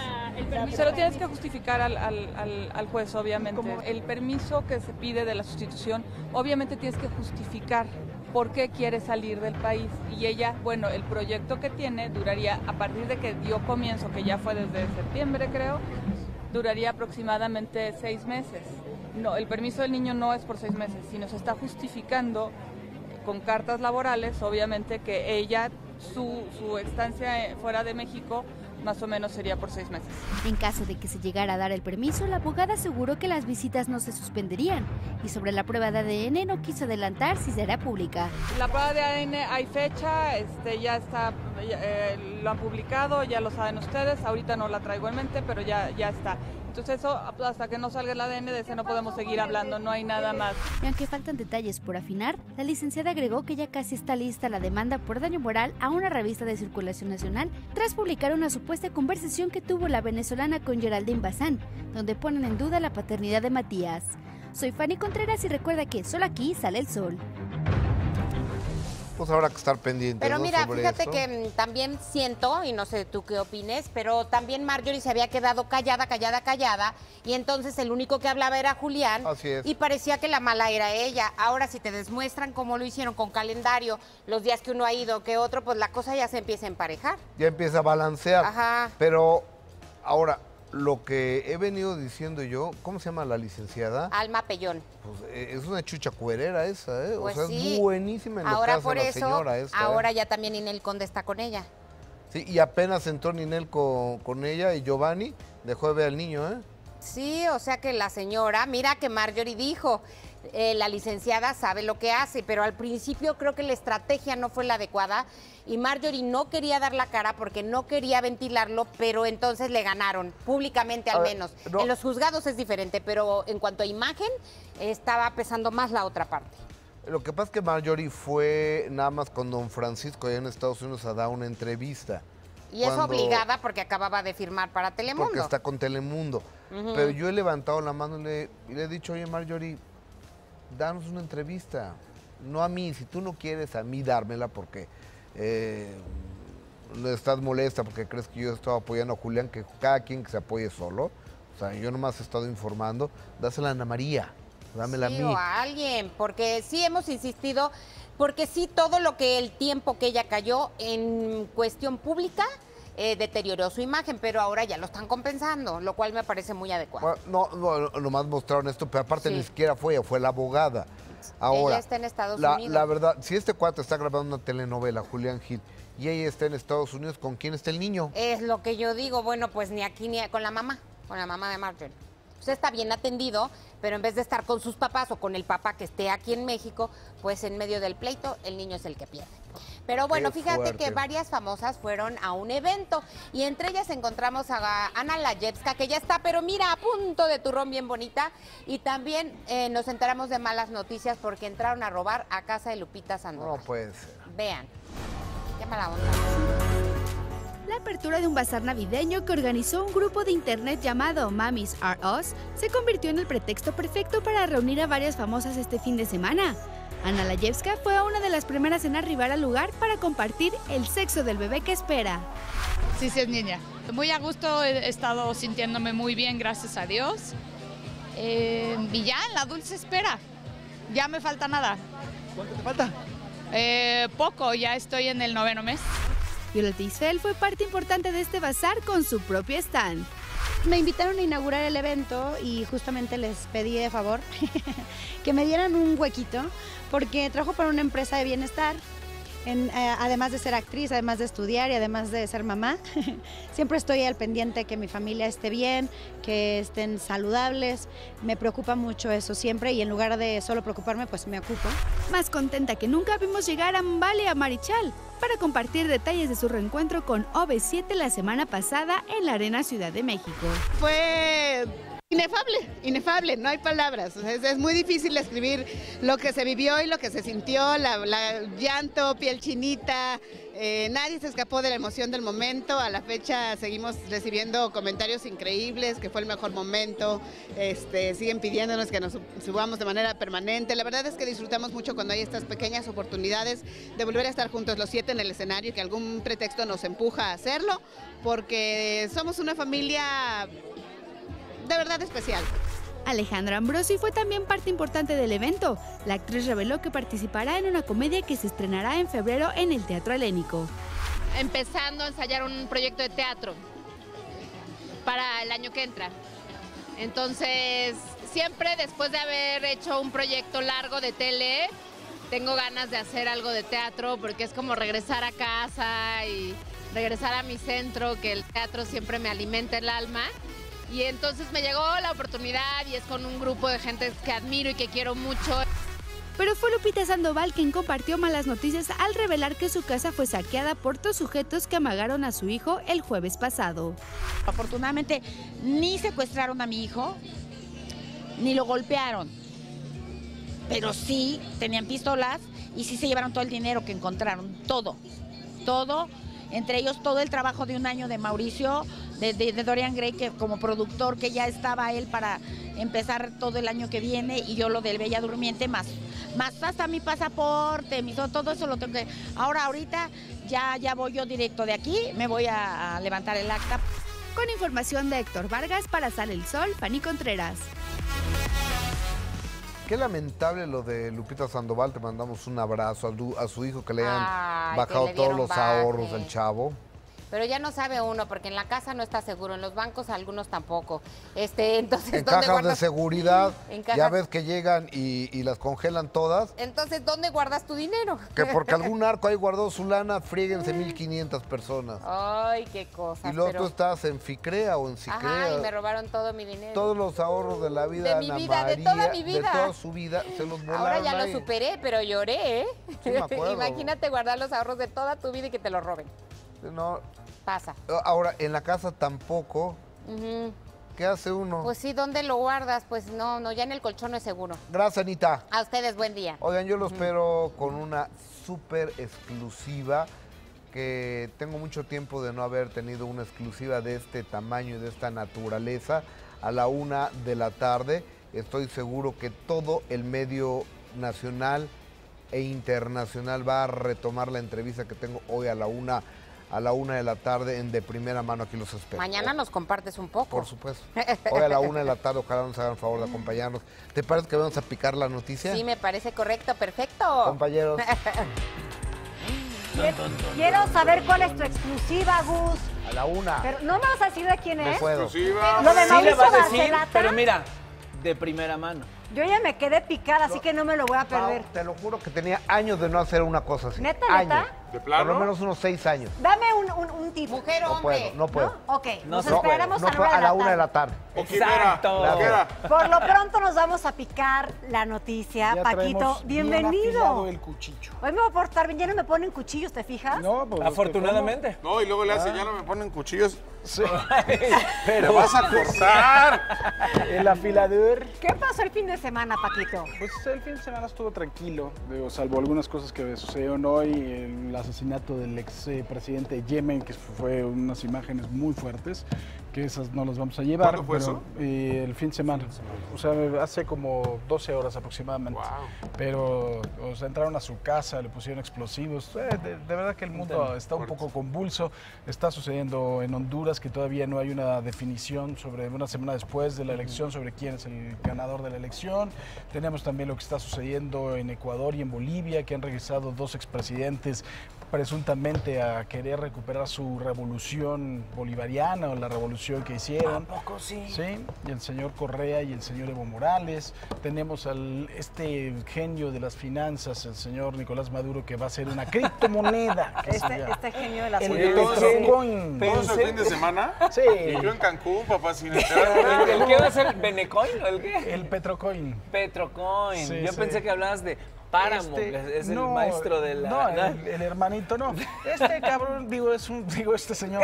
Se lo tienes que justificar al juez, obviamente. El permiso que se pide de la sustitución, obviamente tienes que justificar por qué quiere salir del país. Y ella, bueno, el proyecto que tiene duraría, a partir de que dio comienzo, que ya fue desde septiembre creo, duraría aproximadamente 6 meses. No, el permiso del niño no es por 6 meses, sino se está justificando con cartas laborales, obviamente, que ella, su estancia fuera de México, más o menos sería por 6 meses. En caso de que se llegara a dar el permiso, la abogada aseguró que las visitas no se suspenderían y sobre la prueba de ADN no quiso adelantar si será pública. La prueba de ADN hay fecha, ya está, lo han publicado, ya lo saben ustedes, ahorita no la traigo en mente, pero ya está. Entonces eso, hasta que no salga el ADN de ese no podemos seguir hablando, no hay nada más. Y aunque faltan detalles por afinar, la licenciada agregó que ya casi está lista la demanda por daño moral a una revista de circulación nacional tras publicar una supuesta conversación que tuvo la venezolana con Geraldine Bazán, donde ponen en duda la paternidad de Matías. Soy Fanny Contreras y recuerda que solo aquí sale el sol. Pues habrá que estar pendiente. Pero mira, fíjate esto, que también siento, y no sé tú qué opines, pero también Marjorie se había quedado callada, y entonces el único que hablaba era Julián. Así es. Y parecía que la mala era ella. Ahora, si te demuestran cómo lo hicieron con calendario, los días que uno ha ido, que otro, pues la cosa ya se empieza a emparejar. Ya empieza a balancear. Ajá. Pero ahora, lo que he venido diciendo yo, ¿cómo se llama la licenciada? Alma Pellón. Pues es una chucha cuerera esa, ¿eh? Pues o sea, sí, es buenísima en lo que hace la señora esta. Ahora ya también Ninel Conde está con ella. Sí, y apenas entró Ninel con ella y Giovanni dejó de ver al niño, ¿eh? Sí, o sea que la señora, mira que Marjorie dijo, la licenciada sabe lo que hace, pero al principio creo que la estrategia no fue la adecuada y Marjorie no quería dar la cara porque no quería ventilarlo, pero entonces le ganaron, públicamente al menos. No. En los juzgados es diferente, pero en cuanto a imagen, estaba pesando más la otra parte. Lo que pasa es que Marjorie fue nada más con don Francisco allá en Estados Unidos a dar una entrevista. Y es obligada porque acababa de firmar para Telemundo. Porque está con Telemundo. Uh-huh. Pero yo he levantado la mano y le he dicho, oye Marjorie, danos una entrevista, no a mí, si tú no quieres a mí dármela porque estás molesta porque crees que yo estoy apoyando a Julián, que cada quien que se apoye solo, o sea, yo nomás he estado informando, dásela a Ana María, dámela a mí. O a alguien, porque sí hemos insistido, porque sí todo lo que el tiempo que ella cayó en cuestión pública deterioró su imagen, pero ahora ya lo están compensando, lo cual me parece muy adecuado. Bueno, no, nomás mostraron esto, pero aparte sí, ni siquiera fue ella, fue la abogada. Ahora, ella está en Estados Unidos. La verdad, si este cuate está grabando una telenovela, Julián Gil, y ella está en Estados Unidos, ¿con quién está el niño? Es lo que yo digo, bueno, pues ni aquí ni con la mamá de Marjorie. Pues está bien atendido, pero en vez de estar con sus papás o con el papá que esté aquí en México, pues en medio del pleito el niño es el que pierde. Pero bueno, qué fíjate fuerte, que varias famosas fueron a un evento y entre ellas encontramos a Ana Layevska, que ya está, pero mira, a punto de turrón, bien bonita. Y también nos enteramos de malas noticias porque entraron a robar a casa de Lupita Sandoval. No puede ser. Vean, qué mala onda. La apertura de un bazar navideño que organizó un grupo de internet llamado Mamis Are Us se convirtió en el pretexto perfecto para reunir a varias famosas este fin de semana. Ana Layevska fue una de las primeras en arribar al lugar para compartir el sexo del bebé que espera. Sí, sí es niña. Muy a gusto, he estado sintiéndome muy bien, gracias a Dios. Y ya, en la dulce espera. Ya me falta nada. ¿Cuánto te falta? Poco, ya estoy en el 9º mes. Violeta Isfel fue parte importante de este bazar con su propio stand. Me invitaron a inaugurar el evento y justamente les pedí de favor que me dieran un huequito porque trabajo para una empresa de bienestar. Además de ser actriz, además de estudiar y además de ser mamá, siempre estoy al pendiente que mi familia esté bien, que estén saludables. Me preocupa mucho eso siempre y en lugar de solo preocuparme, pues me ocupo. Más contenta que nunca vimos llegar a Mbale a Marichal para compartir detalles de su reencuentro con OV7 la semana pasada en la Arena Ciudad de México. Fue Inefable, no hay palabras, o sea, es muy difícil escribir lo que se vivió y lo que se sintió, llanto, piel chinita, nadie se escapó de la emoción del momento. A la fecha seguimos recibiendo comentarios increíbles, que fue el mejor momento, siguen pidiéndonos que nos subamos de manera permanente. La verdad es que disfrutamos mucho cuando hay estas pequeñas oportunidades de volver a estar juntos los siete en el escenario y que algún pretexto nos empuja a hacerlo, porque somos una familia de verdad especial. Alejandra Ambrosi fue también parte importante del evento. La actriz reveló que participará en una comedia que se estrenará en febrero en el Teatro Helénico. Empezando a ensayar un proyecto de teatro para el año que entra. Entonces, siempre después de haber hecho un proyecto largo de tele, tengo ganas de hacer algo de teatro, porque es como regresar a casa y regresar a mi centro, que el teatro siempre me alimenta el alma. Y entonces me llegó la oportunidad y es con un grupo de gente que admiro y que quiero mucho. Pero fue Lupita Sandoval quien compartió malas noticias al revelar que su casa fue saqueada por dos sujetos que amagaron a su hijo el jueves pasado. Afortunadamente ni secuestraron a mi hijo, ni lo golpearon, pero sí tenían pistolas y sí se llevaron todo el dinero que encontraron, todo. Entre ellos todo el trabajo de un año de Mauricio, de Dorian Gray, que como productor, que ya estaba él para empezar todo el año que viene, y yo lo del Bella Durmiente, más hasta mi pasaporte, todo eso lo tengo que... Ahorita ya voy yo directo de aquí, me voy a levantar el acta. Con información de Héctor Vargas para Sale el Sol, Fanny Contreras. Qué lamentable lo de Lupita Sandoval, te mandamos un abrazo a su hijo, que le hayan bajado todos los ahorros del chavo. Pero ya no sabe uno, porque en la casa no está seguro, en los bancos algunos tampoco. Entonces, en cajas de seguridad, ya ves que llegan y las congelan todas. Entonces, ¿dónde guardas tu dinero? Que porque algún narco ahí guardó su lana, fríguense 1,500 personas. Ay, qué cosa. Y luego tú estás en FICREA o en SICREA. Ajá, y me robaron todo mi dinero. Todos los ahorros de la vida de mi vida, Ana María, de toda mi vida. De toda su vida, se los volaron. Ahora ya lo superé, pero lloré, ¿eh? Sí, me acuerdo. Imagínate guardar los ahorros de toda tu vida y que te los roben. No. Pasa. Ahora, en la casa tampoco. ¿Qué hace uno? Pues sí, ¿dónde lo guardas? Pues no, ya en el colchón no es seguro. Gracias, Anita. A ustedes, buen día. Oigan, yo lo espero con una súper exclusiva, que tengo mucho tiempo de no haber tenido una exclusiva de este tamaño y de esta naturaleza. A la 1:00 p.m, estoy seguro que todo el medio nacional e internacional va a retomar la entrevista que tengo hoy a la 1:00 p.m. en De Primera Mano. Aquí los espero. Mañana nos compartes un poco. Por supuesto. Hoy a la 1:00 p.m, ojalá nos hagan favor de acompañarnos. ¿Te parece que vamos a picar la noticia? Sí, me parece correcto, perfecto. Compañeros. Quiero saber cuál es tu exclusiva, Gus. A la 1:00 p.m. Pero no me vas a decir de quién es. Exclusiva. Lo de Mauricio, sí le vas a decir, pero mira, de primera mano. Yo ya me quedé picada, así que no me lo voy a perder. Te lo juro que tenía años de no hacer una cosa así. ¿Neta, neta? ¿De plano? Por lo menos unos 6 años. Dame un tipo. Mujer o hombre. No puedo. Ok, nos esperamos a la 1:00 p.m. Exacto. Por lo pronto nos vamos a picar la noticia. Ya, Paquito, bienvenido. El cuchillo. Hoy me voy a portar bien, ya no me ponen cuchillos, ¿te fijas? No, pues, afortunadamente. No, y luego le hacen, ya no me ponen cuchillos. Sí. Pero vas a cortar. El afilador. ¿Qué pasó el fin de semana, Paquito? Pues el fin de semana estuvo tranquilo, digo, salvo algunas cosas que sucedieron hoy, el asesinato del ex presidente de Yemen, que fue unas imágenes muy fuertes, que esas no las vamos a llevar. ¿Cuándo fue eso? El fin de semana, o sea, hace como 12 horas aproximadamente. Wow. Pero, o sea, entraron a su casa, le pusieron explosivos, de verdad que el mundo está un poco convulso, está sucediendo en Honduras, que todavía no hay una definición sobre, una semana después de la elección, sobre quién es el ganador de la elección. Tenemos también lo que está sucediendo en Ecuador y en Bolivia, que han regresado 2 expresidentes presuntamente a querer recuperar su revolución bolivariana o la revolución que hicieron. ¿A poco sí? Sí, y el señor Correa y el señor Evo Morales. Tenemos al genio de las finanzas, el señor Nicolás Maduro, que va a hacer una criptomoneda. Este genio de las finanzas. ¿Todos el fin de semana? Sí. Y yo en Cancún, papá, sin entrar. ¿El qué va a ser? ¿Benecoin o el qué? El Petrocoin. Petrocoin. Sí, yo pensé que hablabas de Páramo, es no, el maestro de la... No, el hermanito no. Este cabrón, este señor.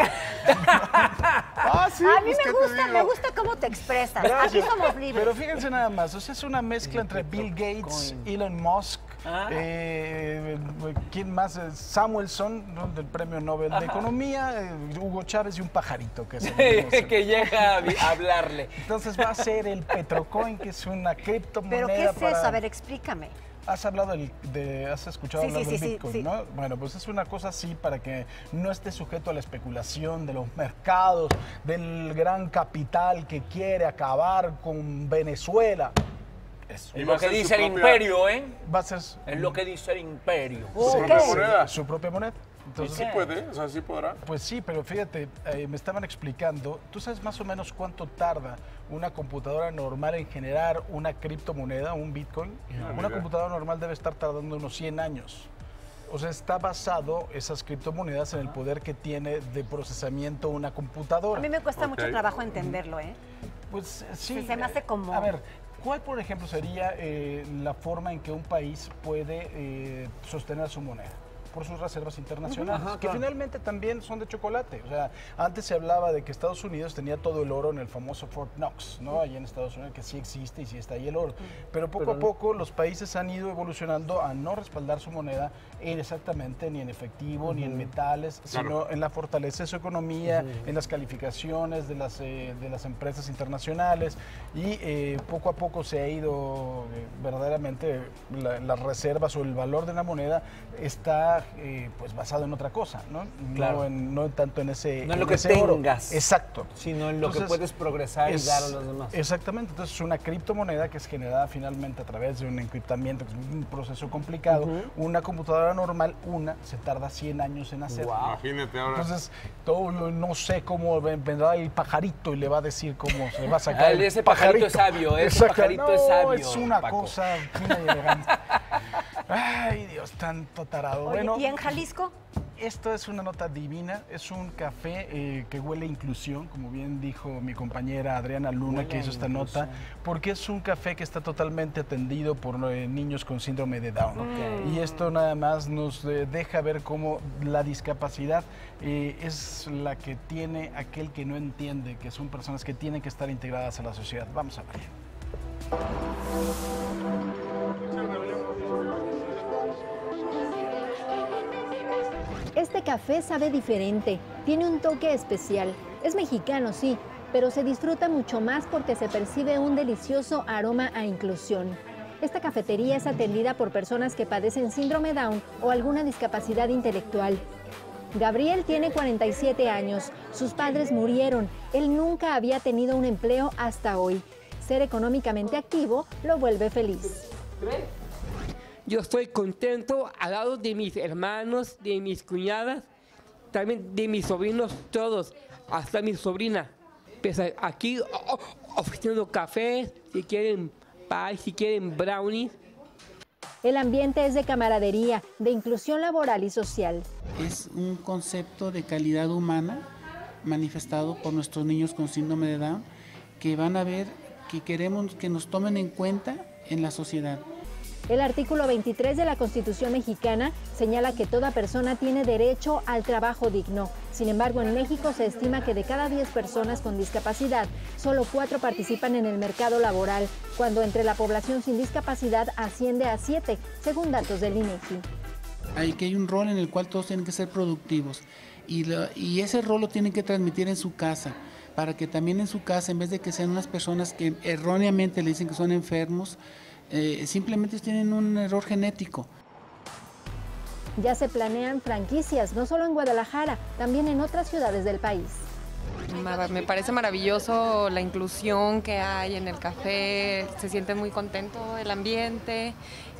Ah, sí, a mí pues, me gusta cómo te expresas. Gracias. Aquí somos libres. Pero fíjense nada más, o sea, es una mezcla entre Bill Gates, Elon Musk, ¿quién más? Samuelson, ¿no? Del Premio Nobel de Economía, Hugo Chávez y un pajarito que, que llega a hablarle. Entonces va a ser el Petrocoin, que es una criptomoneda. ¿Pero qué es eso? A ver, explícame. Has hablado has escuchado hablar del Bitcoin, ¿no? Bueno, pues es una cosa así para que no esté sujeto a la especulación de los mercados, del gran capital que quiere acabar con Venezuela. Es lo que dice el imperio, ¿eh? Va a ser... Es lo que dice el imperio. ¿Su propia moneda? Su propia moneda. Entonces, ¿sí puede? O sea, ¿sí podrá? Pues sí, pero fíjate, me estaban explicando, ¿tú sabes más o menos cuánto tarda una computadora normal en generar una criptomoneda, un Bitcoin? Una computadora normal debe estar tardando unos 100 años. O sea, está basado esas criptomonedas en el poder que tiene de procesamiento una computadora. A mí me cuesta mucho trabajo entenderlo, ¿eh? Pues sí. Se me hace como... A ver, ¿cuál, por ejemplo, sería la forma en que un país puede sostener su moneda? Por sus reservas internacionales, que finalmente también son de chocolate. O sea, antes se hablaba de que Estados Unidos tenía todo el oro en el famoso Fort Knox, ¿no? Allí en Estados Unidos, que sí existe y sí está ahí el oro. Pero poco a poco los países han ido evolucionando a no respaldar su moneda exactamente ni en efectivo, ni en metales, sino en la fortaleza de su economía, en las calificaciones de las empresas internacionales. Y poco a poco se ha ido verdaderamente las reservas o el valor de la moneda está... pues basado en otra cosa, ¿no? Claro. No tanto en ese... No en lo que tengas. Oro. Exacto. Sino en lo que puedes progresar y dar a los demás. Exactamente. Entonces, una criptomoneda que es generada finalmente a través de un encriptamiento, que es un proceso complicado. Una computadora normal, se tarda 100 años en hacer. Wow. Imagínate ahora. Entonces, no sé cómo vendrá el pajarito y le va a decir cómo se va a sacar ese pajarito. Ese pajarito es sabio. Es una cosa fina y elegante. Ay, Dios, tanto tarado. Oye, bueno, ¿y en Jalisco? Esto es una nota divina, es un café que huele a inclusión, como bien dijo mi compañera Adriana Luna, que hizo esta nota, porque es un café que está totalmente atendido por niños con síndrome de Down. Y esto nada más nos deja ver cómo la discapacidad es la que tiene aquel que no entiende, que son personas que tienen que estar integradas a la sociedad. Vamos a ver. Este café sabe diferente, tiene un toque especial. Es mexicano, sí, pero se disfruta mucho más porque se percibe un delicioso aroma a inclusión. Esta cafetería es atendida por personas que padecen síndrome Down o alguna discapacidad intelectual. Gabriel tiene 47 años, sus padres murieron, él nunca había tenido un empleo hasta hoy. Ser económicamente activo lo vuelve feliz. Yo estoy contento al lado de mis hermanos, de mis cuñadas, también de mis sobrinos, todos, hasta mi sobrina. Pues aquí ofreciendo café, si quieren pie, si quieren brownies. El ambiente es de camaradería, de inclusión laboral y social. Es un concepto de calidad humana manifestado por nuestros niños con síndrome de Down, que van a ver que queremos que nos tomen en cuenta en la sociedad. El artículo 23 de la Constitución mexicana señala que toda persona tiene derecho al trabajo digno. Sin embargo, en México se estima que de cada 10 personas con discapacidad, solo 4 participan en el mercado laboral, cuando entre la población sin discapacidad asciende a 7, según datos del INEGI. Hay un rol en el cual todos tienen que ser productivos y ese rol lo tienen que transmitir en su casa, para que también en su casa, en vez de que sean unas personas que erróneamente le dicen que son enfermos, simplemente tienen un error genético. Ya se planean franquicias, no solo en Guadalajara, también en otras ciudades del país. Me parece maravilloso la inclusión que hay en el café, se siente muy contento el ambiente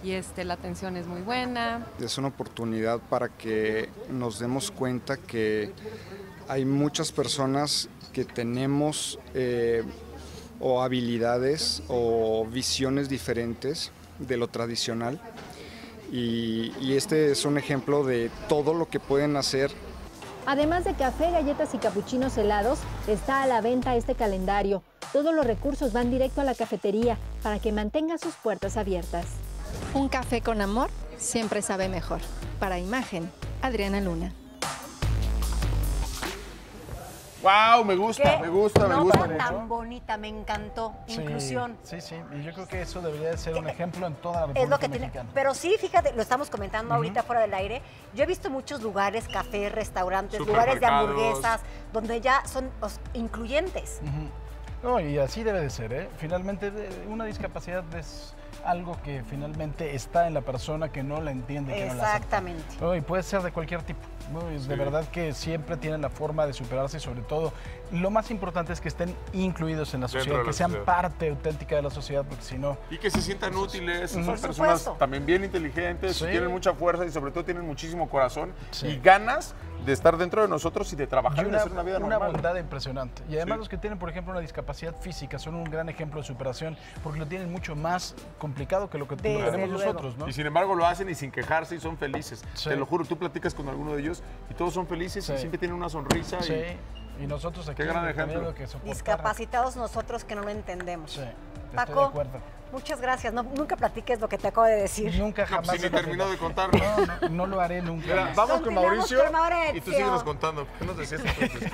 y la atención es muy buena. Es una oportunidad para que nos demos cuenta que hay muchas personas que tenemos o habilidades o visiones diferentes de lo tradicional y este es un ejemplo de todo lo que pueden hacer. Además de café, galletas y capuchinos helados, está a la venta este calendario. Todos los recursos van directo a la cafetería para que mantenga sus puertas abiertas. Un café con amor siempre sabe mejor. Para Imagen, Adriana Luna. ¡Wow! Me gusta. Nota tan bonita, me encantó. Sí, inclusión. Sí, sí. Y yo creo que eso debería de ser un ejemplo en toda la República Mexicana. Pero sí, fíjate, lo estamos comentando ahorita fuera del aire. Yo he visto muchos lugares, cafés, restaurantes, lugares de hamburguesas, donde ya son incluyentes. No, y así debe de ser, ¿eh? Finalmente, una discapacidad es algo que finalmente está en la persona que no la entiende, que no la acepta. Exactamente. Y puede ser de cualquier tipo. De verdad que siempre tienen la forma de superarse y sobre todo, lo más importante es que estén incluidos en la sociedad, que sean parte auténtica de la sociedad, porque si no... Y que se sientan útiles, son personas también bien inteligentes, tienen mucha fuerza y sobre todo tienen muchísimo corazón y ganas de estar dentro de nosotros y de trabajar y hacer una vida normal. Una bondad impresionante. Y además los que tienen, por ejemplo, una discapacidad física son un gran ejemplo de superación, porque lo tienen mucho más complicado que lo que tenemos nosotros, ¿no? Y sin embargo lo hacen y sin quejarse y son felices. Te lo juro, tú platicas con alguno de ellos y todos son felices y siempre tienen una sonrisa. Y nosotros aquí, discapacitados nosotros que no lo entendemos. Paco, muchas gracias. Nunca platiques lo que te acabo de decir. Nunca jamás. Si no he terminado de contarlo. No lo haré nunca. Mira, vamos con Mauricio, y tú síguenos contando. ¿Qué nos decías entonces?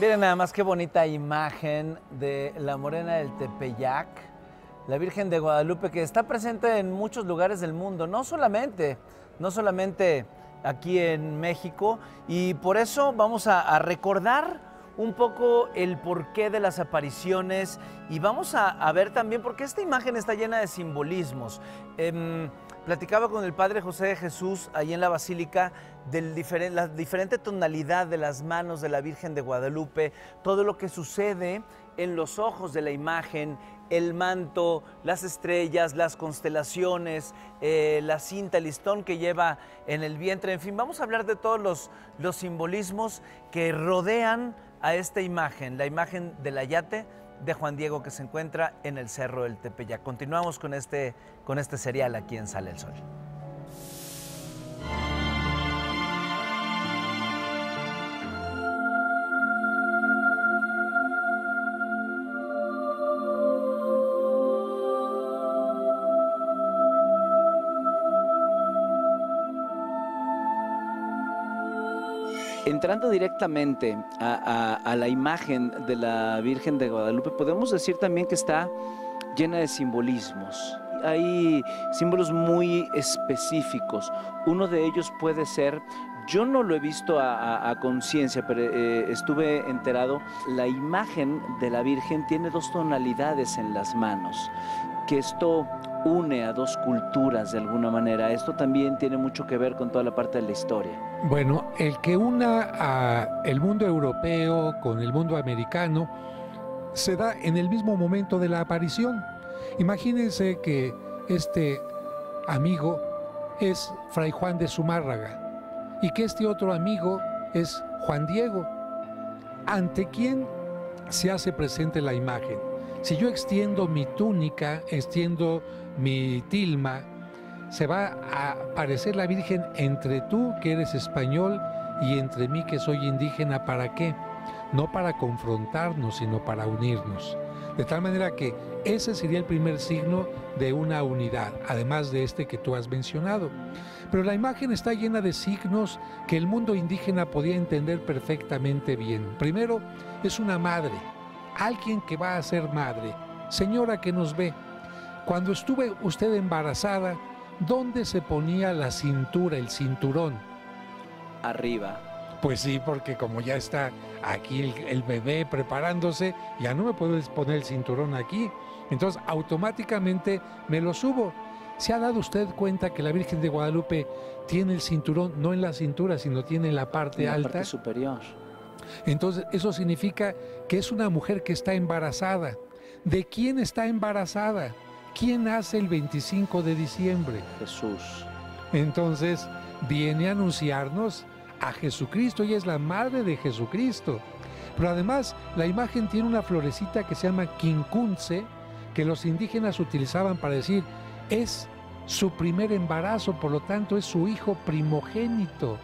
Miren nada más qué bonita imagen de la Morena del Tepeyac. La Virgen de Guadalupe, que está presente en muchos lugares del mundo, no solamente aquí en México, y por eso vamos a recordar un poco el porqué de las apariciones y vamos a ver también porque esta imagen está llena de simbolismos. Platicaba con el padre José de Jesús ahí en la Basílica de la diferente tonalidad de las manos de la Virgen de Guadalupe, todo lo que sucede en los ojos de la imagen, el manto, las estrellas, las constelaciones, la cinta, el listón que lleva en el vientre. En fin, vamos a hablar de todos los simbolismos que rodean a esta imagen, la imagen del Ayate de Juan Diego que se encuentra en el Cerro del Tepeyac. Continuamos con este serial aquí en Sale el Sol. Entrando directamente a la imagen de la Virgen de Guadalupe, podemos decir también que está llena de simbolismos. Hay símbolos muy específicos. Uno de ellos puede ser, yo no lo he visto a conciencia, pero estuve enterado, la imagen de la Virgen tiene dos tonalidades en las manos, que esto une a dos culturas de alguna manera. Esto también tiene mucho que ver con toda la parte de la historia. Bueno, el que una el mundo europeo con el mundo americano se da en el mismo momento de la aparición. Imagínense que este amigo es Fray Juan de Zumárraga y que este otro amigo es Juan Diego. ¿Ante quién se hace presente la imagen? Si yo extiendo mi túnica, extiendo mi tilma, se va a aparecer la Virgen entre tú, que eres español, y entre mí, que soy indígena. ¿Para qué? No para confrontarnos, sino para unirnos. De tal manera que ese sería el primer signo de una unidad, además de este que tú has mencionado. Pero la imagen está llena de signos que el mundo indígena podía entender perfectamente bien. Primero, es una madre, alguien que va a ser madre. Señora que nos ve, cuando estuve usted embarazada, ¿dónde se ponía la cintura, el cinturón? Arriba. Pues sí, porque como ya está aquí el bebé preparándose, ya no me puedo poner el cinturón aquí. Entonces, automáticamente me lo subo. ¿Se ha dado usted cuenta que la Virgen de Guadalupe tiene el cinturón, no en la cintura, sino tiene en la parte alta? En la parte superior. Entonces, eso significa que es una mujer que está embarazada. ¿De quién está embarazada? ¿Quién nace el 25 de diciembre? Jesús. Entonces, viene a anunciarnos a Jesucristo, y es la madre de Jesucristo. Pero además, la imagen tiene una florecita que se llama quincunce, que los indígenas utilizaban para decir, es su primer embarazo, por lo tanto, es su hijo primogénito.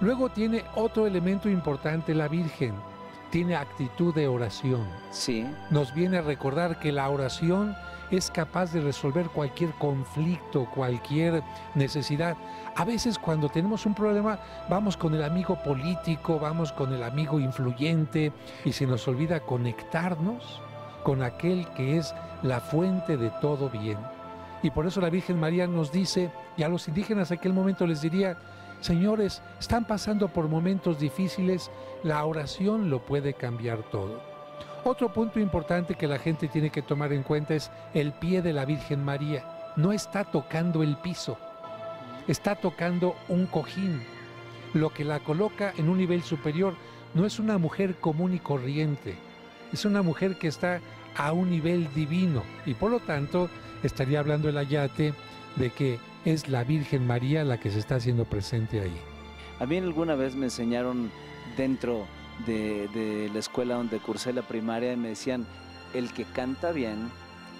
Luego tiene otro elemento importante la Virgen, tiene actitud de oración. Sí. Nos viene a recordar que la oración es capaz de resolver cualquier conflicto, cualquier necesidad. A veces cuando tenemos un problema vamos con el amigo político, vamos con el amigo influyente y se nos olvida conectarnos con aquel que es la fuente de todo bien. Y por eso la Virgen María nos dice, y a los indígenas en aquel momento les diría: señores, están pasando por momentos difíciles, la oración lo puede cambiar todo. Otro punto importante que la gente tiene que tomar en cuenta es el pie de la Virgen María. No está tocando el piso, está tocando un cojín, lo que la coloca en un nivel superior. No es una mujer común y corriente, es una mujer que está a un nivel divino, y por lo tanto estaría hablando el ayate de que es la Virgen María la que se está haciendo presente ahí. A mí alguna vez me enseñaron dentro de la escuela donde cursé la primaria, y me decían: el que canta bien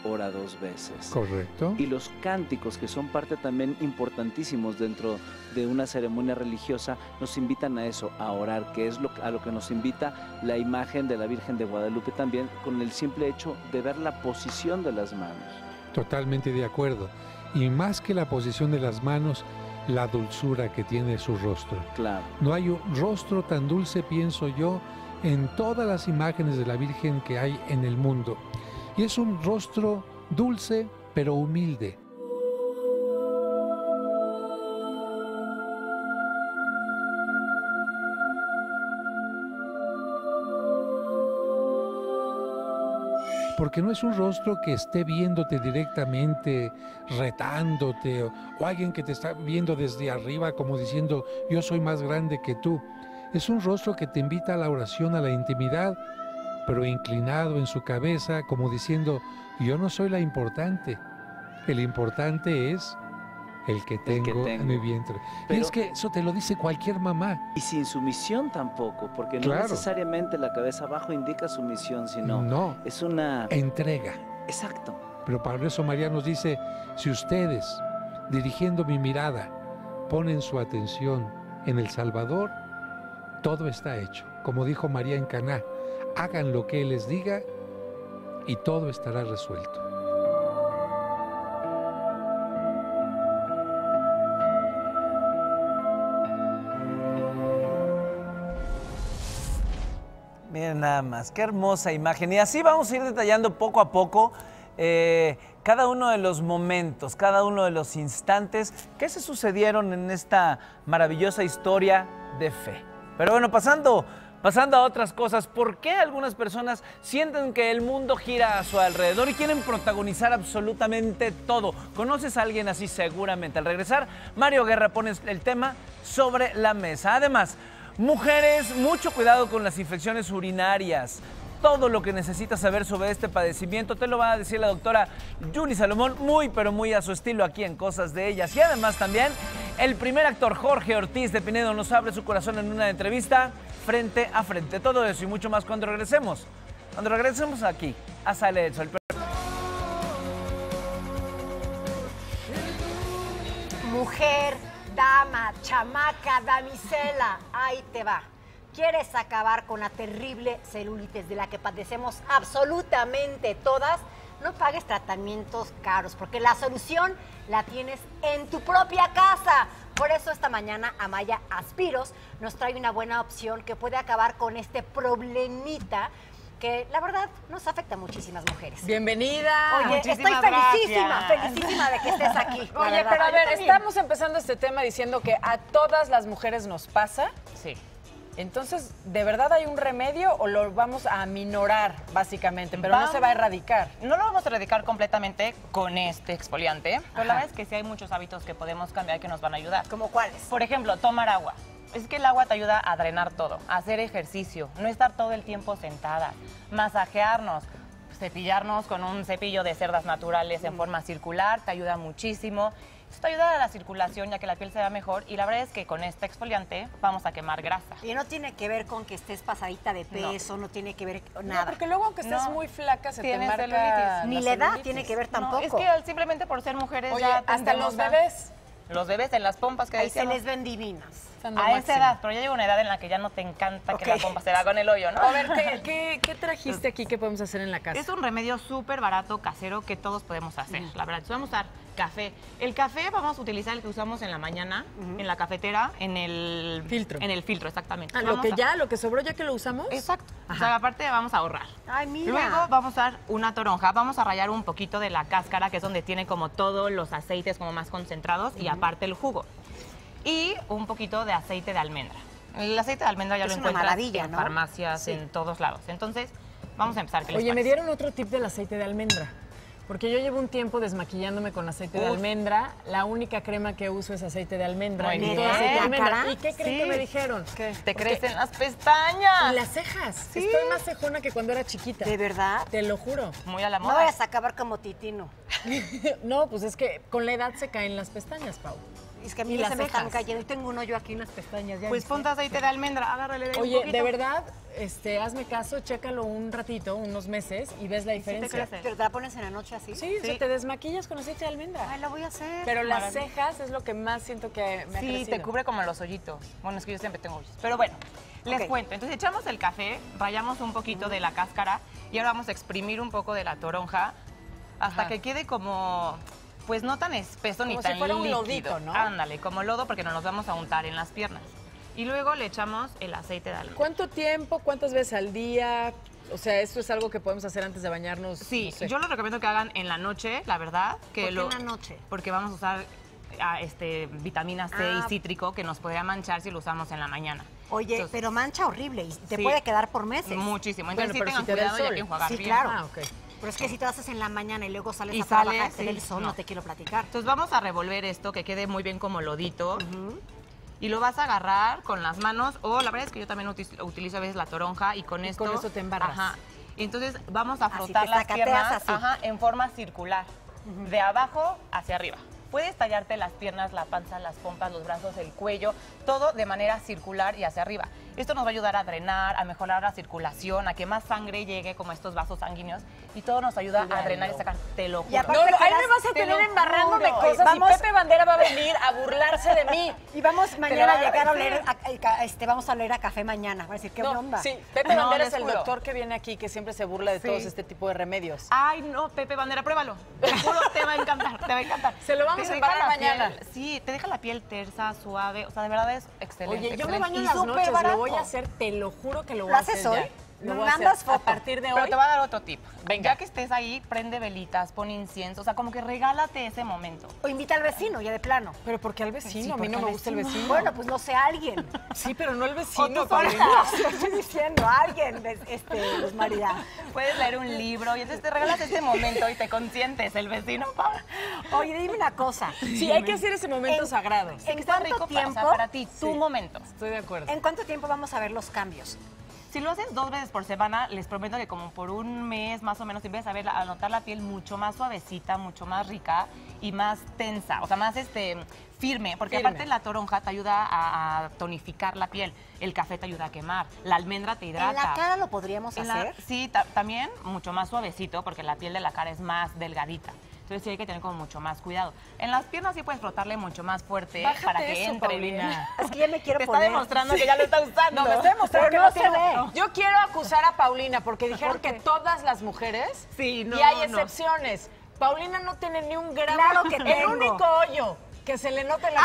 ora dos veces. Correcto. Y los cánticos, que son parte también importantísimos dentro de una ceremonia religiosa, nos invitan a eso, a orar, que es a lo que nos invita la imagen de la Virgen de Guadalupe también, con el simple hecho de ver la posición de las manos. Totalmente de acuerdo. Y más que la posición de las manos, la dulzura que tiene su rostro. Claro. No hay un rostro tan dulce, pienso yo, en todas las imágenes de la Virgen que hay en el mundo. Y es un rostro dulce, pero humilde. Porque no es un rostro que esté viéndote directamente, retándote, o alguien que te está viendo desde arriba como diciendo: yo soy más grande que tú. Es un rostro que te invita a la oración, a la intimidad, pero inclinado en su cabeza, como diciendo: yo no soy la importante, el importante es el que tengo en mi vientre. Pero, y es que eso te lo dice cualquier mamá. Y sin sumisión tampoco, porque no necesariamente la cabeza abajo indica sumisión, sino es una entrega. Exacto. Pero para eso María nos dice: si ustedes, dirigiendo mi mirada, ponen su atención en el Salvador, todo está hecho. Como dijo María en Caná: hagan lo que Él les diga y todo estará resuelto. Miren nada más, qué hermosa imagen. Y así vamos a ir detallando poco a poco cada uno de los momentos, cada uno de los instantes que se sucedieron en esta maravillosa historia de fe. Pero bueno, pasando a otras cosas, ¿por qué algunas personas sienten que el mundo gira a su alrededor y quieren protagonizar absolutamente todo? ¿Conoces a alguien así seguramente? Al regresar, Mario Guerra pone el tema sobre la mesa. Además, mujeres, mucho cuidado con las infecciones urinarias. Todo lo que necesitas saber sobre este padecimiento te lo va a decir la doctora Julie Salomón, muy pero muy a su estilo, aquí en Cosas de Ellas. Y además también el primer actor Jorge Ortiz de Pinedo nos abre su corazón en una entrevista frente a frente. Todo eso y mucho más cuando regresemos. Cuando regresemos aquí a Sale el Sol. Mujer, dama, chamaca, damisela, ahí te va. ¿Quieres acabar con la terrible celulitis de la que padecemos absolutamente todas? No pagues tratamientos caros, porque la solución la tienes en tu propia casa. Por eso esta mañana Amaya Aspiros nos trae una buena opción que puede acabar con este problemita que la verdad nos afecta a muchísimas mujeres. Bienvenida. Oye, estoy felicísima de que estés aquí. Oye, verdad, pero a ver, estamos empezando este tema diciendo que a todas las mujeres nos pasa. Sí. Entonces, ¿de verdad hay un remedio o lo vamos a aminorar, básicamente? Pero no se va a erradicar. No lo vamos a erradicar completamente con este exfoliante. Ajá. Pero la verdad es que sí hay muchos hábitos que podemos cambiar que nos van a ayudar. ¿Cómo cuáles? Por ejemplo, tomar agua. Es que el agua te ayuda a drenar todo, a hacer ejercicio, no estar todo el tiempo sentada, masajearnos, cepillarnos con un cepillo de cerdas naturales en forma circular, te ayuda muchísimo. Esto ayuda a la circulación, ya que la piel se vea mejor, y la verdad es que con este exfoliante vamos a quemar grasa. Y no tiene que ver con que estés pasadita de peso, no tiene que ver nada. No, porque luego aunque estés muy flaca se te marca celulitis. Ni la edad tiene que ver tampoco. No, es que simplemente por ser mujeres. Oye, ya hasta los bebés. Los bebés en las pompas que decíamos. Ahí se les ven divinas. A esa edad, pero ya llega una edad en la que ya no te encanta que la pompa se va con el hoyo, ¿no? A ver, ¿qué trajiste aquí que podemos hacer en la casa? Es un remedio súper barato, casero, que todos podemos hacer, la verdad. Vamos a usar café. El café vamos a utilizar el que usamos en la mañana, en la cafetera, en el... filtro. En el filtro, exactamente. Ah, lo que sobró ya que lo usamos. Exacto. Ajá. O sea, aparte vamos a ahorrar. Ay, mira. Luego vamos a usar una toronja. Vamos a rallar un poquito de la cáscara, que es donde tiene como todos los aceites como más concentrados y aparte el jugo. Y un poquito de aceite de almendra. El aceite de almendra ya lo encuentras en farmacias, en todos lados. Entonces, vamos a empezar. Oye, me dieron otro tip del aceite de almendra. Porque yo llevo un tiempo desmaquillándome con aceite de almendra. La única crema que uso es aceite de almendra. ¿Y qué creen que me dijeron? ¿Qué? Te crecen las pestañas. Y las cejas. Sí. Estoy más cejona que cuando era chiquita. ¿De verdad? Te lo juro. Muy a la moda. No vayas a acabar como Titino. No, pues es que con la edad se caen las pestañas, Pau. Es que a mí se me están cayendo. Tengo un hoyo aquí en las pestañas. Ya pues ponte aceite de almendra, agárrale de ahí. Oye, de verdad, hazme caso, chécalo un ratito, unos meses, y ves la diferencia. Sí, ¿pero te la pones en la noche así? Sí, sí. Te desmaquillas con aceite de almendra. Ay, la voy a hacer. Pero las cejas es lo que más siento que me ha crecido. Sí, te cubre como los hoyitos. Bueno, es que yo siempre tengo hoyos. Pero bueno, les cuento. Entonces echamos el café, rallamos un poquito de la cáscara, y ahora vamos a exprimir un poco de la toronja hasta que quede como... pues no tan espeso ni tan líquido. Como si fuera un lodito, ¿no? Ándale, como lodo, porque no nos vamos a untar en las piernas. Y luego le echamos el aceite de almendra. ¿Cuánto tiempo? ¿Cuántas veces al día? O sea, ¿esto es algo que podemos hacer antes de bañarnos? Sí, no sé. Yo lo recomiendo que hagan en la noche, la verdad. ¿Por qué en la noche? Porque vamos a usar vitamina C y cítrico, que nos podría manchar si lo usamos en la mañana. Oye, entonces, pero mancha horrible y te puede quedar por meses. Muchísimo. Entonces tengan cuidado y hay que enjuagar bien. Claro. Ah, okay. Pero es que si te lo haces en la mañana y luego sales a trabajar, el sol, no te quiero platicar. Entonces vamos a revolver esto, que quede muy bien como lodito. Y lo vas a agarrar con las manos, o la verdad es que yo también utilizo a veces la toronja y con esto... con esto te embarras. Ajá. Entonces vamos a frotar las piernas en forma circular, de abajo hacia arriba. Puedes tallarte las piernas, la panza, las pompas, los brazos, el cuello, todo de manera circular y hacia arriba. Esto nos va a ayudar a drenar, a mejorar la circulación, a que más sangre llegue como estos vasos sanguíneos y todo nos ayuda a drenar y sacar. Te lo juro. Y aparte, ahí me vas a tener embarrándome cosas y Pepe Bandera va a venir a burlarse de mí. Y vamos mañana a llegar a oler, vamos a oler a café mañana, va a decir, ¿qué onda? Sí, Pepe Bandera es el doctor que viene aquí, que siempre se burla de todos este tipo de remedios. Ay, no, Pepe Bandera, pruébalo. Te juro, te va a encantar, te va a encantar. Se lo vamos para mañana. Sí, te deja la piel tersa, suave. O sea, de verdad es excelente. Oye, yo me baño las noches, lo voy a hacer, te lo juro que lo voy a hacer. ¿Lo haces hoy? No mandas foto. A partir de hoy. Pero te voy a dar otro tip. Venga. Ya que estés ahí, prende velitas, pon incienso. O sea, como que regálate ese momento. O invita al vecino, ya de plano. ¿Pero por qué al vecino? Sí, a mí no me gusta el vecino. Bueno, pues no sé, alguien. Sí, pero no el vecino. Te estoy diciendo, alguien, Luz María. Puedes leer un libro y entonces te regalas ese momento y te consientes el vecino. Oye, dime una cosa. Sí, hay que hacer ese momento sagrado. ¿En cuánto tiempo? Para ti, tu momento. Estoy de acuerdo. ¿En cuánto tiempo vamos a ver los cambios? Si lo haces 2 veces por semana, les prometo que como por un mes más o menos empiezas a notar la piel mucho más suavecita, mucho más rica y más tensa, o sea, más firme, porque aparte la toronja te ayuda a tonificar la piel, el café te ayuda a quemar, la almendra te hidrata. ¿En la cara lo podríamos hacer? Sí, también mucho más suavecito, porque la piel de la cara es más delgadita. Entonces sí hay que tener como mucho más cuidado. En las piernas sí puedes frotarle mucho más fuerte. Bájate para que eso, entre. Paulina. Es que ya me quiero poner. Te está demostrando que ya lo está usando. No, me está demostrando que no se ve. Yo quiero acusar a Paulina porque dijeron que todas las mujeres y hay excepciones. Paulina no tiene ni un gramo. Claro que tengo. El único hoyo que se le nota en la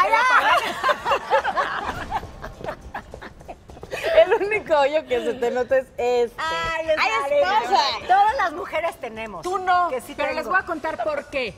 cara. El único hoyo que se te nota es este. ¡Ay, esposa! Todas las mujeres tenemos. Tú no, que sí pero tengo. Les voy a contar por qué.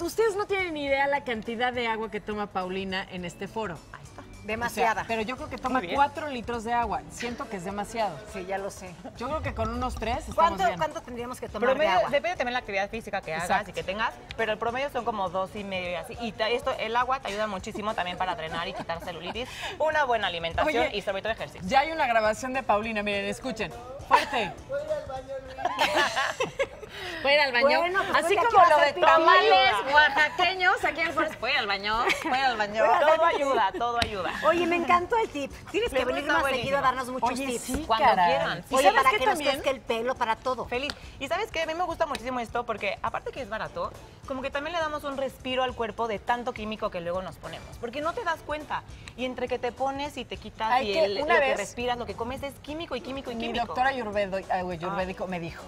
Ustedes no tienen ni idea la cantidad de agua que toma Paulina en este foro. Ahí está. Demasiada. O sea, pero yo creo que toma 4 litros de agua. Siento que es demasiado. Sí, ya lo sé. Yo creo que con unos 3 estamos bien. ¿Cuánto tendríamos que tomar de agua? Depende también de la actividad física que hagas y que tengas, pero el promedio son como 2,5 y así. Y el agua te ayuda muchísimo también para drenar y quitar celulitis, una buena alimentación y sobre todo ejercicio. Ya hay una grabación de Paulina, miren, escuchen. Fuerte. Voy al baño, Luis. Voy al baño. Bueno, pues así como lo de tamales oaxaqueños, aquí en Juárez. Voy al baño, voy al baño. Todo ayuda, todo ayuda. Oye, me encantó el tip. Tienes que venir más seguido a darnos muchos tips. Sí, cuando quieran. Sí, oye, para que nos crezca el pelo, para todo. Feliz. Y ¿sabes qué? A mí me gusta muchísimo esto porque, aparte que es barato, como que también le damos un respiro al cuerpo de tanto químico que luego nos ponemos. Porque no te das cuenta. Y entre que te pones y te quitas y lo que respiras, lo que comes es químico y químico y químico. Mi doctora ayurvédico me dijo...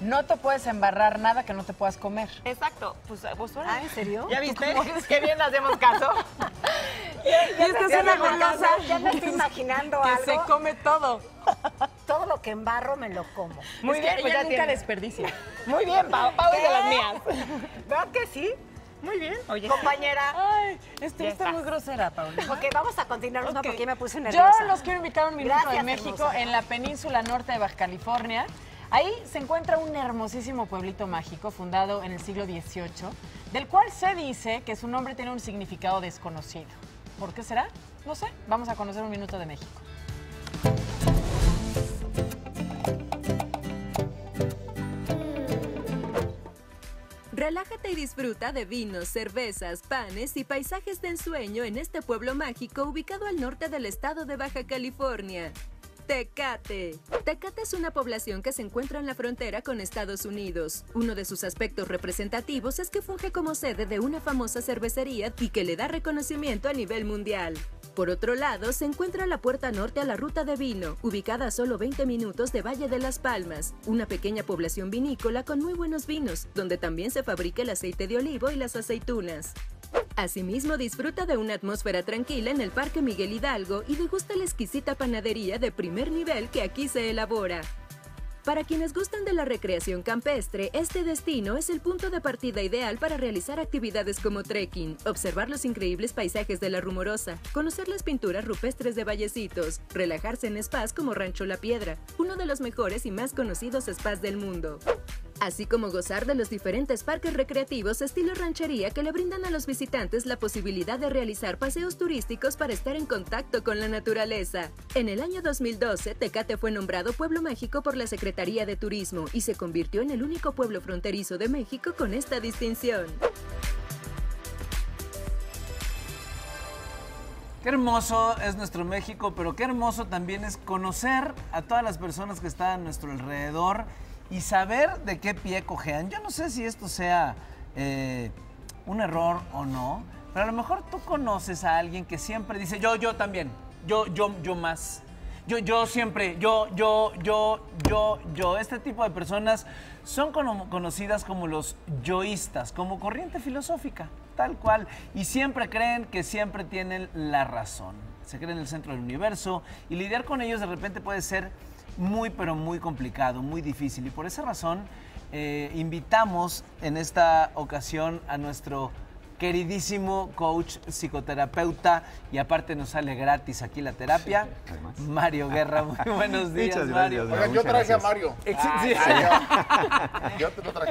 No te puedes embarrar nada que no te puedas comer. Exacto. Pues, ¿vos ahora? ¿Ah, en serio? ¿Ya viste? Qué bien le hacemos caso. Y es que es una golosa. Ya me estoy imaginando algo. Que se come todo. Todo lo que embarro me lo como. Muy bien, pues ya nunca desperdicia. Muy bien, Pau. Pau es de las mías. ¿Verdad que sí? Muy bien. Oye, compañera. Ay, esto está muy grosera, Paulina. Ok, vamos a continuar porque me puse nerviosa. Yo los quiero invitar a un minuto de México en la península norte de Baja California. Ahí se encuentra un hermosísimo pueblito mágico fundado en el siglo XVIII, del cual se dice que su nombre tiene un significado desconocido. ¿Por qué será? No sé. Vamos a conocer un minuto de México. Relájate y disfruta de vinos, cervezas, panes y paisajes de ensueño en este pueblo mágico ubicado al norte del estado de Baja California. Tecate. Tecate es una población que se encuentra en la frontera con Estados Unidos. Uno de sus aspectos representativos es que funge como sede de una famosa cervecería y que le da reconocimiento a nivel mundial. Por otro lado, se encuentra la puerta norte a la Ruta de Vino, ubicada a solo 20 minutos de Valle de las Palmas, una pequeña población vinícola con muy buenos vinos, donde también se fabrica el aceite de olivo y las aceitunas. Asimismo, disfruta de una atmósfera tranquila en el Parque Miguel Hidalgo y degusta la exquisita panadería de primer nivel que aquí se elabora. Para quienes gustan de la recreación campestre, este destino es el punto de partida ideal para realizar actividades como trekking, observar los increíbles paisajes de La Rumorosa, conocer las pinturas rupestres de Vallecitos, relajarse en spas como Rancho La Piedra, uno de los mejores y más conocidos spas del mundo, así como gozar de los diferentes parques recreativos estilo ranchería que le brindan a los visitantes la posibilidad de realizar paseos turísticos para estar en contacto con la naturaleza. En el año 2012, Tecate fue nombrado Pueblo Mágico por la Secretaría de Turismo y se convirtió en el único pueblo fronterizo de México con esta distinción. Qué hermoso es nuestro México, pero qué hermoso también es conocer a todas las personas que están a nuestro alrededor y saber de qué pie cojean. Yo no sé si esto sea un error o no, pero a lo mejor tú conoces a alguien que siempre dice, yo también, yo más, yo siempre, yo. Este tipo de personas son conocidas como los yoístas, como corriente filosófica, tal cual, y siempre creen que siempre tienen la razón. Se creen el centro del universo y lidiar con ellos de repente puede ser muy, pero muy complicado, muy difícil. Y por esa razón, invitamos en esta ocasión a nuestro queridísimo coach, psicoterapeuta, y aparte nos sale gratis aquí la terapia, sí, Mario Guerra. Muy buenos días, gracias, Mario. Oiga, yo traje a Mario.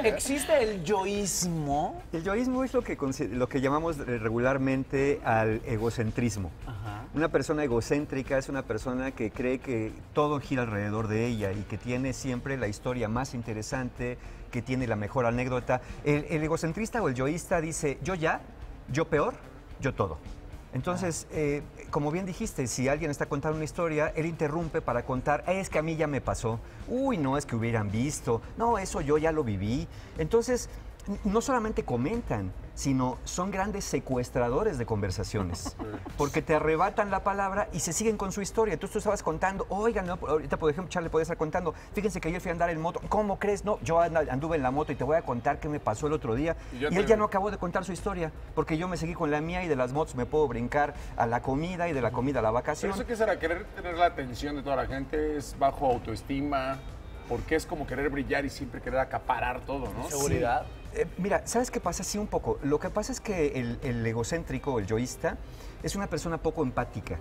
¿Existe el yoísmo? El yoísmo es lo que llamamos regularmente al egocentrismo. Ajá. Una persona egocéntrica es una persona que cree que todo gira alrededor de ella y que tiene siempre la historia más interesante, que tiene la mejor anécdota. El egocentrista o el yoísta dice, yo ya, yo peor, yo todo. Entonces, como bien dijiste, si alguien está contando una historia, él interrumpe para contar, es que a mí ya me pasó, uy, no, es que hubieran visto, no, eso yo ya lo viví. Entonces, no solamente comentan, sino son grandes secuestradores de conversaciones, porque te arrebatan la palabra y se siguen con su historia. Entonces tú estabas contando, oigan, no, ahorita por ejemplo Charlie podía estar contando, fíjense que ayer fui a andar en moto, ¿cómo crees? No, yo anduve en la moto y te voy a contar qué me pasó el otro día. Y él ya no acabó de contar su historia, porque yo me seguí con la mía y de las motos me puedo brincar a la comida y de la comida a la vacación. ¿Pero eso qué será? ¿Querer tener la atención de toda la gente? ¿Es bajo autoestima? Porque es como querer brillar y siempre querer acaparar todo, ¿no? Seguridad. Sí. Mira, ¿sabes qué pasa? Sí, un poco. Lo que pasa es que el egocéntrico, el yoísta, es una persona poco empática.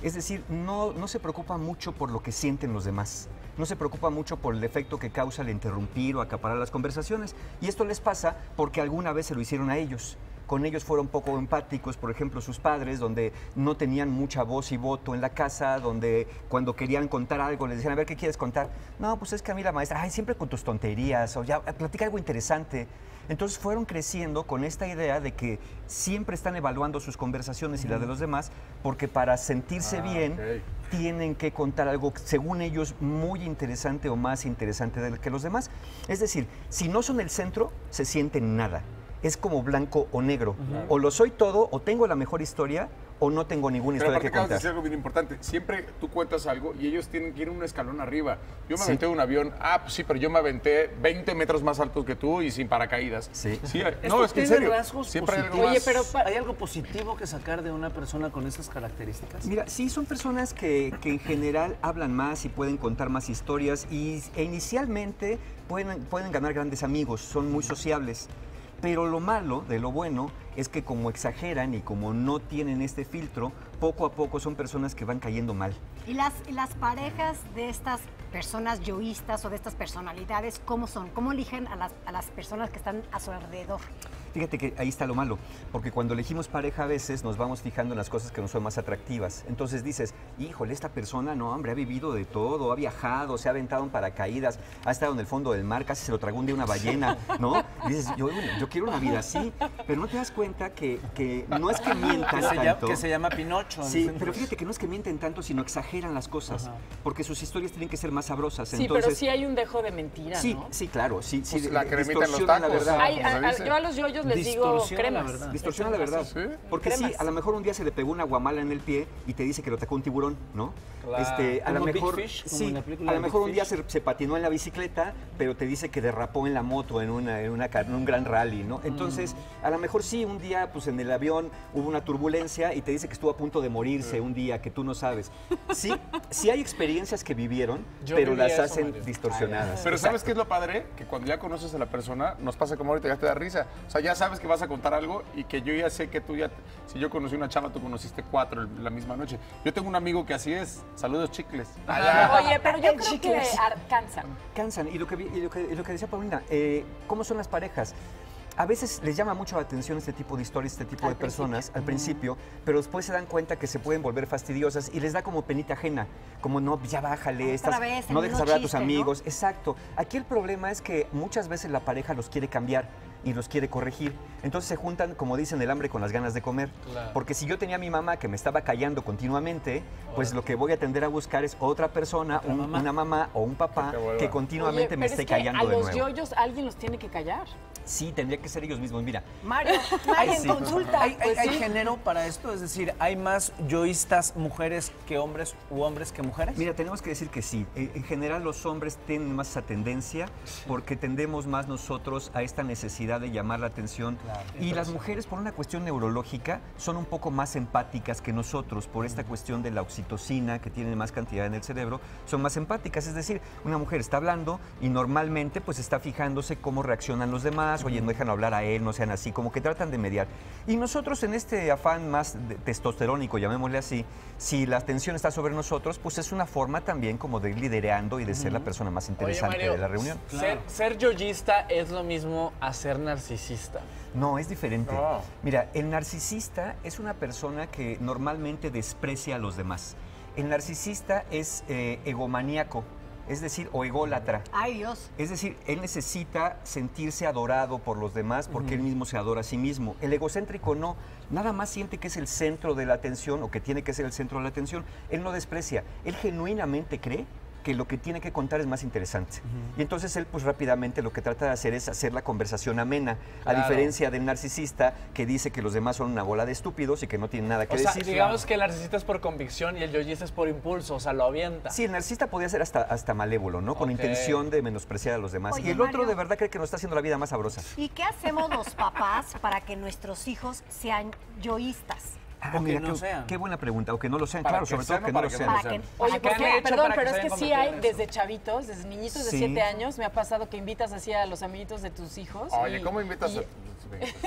Es decir, no se preocupa mucho por lo que sienten los demás. No se preocupa mucho por el efecto que causa el interrumpir o acaparar las conversaciones. Y esto les pasa porque alguna vez se lo hicieron a ellos. con ellos fueron poco empáticos, por ejemplo, sus padres, donde no tenían mucha voz y voto en la casa, donde cuando querían contar algo les decían, a ver, ¿qué quieres contar? No, pues es que a mí la maestra, ay, siempre con tus tonterías, o ya, platica algo interesante. Entonces fueron creciendo con esta idea de que siempre están evaluando sus conversaciones y la de los demás, porque para sentirse bien, okay, tienen que contar algo, según ellos, muy interesante o más interesante del que los demás. Es decir, si no son el centro, se sienten nada. Es como blanco o negro. O lo soy todo, o tengo la mejor historia, o no tengo ninguna historia que contar. Pero acabas de decir algo bien importante. Siempre tú cuentas algo y ellos tienen que ir un escalón arriba. Yo me aventé de un avión. Ah, pues sí, pero yo me aventé 20 metros más altos que tú y sin paracaídas. Sí. No, es que en serio. Siempre hay algo más. Oye, pero ¿hay algo positivo que sacar de una persona con esas características? Mira, sí, son personas que en general hablan más y pueden contar más historias e inicialmente pueden ganar grandes amigos. Son muy sociables. Pero lo malo de lo bueno es que como exageran y como no tienen este filtro, poco a poco son personas que van cayendo mal. ¿Y las parejas de estas personas yoístas o de estas personalidades, cómo son? ¿Cómo eligen a las personas que están a su alrededor? Fíjate que ahí está lo malo, porque cuando elegimos pareja a veces nos vamos fijando en las cosas que nos son más atractivas. Entonces dices, híjole, esta persona, no, hombre, ha vivido de todo, ha viajado, se ha aventado en paracaídas, ha estado en el fondo del mar, casi se lo tragó un día una ballena, ¿no? Y dices, yo quiero una vida así, pero no te das cuenta que no es que mientan tanto. Que se llama Pinocho. Sí, entonces, pero fíjate que no es que mienten tanto, sino exageran las cosas, porque sus historias tienen que ser más sabrosas. Sí, entonces, pero sí hay un dejo de mentira, ¿no? Sí, claro. Sí, pues sí, la cremita en los tacos, la verdad. Yo a los yoyos les digo cremas. Distorsiona la verdad. ¿Sí? Porque cremas. Sí, a lo mejor un día se le pegó una guamala en el pie y te dice que lo atacó un tiburón, ¿no? Claro. A lo mejor, Fish, sí, a lo mejor un día se patinó en la bicicleta, pero te dice que derrapó en la moto en un gran rally, ¿no? Entonces, a lo mejor sí, un día pues en el avión hubo una turbulencia y te dice que estuvo a punto de morirse un día, que tú no sabes. Sí, sí hay experiencias que vivieron, pero las hacen distorsionadas. Pero ¿sabes qué es lo padre? Que cuando ya conoces a la persona, nos pasa como ahorita, ya te da risa. O sea, ya sabes que vas a contar algo y que yo ya sé que tú ya... Si yo conocí una chava, tú conociste 4 la misma noche. Yo tengo un amigo que así es. Saludos, chicles. Oye, pero yo creo que cansan. Cansan. Y lo que decía Paulina, ¿cómo son las parejas? A veces les llama mucho la atención este tipo de historias, este tipo de personas al principio, pero después se dan cuenta que se pueden volver fastidiosas y les da como penita ajena, como no, ya bájale, no dejes hablar a tus amigos. Exacto. Aquí el problema es que muchas veces la pareja los quiere cambiar y los quiere corregir. Entonces se juntan, como dicen, el hambre con las ganas de comer. Claro. Porque si yo tenía a mi mamá que me estaba callando continuamente, pues lo que voy a tender a buscar es otra persona, una mamá o un papá que continuamente me esté callando de nuevo. A los yoyos alguien los tiene que callar. Sí, tendría que ser ellos mismos. Mira, Mario, en consulta. ¿Hay género para esto? Es decir, ¿hay más yoístas mujeres que hombres u hombres que mujeres? Mira, tenemos que decir que sí. En general los hombres tienen más esa tendencia porque tendemos más nosotros a esta necesidad de llamar la atención, y las mujeres por una cuestión neurológica son un poco más empáticas que nosotros por esta cuestión de la oxitocina que tienen más cantidad en el cerebro, son más empáticas, es decir, una mujer está hablando y normalmente pues está fijándose cómo reaccionan los demás, oye, no dejan hablar a él, no sean así, como que tratan de mediar, y nosotros en este afán más testosterónico, llamémosle así, si la atención está sobre nosotros, pues es una forma también como de ir liderando y de ser la persona más interesante. Oye, Mario, de la reunión. Ser yoyista es lo mismo hacer narcisista. No, es diferente. No. Mira, el narcisista es una persona que normalmente desprecia a los demás. El narcisista es egomaníaco, es decir, o ególatra. ¡Ay, Dios! Es decir, él necesita sentirse adorado por los demás porque él mismo se adora a sí mismo. El egocéntrico no, nada más siente que es el centro de la atención o que tiene que ser el centro de la atención. Él no desprecia, él genuinamente cree que lo que tiene que contar es más interesante. Y entonces él pues rápidamente lo que trata de hacer es hacer la conversación amena, a diferencia del narcisista que dice que los demás son una bola de estúpidos y que no tienen nada que decir. O sea, digamos que el narcisista es por convicción y el yoyista es por impulso, o sea, lo avienta. Sí, el narcisista podía ser hasta malévolo, ¿no? Con intención de menospreciar a los demás. Oye, y el otro de verdad cree que nos está haciendo la vida más sabrosa. ¿Y qué hacemos los papás para que nuestros hijos sean yoístas? O mira, que no sean. Qué buena pregunta, o que no lo sean, claro, sobre todo que no lo sean. Oye, ¿por qué? Perdón, pero es que sí hay desde chavitos, desde niñitos de 7 años, me ha pasado que invitas así a los amiguitos de tus hijos. Oye, ¿cómo invitas a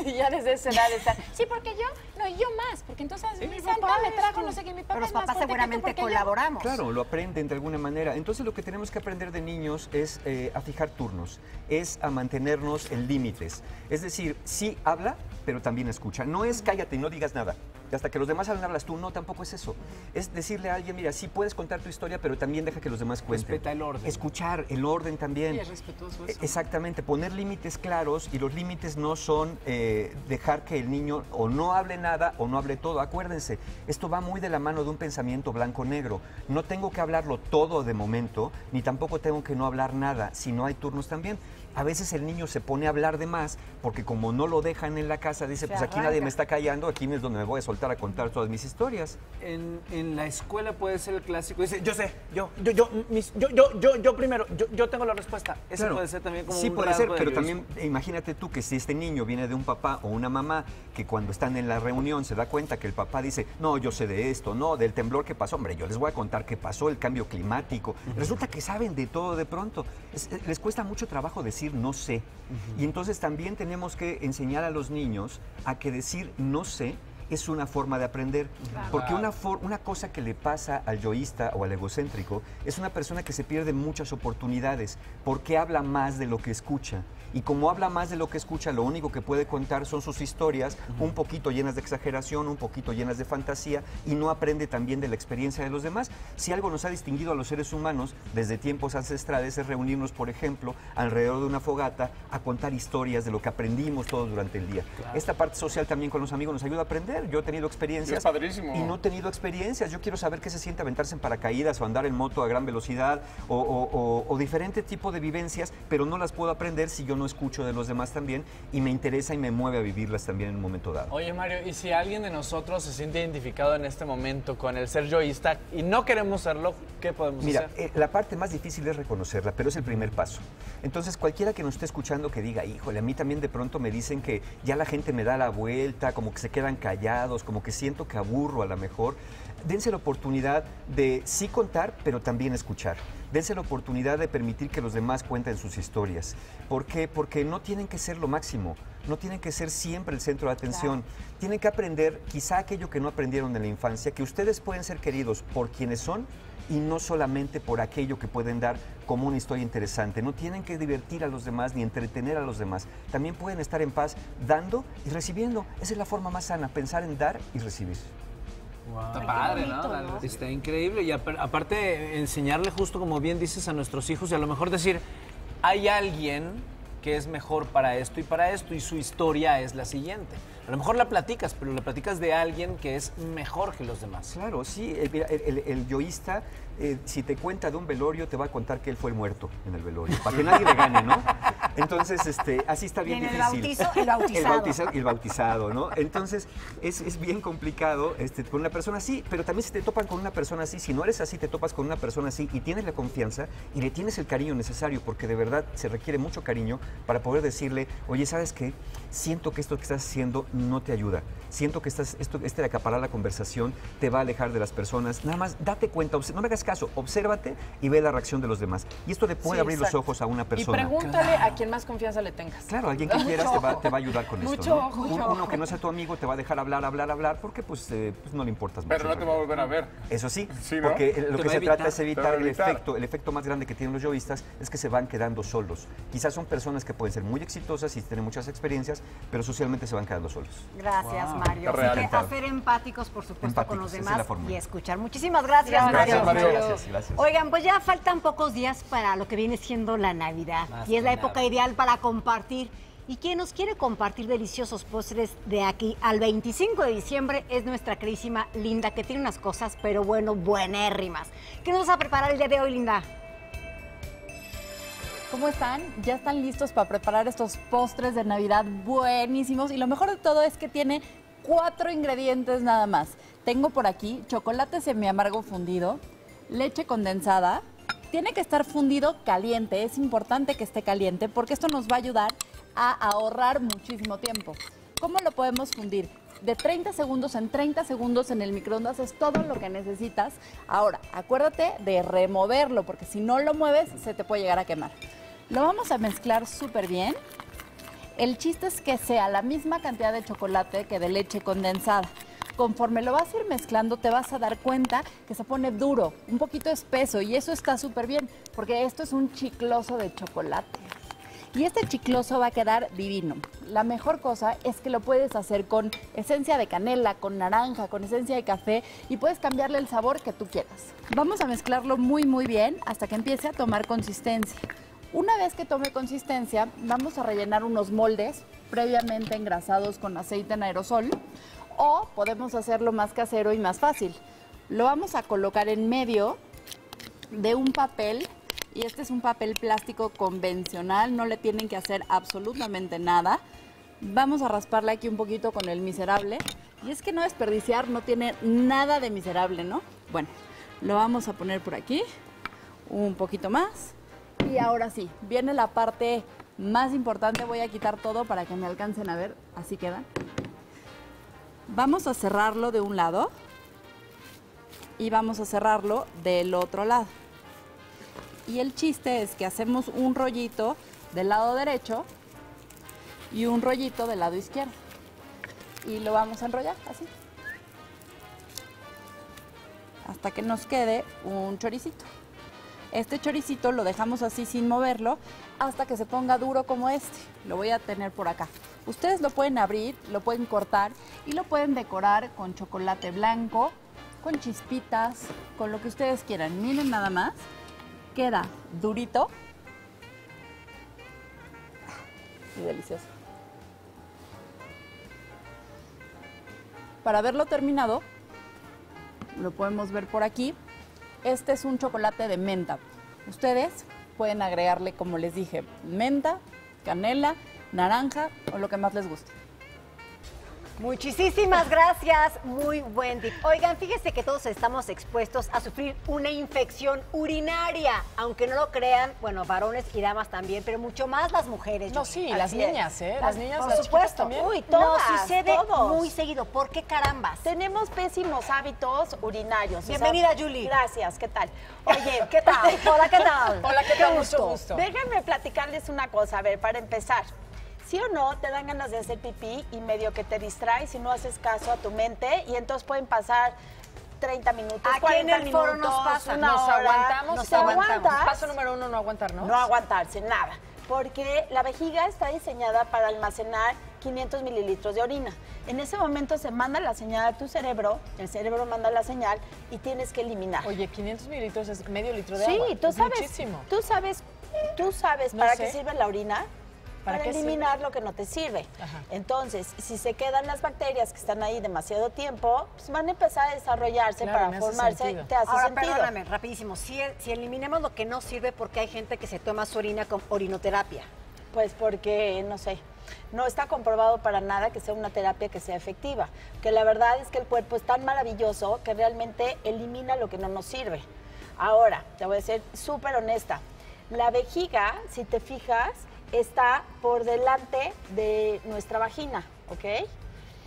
ya desde esa edad están, sí, porque yo, no, yo más, porque entonces mi santa me trajo, no sé qué, mi papá pero los papás seguramente colaboramos. Claro, lo aprenden de alguna manera. Entonces lo que tenemos que aprender de niños es a fijar turnos, es a mantenernos en límites. Es decir, sí habla, pero también escucha. No es cállate y no digas nada. Hasta que los demás hablan, hablas tú. No, tampoco es eso. Es decirle a alguien, mira, sí puedes contar tu historia, pero también deja que los demás cuenten. Respeta el orden. Escuchar el orden también. Sí, es respetuoso eso. Exactamente. Poner límites claros, y los límites no son dejar que el niño o no hable nada o no hable todo. Acuérdense, esto va muy de la mano de un pensamiento blanco-negro. No tengo que hablarlo todo de momento, ni tampoco tengo que no hablar nada, si no hay turnos también. A veces el niño se pone a hablar de más porque como no lo dejan en la casa, dice, pues aquí nadie me está callando, aquí es donde me voy a soltar a contar todas mis historias. En la escuela puede ser el clásico, dice, yo sé, yo primero, yo tengo la respuesta. Eso claro, puede ser también como sí, un puede ser, pero virus. También imagínate tú que si este niño viene de un papá o una mamá que cuando están en la reunión se da cuenta que el papá dice, no, yo sé de esto, no, del temblor que pasó, hombre, yo les voy a contar qué pasó, el cambio climático. Resulta que saben de todo de pronto. Les cuesta mucho trabajo decir no sé. Y entonces también tenemos que enseñar a los niños a que decir no sé es una forma de aprender. Porque una cosa que le pasa al yoísta o al egocéntrico es una persona que se pierde muchas oportunidades porque habla más de lo que escucha. Y como habla más de lo que escucha, lo único que puede contar son sus historias, un poquito llenas de exageración, un poquito llenas de fantasía, y no aprende también de la experiencia de los demás. Si algo nos ha distinguido a los seres humanos desde tiempos ancestrales es reunirnos, por ejemplo, alrededor de una fogata a contar historias de lo que aprendimos todos durante el día. Claro. Esta parte social también con los amigos nos ayuda a aprender. Yo he tenido experiencias es padrísimo. Y no he tenido experiencias. Yo quiero saber qué se siente aventarse en paracaídas o andar en moto a gran velocidad o diferente tipo de vivencias, pero no las puedo aprender si yo no escucho de los demás también, y me interesa y me mueve a vivirlas también en un momento dado. Oye, Mario, y si alguien de nosotros se siente identificado en este momento con el ser yoísta y no queremos serlo, ¿qué podemos hacer? Mira, la parte más difícil es reconocerla, pero es el primer paso. Entonces, cualquiera que nos esté escuchando que diga, híjole, a mí también de pronto me dicen que ya la gente me da la vuelta, como que se quedan callados, como que siento que aburro a lo mejor, dense la oportunidad de sí contar, pero también escuchar. Dense la oportunidad de permitir que los demás cuenten sus historias. ¿Por qué? Porque no tienen que ser lo máximo, no tienen que ser siempre el centro de atención. Claro. Tienen que aprender quizá aquello que no aprendieron en la infancia, que ustedes pueden ser queridos por quienes son y no solamente por aquello que pueden dar como una historia interesante. No tienen que divertir a los demás ni entretener a los demás. También pueden estar en paz dando y recibiendo. Esa es la forma más sana, pensar en dar y recibir. Wow. Está padre, ¿no? Está increíble. Y aparte, enseñarle justo, como bien dices, a nuestros hijos y a lo mejor decir, hay alguien que es mejor para esto y su historia es la siguiente. A lo mejor la platicas, pero la platicas de alguien que es mejor que los demás. Claro, sí. El yoísta, si te cuenta de un velorio, te va a contar que él fue el muerto en el velorio. Para que nadie le gane, ¿no? Entonces, así está bien difícil. Y en el bautizo, el bautizado, ¿no? Entonces, es bien complicado con una persona así, pero también si te topan con una persona así, si no eres así, te topas con una persona así y tienes la confianza y le tienes el cariño necesario, porque de verdad se requiere mucho cariño para poder decirle, oye, ¿sabes qué? Siento que esto que estás haciendo no te ayuda. Siento que esto de acaparar la conversación te va a alejar de las personas. Nada más date cuenta, no me hagas caso, obsérvate y ve la reacción de los demás. Y esto le puede abrir los ojos a una persona. Y pregúntale a quien más confianza le tengas. Claro, alguien que quieras te va a ayudar con mucho esto. Ojo, ¿no? Mucho ojo. Uno que no sea tu amigo te va a dejar hablar, porque pues no le importas mucho. Pero no te va a volver a ver. Eso sí, ¿no? Porque lo que se trata es evitar el efecto. El efecto más grande que tienen los yoístas es que se van quedando solos. Quizás son personas que pueden ser muy exitosas y tienen muchas experiencias, pero socialmente se van quedando solos. Gracias, Mario. Así que hacer empáticos, por supuesto, con los demás y escuchar. Muchísimas gracias, Mario. Gracias. Oigan, pues ya faltan pocos días para lo que viene siendo la Navidad. Y es la época ideal para compartir. Y quien nos quiere compartir deliciosos postres de aquí al 25 de diciembre es nuestra queridísima Linda, que tiene unas cosas, pero bueno, buenérrimas. ¿Qué nos vas a preparar el día de hoy, Linda? ¿Cómo están? Ya están listos para preparar estos postres de Navidad buenísimos. Y lo mejor de todo es que tiene 4 ingredientes nada más. Tengo por aquí chocolate semiamargo fundido, leche condensada. Tiene que estar fundido caliente. Es importante que esté caliente porque esto nos va a ayudar a ahorrar muchísimo tiempo. ¿Cómo lo podemos fundir? de 30 segundos en 30 segundos en el microondas, es todo lo que necesitas. Ahora, acuérdate de removerlo, porque si no lo mueves, se te puede llegar a quemar. Lo vamos a mezclar súper bien. El chiste es que sea la misma cantidad de chocolate que de leche condensada. Conforme lo vas a ir mezclando, te vas a dar cuenta que se pone duro, un poquito espeso, y eso está súper bien, porque esto es un chicloso de chocolate. Y este chicloso va a quedar divino. La mejor cosa es que lo puedes hacer con esencia de canela, con naranja, con esencia de café, y puedes cambiarle el sabor que tú quieras. Vamos a mezclarlo muy, muy bien hasta que empiece a tomar consistencia. Una vez que tome consistencia, vamos a rellenar unos moldes previamente engrasados con aceite en aerosol, o podemos hacerlo más casero y más fácil. Lo vamos a colocar en medio de un papel, y este es un papel plástico convencional, no le tienen que hacer absolutamente nada. Vamos a rasparle aquí un poquito con el miserable, y es que no desperdiciar no tiene nada de miserable, ¿no? Bueno, lo vamos a poner por aquí, un poquito más. Y ahora sí, viene la parte más importante. Voy a quitar todo para que me alcancen a ver. Así queda. Vamos a cerrarlo de un lado y vamos a cerrarlo del otro lado. Y el chiste es que hacemos un rollito del lado derecho y un rollito del lado izquierdo. Y lo vamos a enrollar así, hasta que nos quede un choricito. Este choricito lo dejamos así sin moverlo hasta que se ponga duro como este. Lo voy a tener por acá. Ustedes lo pueden abrir, lo pueden cortar y lo pueden decorar con chocolate blanco, con chispitas, con lo que ustedes quieran. Miren nada más, queda durito y delicioso. Para verlo terminado, lo podemos ver por aquí. Este es un chocolate de menta. Ustedes pueden agregarle, como les dije, menta, canela, naranja o lo que más les guste. Muchísimas gracias, muy buen tip. Oigan, fíjense que todos estamos expuestos a sufrir una infección urinaria, aunque no lo crean, bueno, varones y damas también, pero mucho más las mujeres. No, sí, las niñas, ¿eh? Las niñas, por supuesto. Uy, todas, nos sucede muy seguido. ¿Por qué carambas? Tenemos pésimos hábitos urinarios. Bienvenida, Julie. Gracias, ¿qué tal? Oye, ¿qué tal? Hola, ¿qué tal? Hola, ¿qué tal? Mucho gusto. Déjenme platicarles una cosa, a ver, para empezar. ¿Sí o no? Te dan ganas de hacer pipí y medio que te distraes y no haces caso a tu mente, y entonces pueden pasar 30 minutos, 40 minutos. Aquí en el foro nos pasa, nos aguantamos. Paso número uno, no aguantarnos. No aguantarse, nada, porque la vejiga está diseñada para almacenar 500 mililitros de orina. En ese momento se manda la señal a tu cerebro, el cerebro manda la señal y tienes que eliminar. Oye, 500 mililitros es medio litro de agua. Sí, tú sabes, muchísimo. Tú sabes para qué sirve la orina. Para eliminar lo que no te sirve. Ajá. Entonces, si se quedan las bacterias que están ahí demasiado tiempo, pues van a empezar a desarrollarse, claro, para formarse. Ahora, perdóname, rapidísimo. Si eliminemos lo que no sirve, ¿por qué hay gente que se toma su orina con orinoterapia? Pues porque, no sé, no está comprobado para nada que sea una terapia que sea efectiva. Que la verdad es que el cuerpo es tan maravilloso que realmente elimina lo que no nos sirve. Ahora, te voy a ser súper honesta. La vejiga, si te fijas, está por delante de nuestra vagina, ¿ok?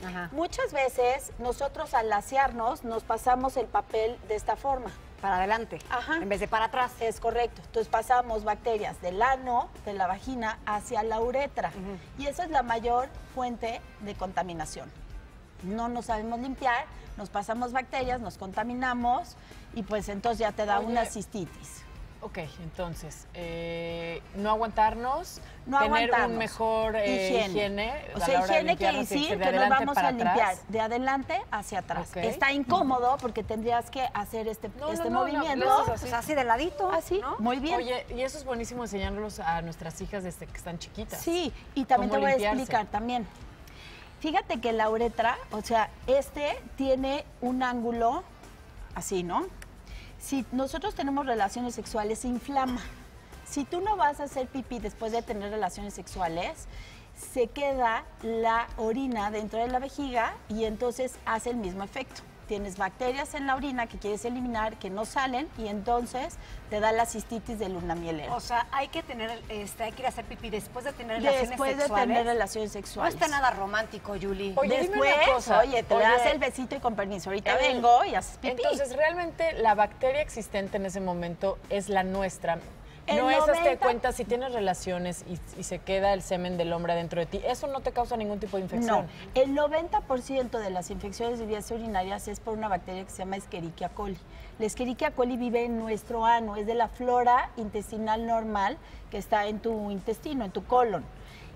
Ajá. Muchas veces nosotros al asearnos nos pasamos el papel de esta forma. Para adelante, ajá, en vez de para atrás. Es correcto. Entonces pasamos bacterias del ano, de la vagina, hacia la uretra. Uh-huh. Y esa es la mayor fuente de contaminación. No nos sabemos limpiar, nos pasamos bacterias, nos contaminamos y pues entonces ya te da una cistitis. Ok, entonces, no aguantarnos, tener un mejor higiene. O sea, higiene quiere decir que nos vamos a limpiar de adelante hacia atrás. Okay. Está incómodo, no, porque tendrías que hacer este movimiento. No, así. Pues así de ladito. Así, ¿no? Muy bien. Oye, y eso es buenísimo enseñarlos a nuestras hijas desde que están chiquitas. Sí, y también te voy a explicar también. Fíjate que la uretra, o sea, este tiene un ángulo así, ¿no? Si nosotros tenemos relaciones sexuales, se inflama. Si tú no vas a hacer pipí después de tener relaciones sexuales, se queda la orina dentro de la vejiga y entonces hace el mismo efecto. tienes bacterias en la orina que quieres eliminar, que no salen, y entonces te da la cistitis del lunamielero. O sea, hay que tener, hay que ir a hacer pipí después de tener relaciones sexuales. Después de tener relaciones sexuales. No está nada romántico, Julie. Oye, después, dime una cosa. Oye, te das el besito y con permiso, ahorita vengo y haces pipí. Entonces, realmente, la bacteria existente en ese momento es la nuestra. No es hazte cuenta, si tienes relaciones y se queda el semen del hombre dentro de ti, eso no te causa ningún tipo de infección. No, el 90% de las infecciones de vías urinarias es por una bacteria que se llama Escherichia coli. La Escherichia coli vive en nuestro ano, es de la flora intestinal normal que está en tu intestino, en tu colon.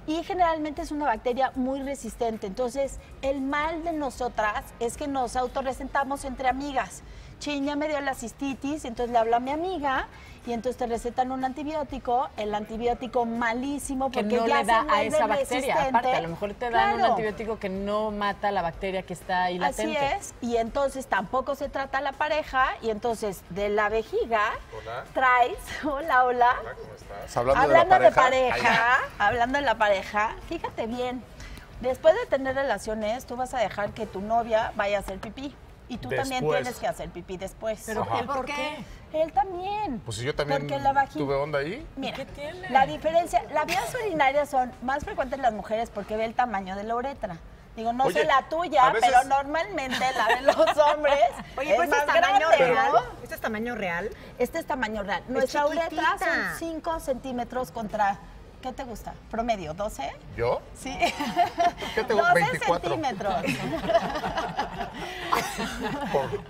Y generalmente es una bacteria muy resistente. Entonces, el mal de nosotras es que nos autorrecentamos entre amigas. Chin, ya me dio la cistitis, entonces le hablo a mi amiga y entonces te recetan un antibiótico, el antibiótico malísimo porque no le da a esa bacteria. Aparte, a lo mejor te dan un antibiótico que no mata la bacteria que está ahí latente. Así es, y entonces tampoco se trata a la pareja y entonces de la vejiga traes, hola, ¿cómo estás? Hablando de la pareja, fíjate bien, después de tener relaciones tú vas a dejar que tu novia vaya a hacer pipí. Y tú también tienes que hacer pipí después. ¿Pero él por qué? Él también. Pues yo también tuve onda ahí. Mira, ¿qué tiene? La diferencia, las vías urinarias son más frecuentes las mujeres porque ve el tamaño de la uretra. Digo, no sé la tuya, veces... pero normalmente la de los hombres. Oye, pues es más tamaño real. ¿Este es tamaño real? Este es tamaño real. Nuestra uretra son 5 centímetros contra... ¿Qué te gusta? ¿Promedio? ¿12? ¿Yo? Sí. ¿Qué te gusta? 12 centímetros.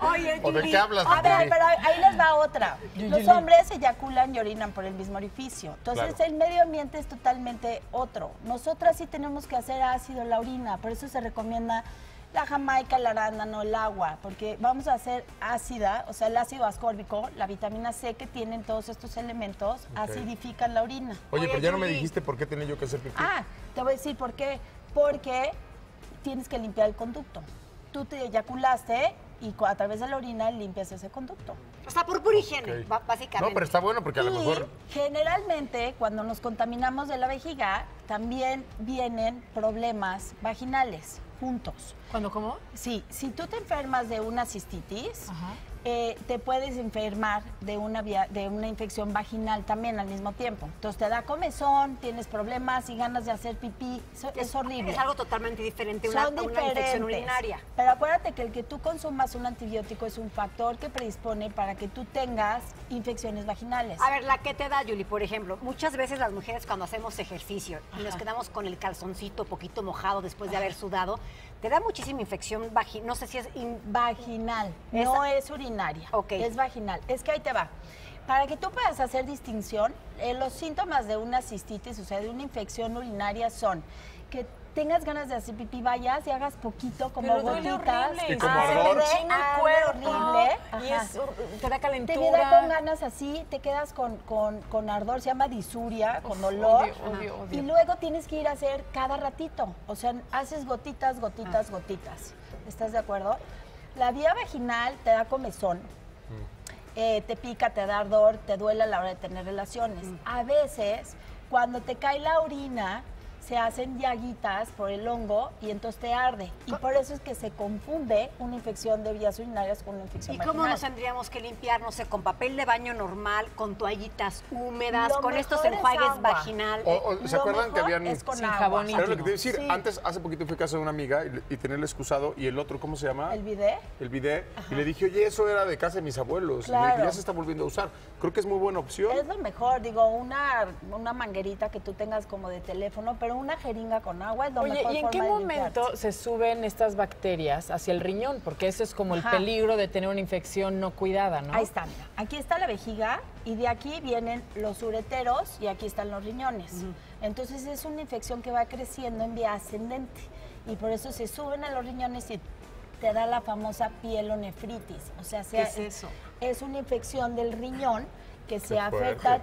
Oye, ¿o de qué hablas? A ver, pero ahí les va otra. Los hombres eyaculan y orinan por el mismo orificio. Entonces, el medio ambiente es totalmente otro. Nosotras sí tenemos que hacer ácido la orina. Por eso se recomienda la jamaica, el arándano, el agua. Porque vamos a hacer ácida, o sea, el ácido ascórbico, la vitamina C que tienen todos estos elementos, acidifican la orina. Oye, pero ya no me dijiste por qué tenía yo que hacer pipí. Ah, te voy a decir por qué. Porque tienes que limpiar el conducto. Tú te eyaculaste y a través de la orina limpias ese conducto. O sea, por pura higiene, básicamente. No, pero está bueno porque a lo mejor... Generalmente, cuando nos contaminamos de la vejiga, también vienen problemas vaginales juntos. ¿Cuándo cómo? Sí, si tú te enfermas de una cistitis, te puedes enfermar de una infección vaginal también al mismo tiempo. Entonces te da comezón, tienes problemas y ganas de hacer pipí. Es horrible. Es algo totalmente diferente a una infección urinaria. Pero acuérdate que el que tú consumas un antibiótico es un factor que predispone para que tú tengas infecciones vaginales. A ver, la que te da, Julie, por ejemplo, muchas veces las mujeres cuando hacemos ejercicio y nos quedamos con el calzoncito poquito mojado después de haber sudado, te da muchísima infección vaginal, no sé si es... Vaginal, no es urinaria, es vaginal. Es que ahí te va. Para que tú puedas hacer distinción, los síntomas de una cistitis, o sea, de una infección urinaria son que tengas ganas de hacer pipí, vayas y hagas poquito, como gotitas. Y como horrible. Y es, te da calentura. Te queda con ganas así, te quedas con ardor, se llama disuria, con dolor. Obvio. Y luego tienes que ir a hacer cada ratito. O sea, haces gotitas. ¿Estás de acuerdo? La vía vaginal te da comezón. Te pica, te da ardor, te duele a la hora de tener relaciones. A veces, cuando te cae la orina, se hacen llaguitas por el hongo y entonces te arde. Y por eso es que se confunde una infección de vías urinarias con una infección vaginal. ¿Y cómo nos tendríamos que limpiar? No sé, con papel de baño normal, con toallitas húmedas, con estos enjuagues vaginal. ¿Se acuerdan que habían sin jabón? Pero lo que te decir, antes, hace poquito fui a casa de una amiga y tenía el excusado y el otro, ¿cómo se llama? El bidé. El bidé. Y le dije, oye, eso era de casa de mis abuelos. Claro. Y me dije, ya se está volviendo a usar. Creo que es muy buena opción. Es lo mejor, digo, una manguerita que tú tengas como de teléfono, pero una jeringa con agua es lo mejor. ¿Y en qué momento se suben estas bacterias hacia el riñón? Porque eso es como el peligro de tener una infección no cuidada, ¿no? Ahí está, mira. Aquí está la vejiga y de aquí vienen los ureteros y aquí están los riñones. Entonces es una infección que va creciendo en vía ascendente y por eso se suben a los riñones y te da la famosa pielonefritis. O sea, ¿qué es eso? Es una infección del riñón que se afecta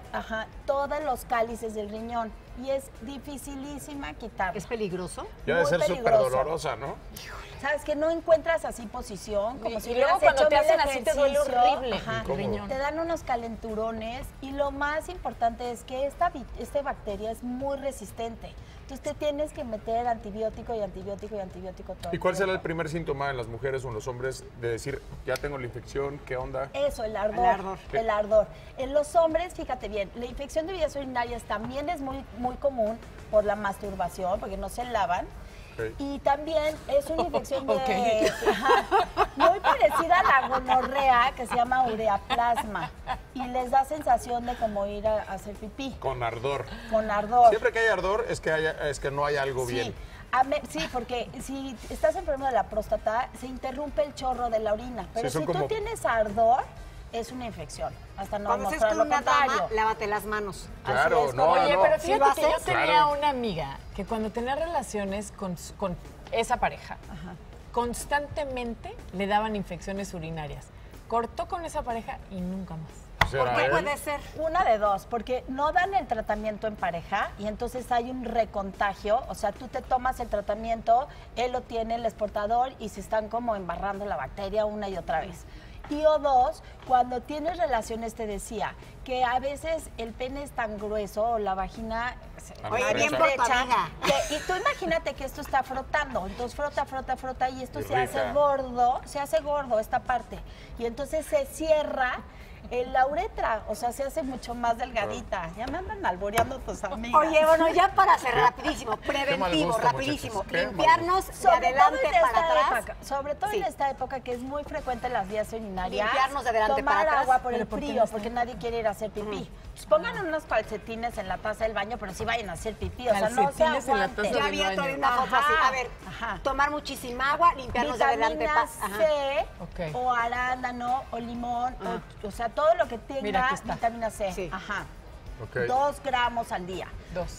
todos los cálices del riñón. y es dificilísima quitarla. ¿Es peligroso? Debe ser súper dolorosa, ¿no? Híjole. ¿Sabes que no encuentras así posición? Como si luego cuando te hacen así te duele horrible. Ajá, te dan unos calenturones y lo más importante es que esta bacteria es muy resistente. Entonces te tienes que meter antibiótico y antibiótico y antibiótico todo. ¿Y cuál será el primer síntoma en las mujeres o en los hombres de decir, ya tengo la infección, qué onda? Eso, el ardor. El ardor. El ardor. En los hombres, fíjate bien, la infección de vías urinarias también es muy común por la masturbación, porque no se lavan. Okay. Y también es una infección muy parecida a la gonorrea, que se llama ureaplasma, y les da sensación de como ir a hacer pipí. Con ardor. Con ardor. Siempre que hay ardor es que no hay algo bien. Sí, porque si estás enfermo de la próstata, se interrumpe el chorro de la orina. Pero sí, si tú tienes ardor, es una infección. Hasta no demostrar lo contrario. Cuando estés con una dama, lávate las manos. Claro, así es. No, oye, no. Pero fíjate que yo tenía una amiga que cuando tenía relaciones con esa pareja, constantemente le daban infecciones urinarias. Cortó con esa pareja y nunca más. ¿Por qué puede ser? Una de dos, porque no dan el tratamiento en pareja y entonces hay un recontagio, o sea, tú te tomas el tratamiento, él lo tiene, el exportador, y se están como embarrando la bacteria una y otra vez. Y o dos, cuando tienes relaciones, te decía que a veces el pene es tan grueso o la vagina bien estrecha. Y tú imagínate que esto está frotando, entonces frota y esto se hace gordo esta parte. Y entonces se cierra la uretra, o sea, se hace mucho más delgadita. Ya me andan alboreando tus amigas. Oye, bueno, ya para ser rapidísimo, preventivo, rapidísimo, limpiarnos de adelante para atrás. Sobre todo en esta época que es muy frecuente las vías urinarias. Limpiarnos de adelante para atrás. Tomar agua por el frío, porque nadie quiere ir a hacer pipí. Pues pongan unos calcetines en la taza del baño, pero sí vayan a hacer pipí, o sea, no se aguanten. Ya había todavía una foto así. A ver, tomar muchísima agua, limpiarnos de adelante para atrás. O arándano, o limón, o sea, todo lo que tenga vitamina C. Sí. Ajá. Okay. 2 gramos al día.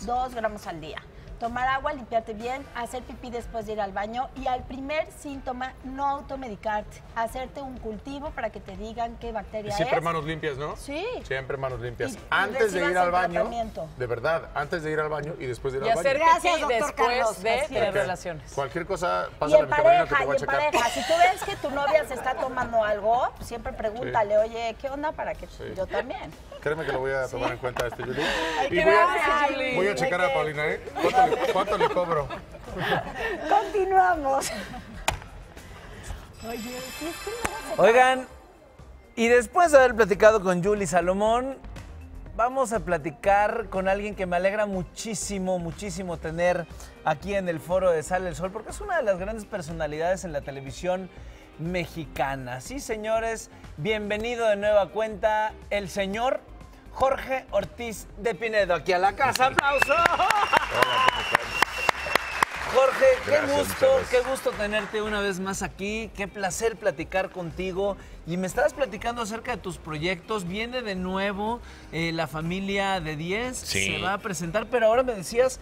2 gramos al día. Tomar agua, limpiarte bien, hacer pipí después de ir al baño y al primer síntoma no automedicarte, hacerte un cultivo para que te digan qué bacteria siempre es. Siempre manos limpias, ¿no? Sí. Siempre manos limpias. Y antes de ir al baño, de verdad, antes de ir al baño y después de ir al baño. Gracias, doctor Carlos. Después de relaciones. Cualquier cosa, pásale a mi cabina que te voy a checar. Y en pareja, si tú ves que tu novia se está tomando algo, pues siempre pregúntale, oye, ¿qué onda? Para que yo también. Créeme que lo voy a tomar en cuenta Julie. Y voy a checar a Paulina, ¿eh? ¿Cuánto le cobro? Continuamos. Oigan, y después de haber platicado con Julie Salomón, vamos a platicar con alguien que me alegra muchísimo, muchísimo tener aquí en el foro de Sale el Sol, porque es una de las grandes personalidades en la televisión mexicana. Sí, señores, bienvenido de nueva cuenta el señor Jorge Ortiz de Pinedo, aquí a la casa. ¡Aplauso! Jorge, qué gusto tenerte una vez más aquí, qué placer platicar contigo. Y me estabas platicando acerca de tus proyectos, viene de nuevo la familia de 10, se va a presentar, pero ahora me decías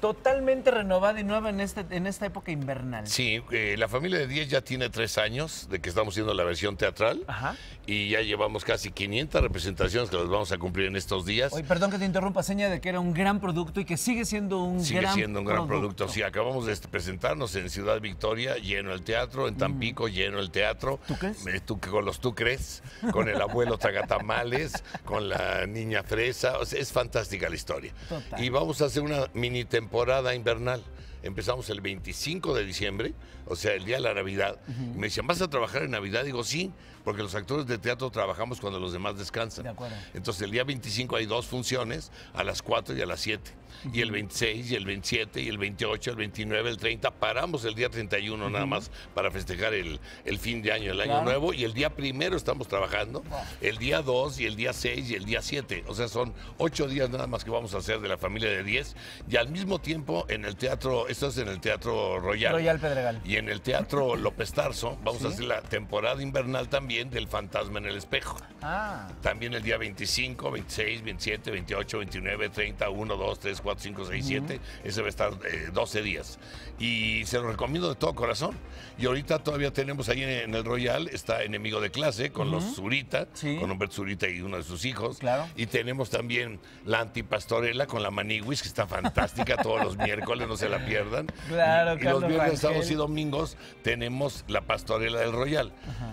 totalmente renovada y nueva en esta época invernal. Sí, la familia de 10 ya tiene 3 años de que estamos haciendo la versión teatral. Ajá. Y ya llevamos casi 500 representaciones que las vamos a cumplir en estos días. Oye, perdón que te interrumpa, seña de que era un gran producto y que sigue siendo un gran producto. Sí, acabamos de presentarnos en Ciudad Victoria, lleno el teatro, en Tampico, lleno el teatro. ¿Tú crees? Con los tú crees, con el abuelo Tragatamales, con la niña fresa, o sea, es fantástica la historia. Total. Y vamos a hacer una mini temporada invernal. Empezamos el 25 de diciembre, o sea, el día de la Navidad. Me decían, ¿vas a trabajar en Navidad? Digo, sí, porque los actores de teatro trabajamos cuando los demás descansan. De acuerdo. Entonces, el día 25 hay 2 funciones, a las 4 y a las 7. Y el 26, y el 27, y el 28, el 29, el 30. Paramos el día 31 nada más para festejar el fin de año, el año nuevo. Y el día 1 estamos trabajando, el día 2, y el día 6, y el día 7. O sea, son 8 días nada más que vamos a hacer de la familia de 10. Y al mismo tiempo, en el teatro esto es en el Teatro Royal. Royal Pedregal. Y en el Teatro López Tarso vamos a hacer la temporada invernal también del Fantasma en el Espejo. Ah. También el día 25, 26, 27, 28, 29, 30, 1, 2, 3, 4, 5, 6, 7. Ese va a estar 12 días. Y se lo recomiendo de todo corazón. Y ahorita todavía tenemos ahí en el Royal, está Enemigo de Clase con los Zurita, con Humberto Zurita y uno de sus hijos. Claro. Y tenemos también la Antipastorela con la Maniwis, que está fantástica todos los miércoles, no se la pierdan. Claro, y los viernes, sábados y domingos tenemos la Pastorela del Royal,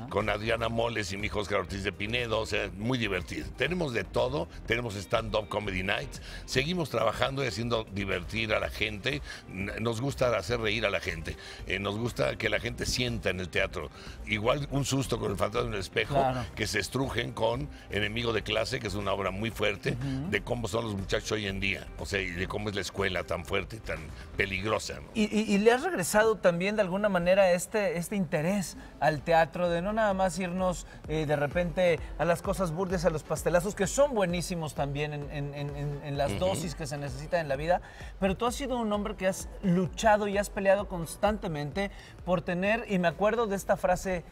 con Adriana Moles y mi hijo Jorge Ortiz de Pinedo, o sea, muy divertido. Tenemos de todo, tenemos stand-up comedy nights, seguimos trabajando y haciendo divertir a la gente, nos gusta hacer reír a la gente, nos gusta que la gente sienta en el teatro. Igual un susto con el Fantasma en el Espejo, que se estrujen con Enemigo de Clase, que es una obra muy fuerte, de cómo son los muchachos hoy en día, o sea, y de cómo es la escuela tan fuerte y tan peligrosa, ¿no? Y le has regresado también de alguna manera este interés al teatro, de no nada más irnos de repente a las cosas burdas, a los pastelazos, que son buenísimos también en las dosis que se necesitan en la vida, pero tú has sido un hombre que has luchado y has peleado constantemente por tener, y me acuerdo de esta frase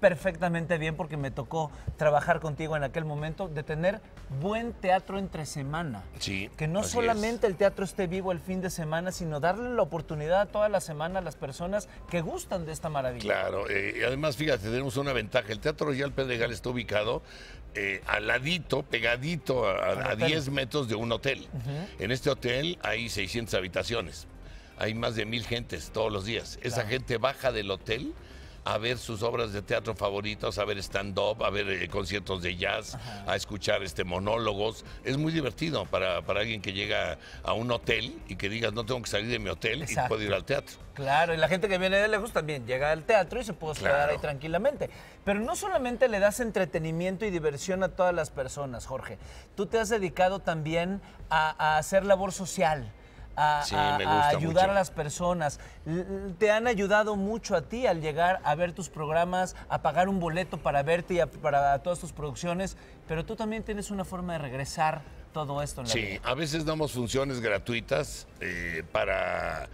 perfectamente bien porque me tocó trabajar contigo en aquel momento, de tener buen teatro entre semana. Sí, que no solamente el teatro esté vivo el fin de semana, sino darle la oportunidad toda la semana a las personas que gustan de esta maravilla. Claro, además fíjate, tenemos una ventaja. El Teatro Royal Pedregal está ubicado al ladito, pegadito a 10 metros de un hotel. En este hotel hay 600 habitaciones, hay más de 1000 gentes todos los días. Esa gente baja del hotel a ver sus obras de teatro favoritas, a ver stand-up, a ver conciertos de jazz, a escuchar monólogos. Es muy divertido para alguien que llega a un hotel y que digas, no tengo que salir de mi hotel y puedo ir al teatro. Claro, y la gente que viene de lejos también llega al teatro y se puede quedar ahí tranquilamente. Pero no solamente le das entretenimiento y diversión a todas las personas, Jorge. Tú te has dedicado también a hacer labor social. A ayudar mucho a las personas. Te han ayudado mucho a ti al llegar a ver tus programas, a pagar un boleto para verte y para todas tus producciones, pero tú también tienes una forma de regresar todo esto en la vida. A veces damos funciones gratuitas para...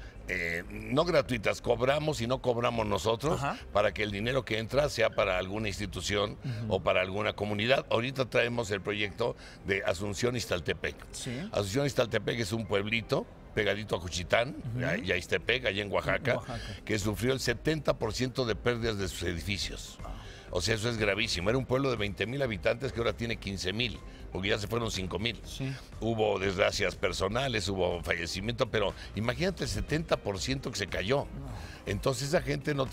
no gratuitas, cobramos y no cobramos nosotros para que el dinero que entra sea para alguna institución o para alguna comunidad. Ahorita traemos el proyecto de Asunción Ixtaltepec. Asunción Ixtaltepec es un pueblito pegadito a Juchitán, y a Ixtepec, allá en Oaxaca, que sufrió el 70% de pérdidas de sus edificios. O sea, eso es gravísimo. Era un pueblo de 20,000 habitantes que ahora tiene 15,000, porque ya se fueron 5,000. Hubo desgracias personales, hubo fallecimiento, pero imagínate el 70% que se cayó. Entonces esa gente no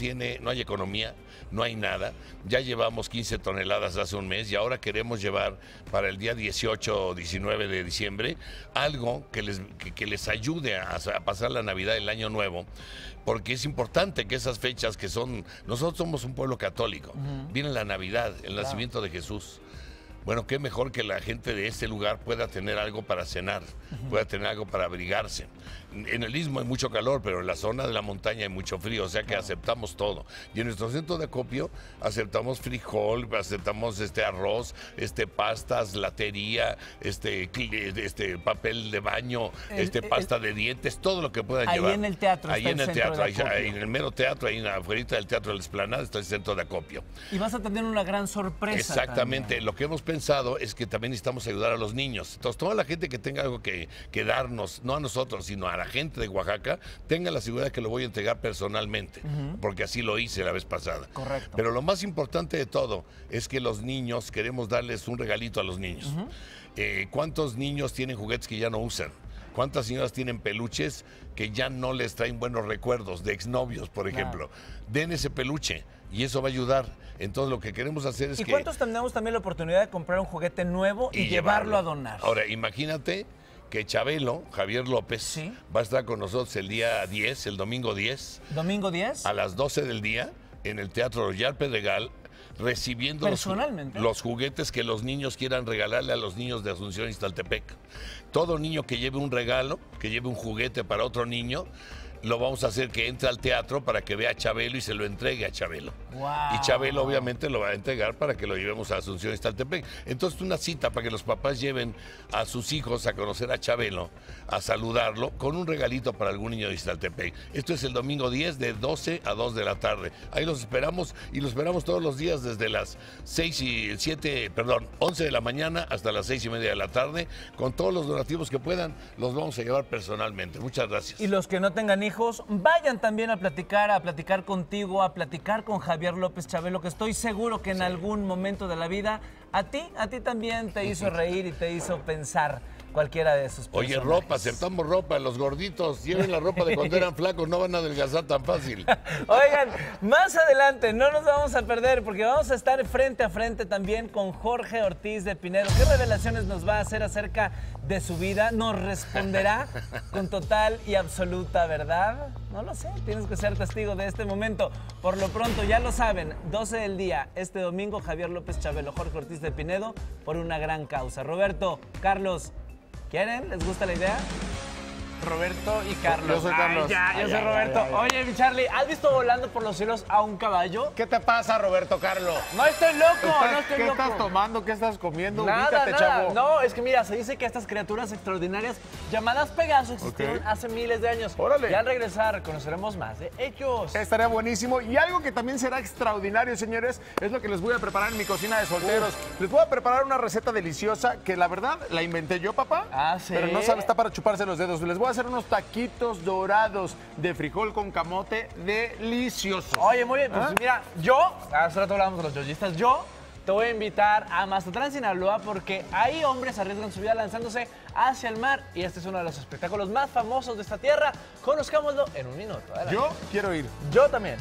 hay economía, no hay nada. Ya llevamos 15 toneladas hace un mes y ahora queremos llevar para el día 18 o 19 de diciembre algo que les ayude a pasar la Navidad, el Año Nuevo, porque es importante que esas fechas que son... Nosotros somos un pueblo católico. Viene la Navidad, el nacimiento de Jesús. Bueno, qué mejor que la gente de este lugar pueda tener algo para cenar, pueda tener algo para abrigarse. En el Istmo hay mucho calor, pero en la zona de la montaña hay mucho frío, o sea que aceptamos todo. Y en nuestro centro de acopio aceptamos frijol, aceptamos arroz, pastas, latería, papel de baño, pasta de dientes, todo lo que puedan llevar. Ahí en el teatro. Ahí en el teatro, ahí en el mero teatro, ahí afuera del teatro de la Explanada está el centro de acopio. Y vas a tener una gran sorpresa. Exactamente, también. Lo que hemos pensado es que también necesitamos ayudar a los niños. Entonces, toda la gente que tenga algo que darnos, no a nosotros, sino a la gente de Oaxaca, tenga la seguridad que lo voy a entregar personalmente, porque así lo hice la vez pasada. Correcto. Pero lo más importante de todo es que los niños, queremos darles un regalito a los niños. ¿Cuántos niños tienen juguetes que ya no usan? ¿Cuántas señoras tienen peluches que ya no les traen buenos recuerdos de exnovios, por ejemplo? Den ese peluche. Y eso va a ayudar. Entonces lo que queremos hacer es que... ¿Y cuántos tenemos también la oportunidad de comprar un juguete nuevo y llevarlo a donar? Ahora, imagínate que Chabelo, Javier López, va a estar con nosotros el día 10, el domingo 10. ¿Domingo 10? A las 12 del día, en el Teatro Royal Pedregal, recibiendo personalmente los juguetes que los niños quieran regalarle a los niños de Asunción Ixtaltepec. Todo niño que lleve un regalo, que lleve un juguete para otro niño, lo vamos a hacer que entre al teatro para que vea a Chabelo y se lo entregue a Chabelo. Wow. Y Chabelo obviamente lo va a entregar para que lo llevemos a Asunción Ixtaltepec. Entonces una cita para que los papás lleven a sus hijos a conocer a Chabelo, a saludarlo, con un regalito para algún niño de Ixtaltepec. Esto es el domingo 10 de 12 a 2 de la tarde. Ahí los esperamos y los esperamos todos los días desde las 11 de la mañana hasta las 6:30 de la tarde, con todos los donativos que puedan, los vamos a llevar personalmente. Muchas gracias. Y los que no tengan hijos, vayan también a platicar contigo, a platicar con Javier López Chabelo, que estoy seguro que en algún momento de la vida a ti también te hizo reír y te hizo pensar cualquiera de sus personajes. Oye, ropa, aceptamos ropa, los gorditos, lleven la ropa de cuando eran flacos, no van a adelgazar tan fácil. Oigan, más adelante, no nos vamos a perder, porque vamos a estar frente a frente también con Jorge Ortiz de Pinedo. ¿Qué revelaciones nos va a hacer acerca de su vida? Nos responderá con total y absoluta verdad. No lo sé, tienes que ser testigo de este momento. Por lo pronto, ya lo saben, 12 del día, este domingo, Javier López Chabelo, Jorge Ortiz de Pinedo, por una gran causa. Roberto, Carlos, ¿quieren? ¿Les gusta la idea? Roberto y Carlos. Yo soy Carlos. Yo soy Roberto. Oye, mi Charlie, ¿has visto volando por los cielos a un caballo? ¿Qué te pasa, Roberto Carlos? No estoy loco, no estoy loco. ¿Qué estás tomando? ¿Qué estás comiendo? Ubícate, chavo. No, es que mira, se dice que estas criaturas extraordinarias llamadas Pegaso existieron hace miles de años. Órale. Y al regresar conoceremos más de ellos. Estaría buenísimo. Y algo que también será extraordinario, señores, es lo que les voy a preparar en mi cocina de solteros. Les voy a preparar una receta deliciosa que la verdad la inventé yo, papá. Ah, sí. Pero no sabe, está para chuparse los dedos. Les voy a hacer unos taquitos dorados de frijol con camote deliciosos. Oye, muy bien, pues mira, hace rato hablamos de los yoyistas, yo te voy a invitar a Mazatlán, Sinaloa, porque ahí hombres arriesgan su vida lanzándose hacia el mar y este es uno de los espectáculos más famosos de esta tierra. Conozcámoslo en un minuto. Adelante. Yo quiero ir. Yo también.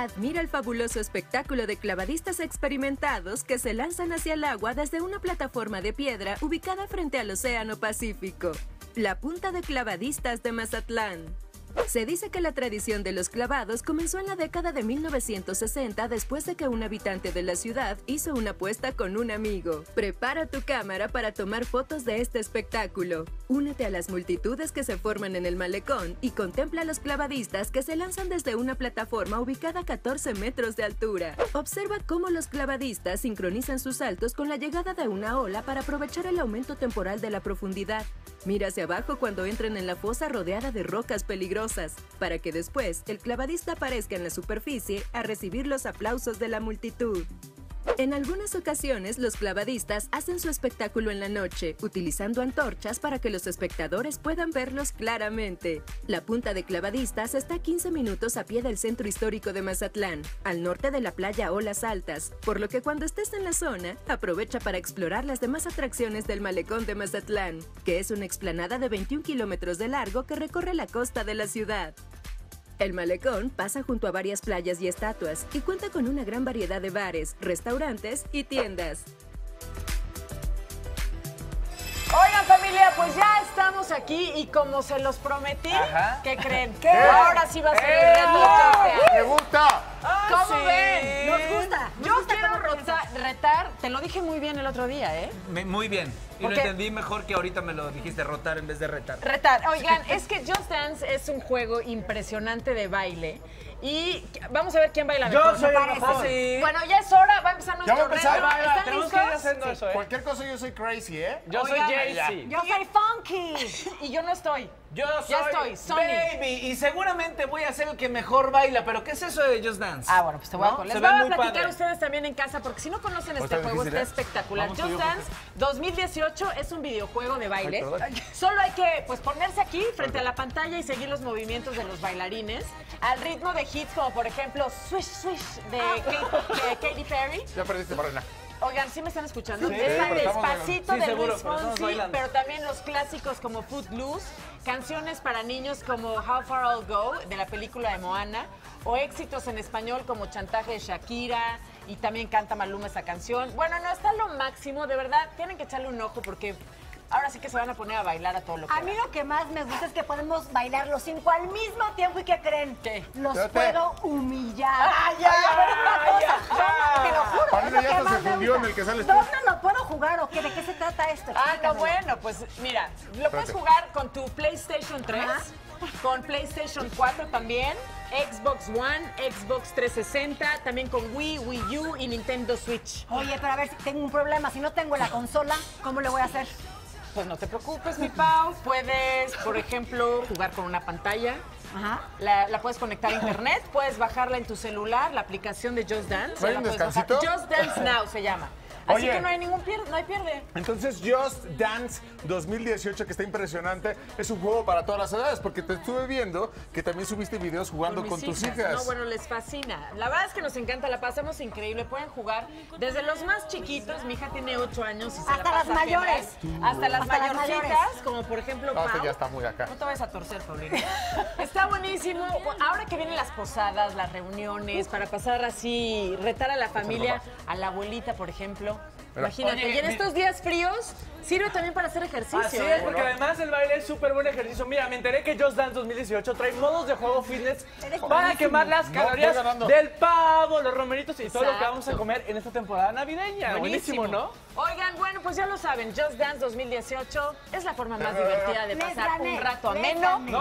Admira el fabuloso espectáculo de clavadistas experimentados que se lanzan hacia el agua desde una plataforma de piedra ubicada frente al Océano Pacífico, la Punta de Clavadistas de Mazatlán. Se dice que la tradición de los clavados comenzó en la década de 1960 después de que un habitante de la ciudad hizo una apuesta con un amigo. Prepara tu cámara para tomar fotos de este espectáculo. Únete a las multitudes que se forman en el malecón y contempla a los clavadistas que se lanzan desde una plataforma ubicada a 14 metros de altura. Observa cómo los clavadistas sincronizan sus saltos con la llegada de una ola para aprovechar el aumento temporal de la profundidad. Mira hacia abajo cuando entren en la fosa rodeada de rocas peligrosas, para que después el clavadista aparezca en la superficie a recibir los aplausos de la multitud. En algunas ocasiones, los clavadistas hacen su espectáculo en la noche, utilizando antorchas para que los espectadores puedan verlos claramente. La Punta de Clavadistas está a 15 minutos a pie del centro histórico de Mazatlán, al norte de la playa Olas Altas, por lo que cuando estés en la zona, aprovecha para explorar las demás atracciones del malecón de Mazatlán, que es una explanada de 21 kilómetros de largo que recorre la costa de la ciudad. El malecón pasa junto a varias playas y estatuas y cuenta con una gran variedad de bares, restaurantes y tiendas. Oigan, familia, pues ya estamos aquí y como se los prometí, ¿qué creen? ¿Qué? Ahora sí va a ser el reto. ¡Me gusta! ¿Cómo ven? Nos gusta. Yo quiero retar, te lo dije muy bien el otro día, ¿eh? Muy bien. Y lo entendí mejor que ahorita me lo dijiste, rotar en vez de retar. Retar. Oigan, es que Just Dance es un juego impresionante de baile. Y vamos a ver quién baila mejor. Yo soy el mejor. Bueno, ya es hora, va a empezar nuestro reto. ¿Están listos? Eso, cualquier cosa yo soy crazy, ¿eh? Yo soy Jaycee. Yo soy funky. Y yo no estoy. Yo soy Baby. Y seguramente voy a ser el que mejor baila. ¿Pero qué es eso de Just Dance? Ah, bueno, pues te voy a... Les voy a platicar a ustedes también en casa, porque si no conocen este juego, está espectacular. Just Dance 2018. Es un videojuego de baile. Solo hay que ponerse aquí frente a la pantalla y seguir los movimientos de los bailarines al ritmo de hits como por ejemplo Swish Swish de Katy Perry. Ya perdiste, Marina. Oigan, ¿sí me están escuchando? Sí, está Despacito de Luis Fonsi, pero también los clásicos como Footloose, canciones para niños como How Far I'll Go de la película de Moana, o éxitos en español como Chantaje de Shakira. Y también canta Maluma esa canción. Bueno, no, está lo máximo, de verdad. Tienen que echarle un ojo porque ahora sí que se van a poner a bailar a todo lo que... A mí lo que más me gusta es que podemos bailar los cinco al mismo tiempo. ¿Y qué creen? ¿Qué? Los puedo humillar. ¡Ah, ya! ¡Ay, ya! ¡Ay, ya! ¡Te lo juro! ¡Es lo que más me Guión el que sale. ¿Dónde lo puedo jugar o qué? ¿De qué se trata esto? Ah, no, bueno, pues mira, lo puedes jugar con tu PlayStation 3, con PlayStation 4 también, Xbox One, Xbox 360, también con Wii, Wii U y Nintendo Switch. Oye, pero a ver, si tengo un problema, si no tengo la consola, ¿cómo le voy a hacer? Pues no te preocupes, mi Pau, puedes, por ejemplo, jugar con una pantalla. Ajá. La puedes conectar a internet, puedes bajarla en tu celular, la aplicación de Just Dance. ¿No hay un descansito? Just Dance Now se llama. Así que no hay ningún pierde, no hay pierde. Entonces, Just Dance 2018, que está impresionante, es un juego para todas las edades, porque te estuve viendo que también subiste videos jugando con tus hijas. No, bueno, les fascina. La verdad es que nos encanta, la pasamos increíble. Pueden jugar desde los más chiquitos, mi hija tiene 8 años. Y hasta las mayores. Hasta las mayorcitas, como por ejemplo Pau. Ya está muy acá. No te vayas a torcer, Paulina. Está buenísimo. Ahora que vienen las posadas, las reuniones, para pasar así, retar a la familia, a la abuelita, por ejemplo. Imagínate, oye, y en estos días fríos sirve también para hacer ejercicio. Así es, porque además el baile es súper buen ejercicio. Mira, me enteré que Just Dance 2018 trae modos de juego fitness para quemar las calorías del pavo, los romeritos y todo lo que vamos a comer en esta temporada navideña. Buenísimo, ¿no? Oigan, bueno, pues ya lo saben, Just Dance 2018 es la forma más divertida de pasar un rato ameno. Miren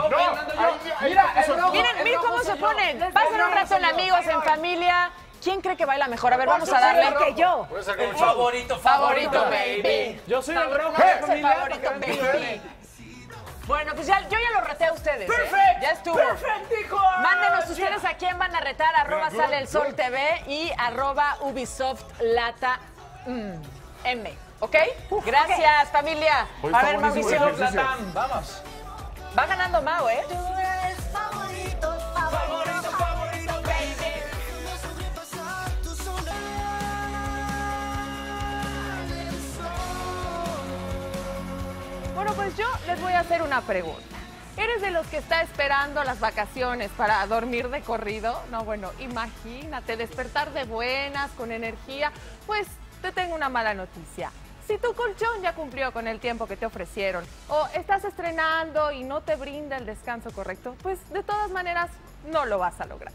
cómo se ponen. Pasen un rato en amigos, en familia. ¿Quién cree que baila mejor? A ver, vamos a darle. Que yo. El favorito, favorito, baby. Yo soy el rojo. El favorito, baby. Bueno, pues ya, yo ya lo reté a ustedes. Perfecto. Ya estuvo. Perfectico. Mándenos ustedes a quién van a retar. @ Sale el Sol TV y @ Ubisoft Lata M. ¿Ok? Gracias, familia. A ver, Mauricio. Vamos. Va ganando Mau, ¿eh? Tú eres favorito, favorito. Bueno, pues yo les voy a hacer una pregunta. ¿Eres de los que está esperando las vacaciones para dormir de corrido? No, bueno, imagínate, despertar de buenas, con energía. Pues te tengo una mala noticia. Si tu colchón ya cumplió con el tiempo que te ofrecieron o estás estrenando y no te brinda el descanso correcto, pues de todas maneras no lo vas a lograr.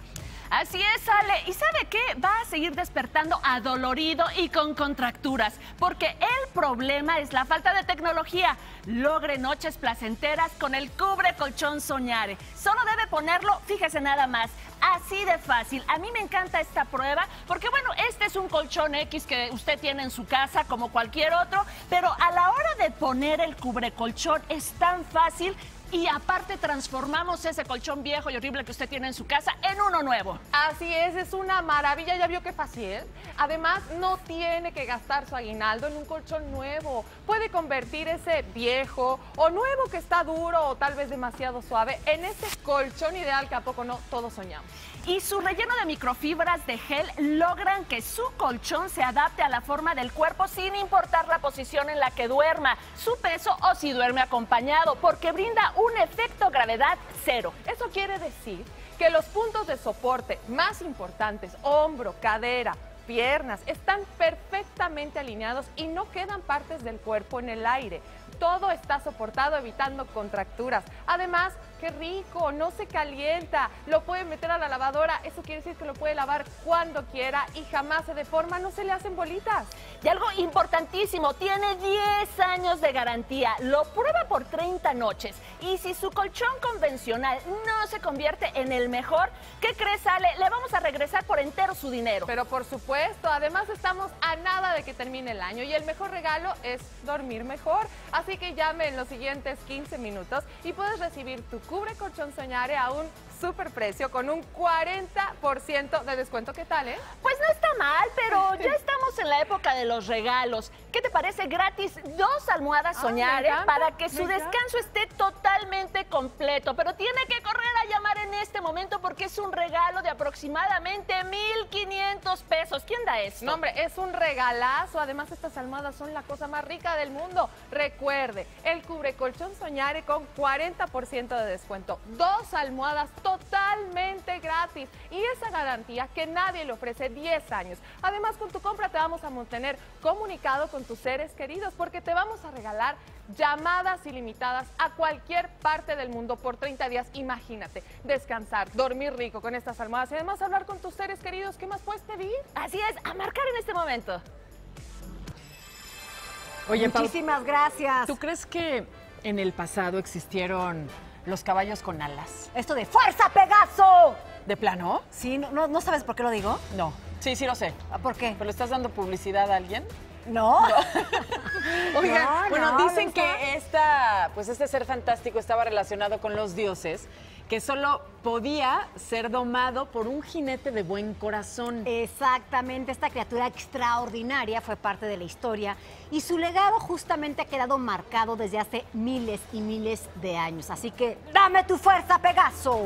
Así es, Ale. ¿Y sabe qué? Va a seguir despertando adolorido y con contracturas, porque el problema es la falta de tecnología. Logre noches placenteras con el cubre colchón Soñare. Solo debe ponerlo, fíjese nada más, así de fácil. A mí me encanta esta prueba porque, bueno, este es un colchón X que usted tiene en su casa como cualquier otro, pero a la hora de poner el cubre colchón es tan fácil. Y aparte transformamos ese colchón viejo y horrible que usted tiene en su casa en uno nuevo. Así es una maravilla, ya vio qué fácil es. Además, no tiene que gastar su aguinaldo en un colchón nuevo. Puede convertir ese viejo o nuevo que está duro o tal vez demasiado suave en ese colchón ideal que a poco no todos soñamos. Y su relleno de microfibras de gel logran que su colchón se adapte a la forma del cuerpo sin importar la posición en la que duerma, su peso o si duerme acompañado, porque brinda un efecto gravedad cero. Eso quiere decir que los puntos de soporte más importantes, hombro, cadera, piernas, están perfectamente alineados y no quedan partes del cuerpo en el aire. Todo está soportado, evitando contracturas. Además, qué rico, no se calienta, lo puede meter a la lavadora, eso quiere decir que lo puede lavar cuando quiera y jamás se deforma, no se le hacen bolitas. Y algo importantísimo, tiene 10 años de garantía, lo prueba por 30 noches y si su colchón convencional no se convierte en el mejor, ¿qué crees, Ale? Le vamos a regresar por entero su dinero. Pero por supuesto, además estamos a nada de que termine el año y el mejor regalo es dormir mejor, así que llame en los siguientes 15 minutos y puedes recibir tu cubre colchón Soñare a un super precio con un 40% de descuento. ¿Qué tal, eh? Pues no está mal, pero ya estamos en la época de los regalos. ¿Qué te parece? Gratis 2 almohadas Soñare para que su descanso esté totalmente completo. Pero tiene que correr a llamar en este momento porque es un regalo de aproximadamente 1,500 pesos. ¿Quién da esto? No, hombre, es un regalazo. Además, estas almohadas son la cosa más rica del mundo. Recuerda, el cubre colchón Soñare con 40% de descuento. 2 almohadas totalmente gratis y esa garantía que nadie le ofrece, 10 años. Además, con tu compra te vamos a mantener comunicado con tus seres queridos porque te vamos a regalar llamadas ilimitadas a cualquier parte del mundo por 30 días. Imagínate, descansar, dormir rico con estas almohadas y además hablar con tus seres queridos. ¿Qué más puedes pedir? Así es, a marcar en este momento. Oye, muchísimas gracias. ¿Tú crees que en el pasado existieron los caballos con alas? Esto de ¡Fuerza, Pegaso! ¿De plano? Sí, ¿no sabes por qué lo digo? No. Sí, sí lo sé. ¿Por qué? ¿Pero le estás dando publicidad a alguien? No. Oigan, bueno, dicen que este ser fantástico estaba relacionado con los dioses, que solo podía ser domado por un jinete de buen corazón. Exactamente, esta criatura extraordinaria fue parte de la historia y su legado justamente ha quedado marcado desde hace miles y miles de años. Así que, ¡dame tu fuerza, Pegaso!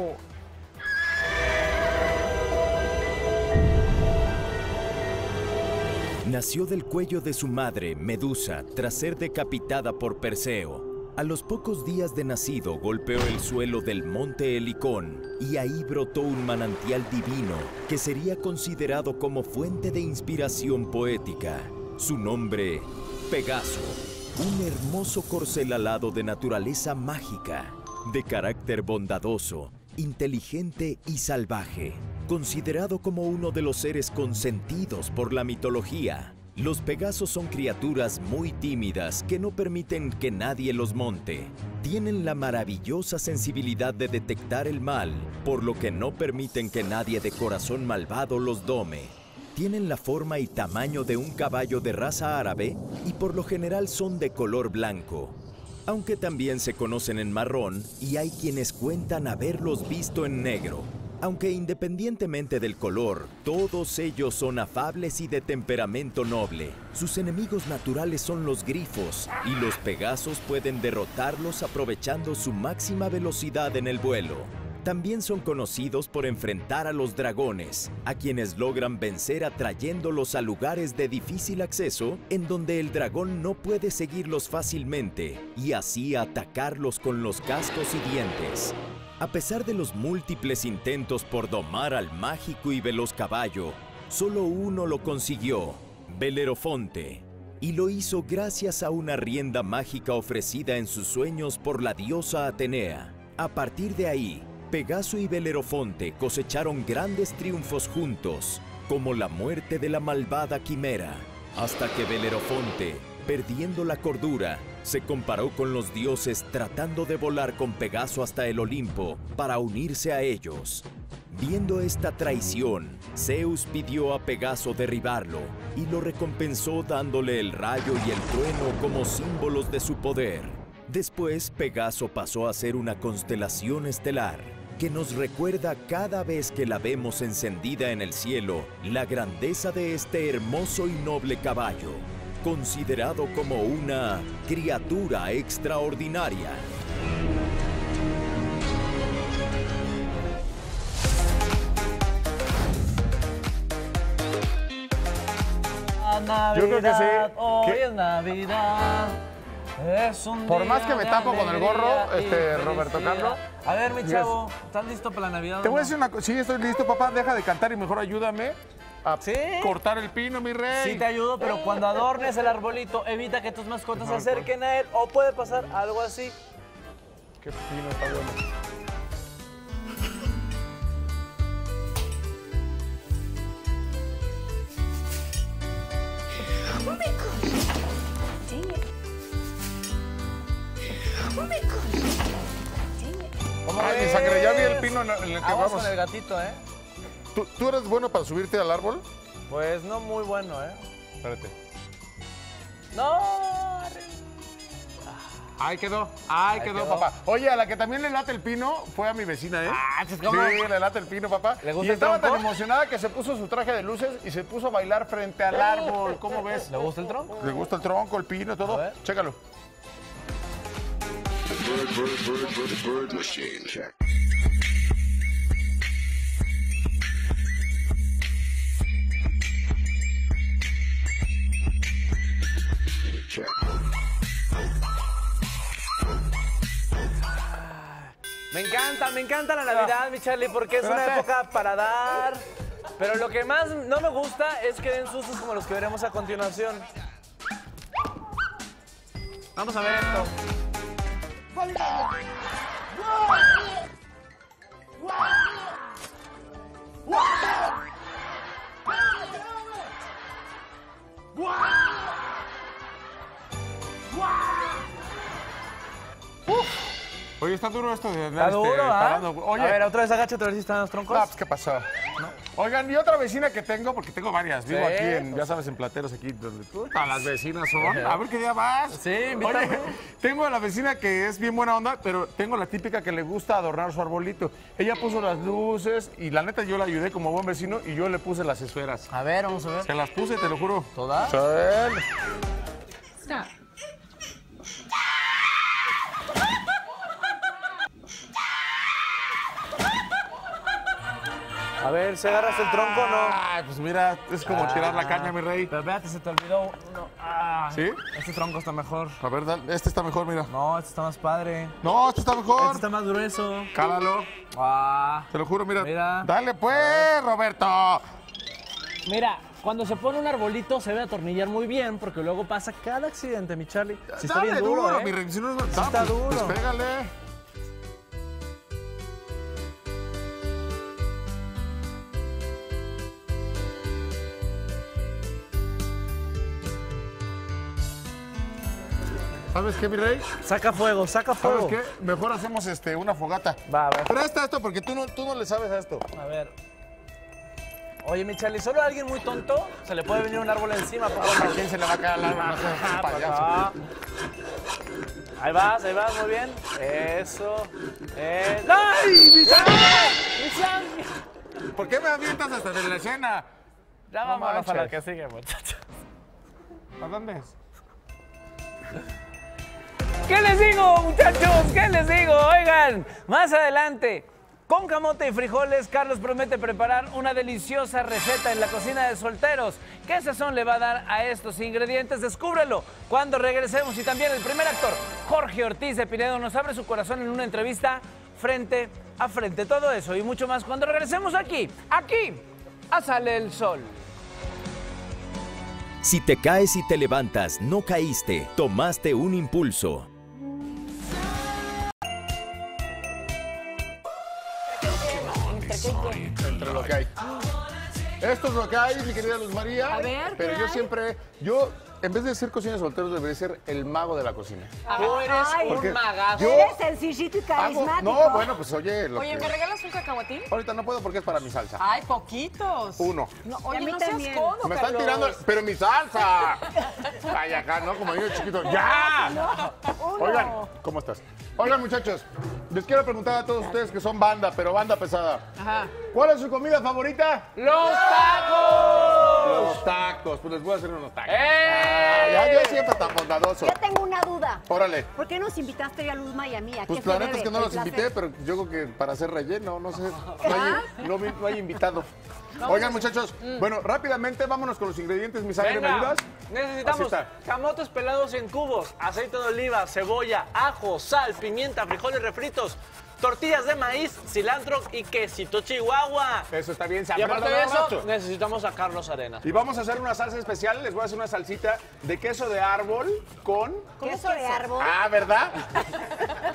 Nació del cuello de su madre, Medusa, tras ser decapitada por Perseo. A los pocos días de nacido, golpeó el suelo del monte Helicón y ahí brotó un manantial divino que sería considerado como fuente de inspiración poética. Su nombre, Pegaso, un hermoso corcel alado de naturaleza mágica, de carácter bondadoso, inteligente y salvaje. Considerado como uno de los seres consentidos por la mitología, los pegasos son criaturas muy tímidas que no permiten que nadie los monte. Tienen la maravillosa sensibilidad de detectar el mal, por lo que no permiten que nadie de corazón malvado los dome. Tienen la forma y tamaño de un caballo de raza árabe y por lo general son de color blanco, aunque también se conocen en marrón y hay quienes cuentan haberlos visto en negro. Aunque independientemente del color, todos ellos son afables y de temperamento noble. Sus enemigos naturales son los grifos, y los pegasos pueden derrotarlos aprovechando su máxima velocidad en el vuelo. También son conocidos por enfrentar a los dragones, a quienes logran vencer atrayéndolos a lugares de difícil acceso, en donde el dragón no puede seguirlos fácilmente, y así atacarlos con los cascos y dientes. A pesar de los múltiples intentos por domar al mágico y veloz caballo, solo uno lo consiguió, Belerofonte, y lo hizo gracias a una rienda mágica ofrecida en sus sueños por la diosa Atenea. A partir de ahí, Pegaso y Belerofonte cosecharon grandes triunfos juntos, como la muerte de la malvada Quimera, hasta que Belerofonte, perdiendo la cordura, se comparó con los dioses tratando de volar con Pegaso hasta el Olimpo para unirse a ellos. Viendo esta traición, Zeus pidió a Pegaso derribarlo y lo recompensó dándole el rayo y el trueno como símbolos de su poder. Después, Pegaso pasó a ser una constelación estelar que nos recuerda cada vez que la vemos encendida en el cielo la grandeza de este hermoso y noble caballo, considerado como una criatura extraordinaria. Navidad, yo creo que sí. Hoy es Navidad. Es un por día más que me tapo alegría, con el gorro, Roberto Carlos. A ver, mi chavo, ¿estás listo para la Navidad? Te voy a decir una cosa. Sí, estoy listo, papá. Deja de cantar y mejor ayúdame a cortar el pino, mi rey. Sí te ayudo, pero cuando adornes el arbolito, evita que tus mascotas se acerquen a él o puede pasar algo así. Qué pino está bueno. Oh my God. Dang it. Oh my God. Dang it. Ay, mi sangre, ya vi el pino en el que vamos. Con el gatito, ¿eh? ¿Tú eres bueno para subirte al árbol? Pues no muy bueno, ¿eh? Espérate. ¡No! Ahí quedó, papá. Oye, a la que también le late el pino fue a mi vecina, ¿eh? Sí, le late el pino, papá. ¿Le gusta y el estaba tronco? Tan emocionada que se puso su traje de luces y se puso a bailar frente al árbol. ¿Cómo ves? ¿Le gusta el tronco? Le gusta el tronco, el pino, todo. Chécalo. Bird machine. Check. Me encanta la Navidad, mi Charlie, porque es una época para dar. Pero lo que más no me gusta es que den sustos como los que veremos a continuación. Vamos a ver esto. está duro esto de andar. Está duro, Oye, a ver, otra vez agáchate a ver si están los troncos. Pues, ¿qué pasó? ¿No? Oigan, y otra vecina que tengo, porque tengo varias. Sí, vivo aquí en, ya sabes, en Plateros, aquí donde tú. A las vecinas son. Sí. A ver qué día vas. Sí, invítame. Oye, tengo a la vecina que es bien buena onda, pero tengo la típica que le gusta adornar su arbolito. Ella puso las luces y la neta yo la ayudé como buen vecino y yo le puse las esferas. A ver, vamos a ver. Se las puse, te lo juro. ¿Todas? Stop. A ver, ¿se agarras el tronco o no? Ay, pues mira, es como tirar la caña, mi rey. Pero espérate, se te olvidó uno. Ah, ¿sí? Este tronco está mejor. A ver, este está mejor, mira. No, este está más padre. No, este está mejor. Este está más grueso. Cálalo. Ah, te lo juro, mira. Dale pues, Roberto. Mira, cuando se pone un arbolito se debe atornillar muy bien, porque luego pasa cada accidente, mi Charlie. Si está bien duro, mi rey. Si no, no si está duro. Pues pégale. ¿Sabes qué, mi rey? Saca fuego, saca fuego. ¿Sabes qué? Mejor hacemos una fogata. Va, a ver. Presta esto porque tú no le sabes a esto. A ver. Oye, mi Charlie, solo a alguien muy tonto se le puede venir un árbol encima. ¿A quién se le va a caer el árbol? Ahí vas, muy bien. Eso. ¡Ay, mi Charlie! ¿Por qué me avientas hasta de la escena? Ya vámonos a la que sigue, muchachos. ¿A dónde es? ¿Qué les digo, muchachos? ¿Qué les digo? Oigan, más adelante, con camote y frijoles, Carlos promete preparar una deliciosa receta en la cocina de solteros. ¿Qué sazón le va a dar a estos ingredientes? Descúbrelo cuando regresemos. Y también el primer actor, Jorge Ortiz de Pinedo, nos abre su corazón en una entrevista frente a frente. Todo eso y mucho más cuando regresemos aquí, a Sale el Sol. Si te caes y te levantas, no caíste, tomaste un impulso. Entre lo que hay. Esto es lo que hay, mi querida Luz María. A ver, pero yo siempre, en vez de ser cocina solteros, debería ser el mago de la cocina. Tú eres un magazo. Eres sencillito y carismático. No, bueno, pues oye. ¿Me regalas un cacahuatín? Ahorita no puedo porque es para mi salsa. Ay, poquitos. Uno. No, oye, no seas codo, me están tirando, pero mi salsa. Ay, acá, ¿no? Como niño chiquito. ¡Ya! No, oigan, ¿cómo estás? Oigan, muchachos, les quiero preguntar a todos ustedes que son banda, pero banda pesada. Ajá. ¿Cuál es su comida favorita? ¡Los tacos! Los tacos. Pues les voy a hacer unos tacos. Ah, yo siempre tan bondadoso. Yo tengo una duda. Órale. ¿Por qué nos invitaste a Luzma y a mí? Pues la neta es que no los invité, pero yo creo que para hacer relleno, no sé. No hay invitado. Oigan, muchachos, bueno, rápidamente vámonos con los ingredientes, mi sangre, ¿me ayudas? Necesitamos camotes pelados en cubos, aceite de oliva, cebolla, ajo, sal, pimienta, frijoles refritos, tortillas de maíz, cilantro y quesito chihuahua. Eso está bien sabroso. Y aparte de eso, necesitamos a Carlos Arenas. Y vamos a hacer una salsa especial. Les voy a hacer una salsita de queso de árbol con... ¿Queso de árbol? Ah, ¿verdad?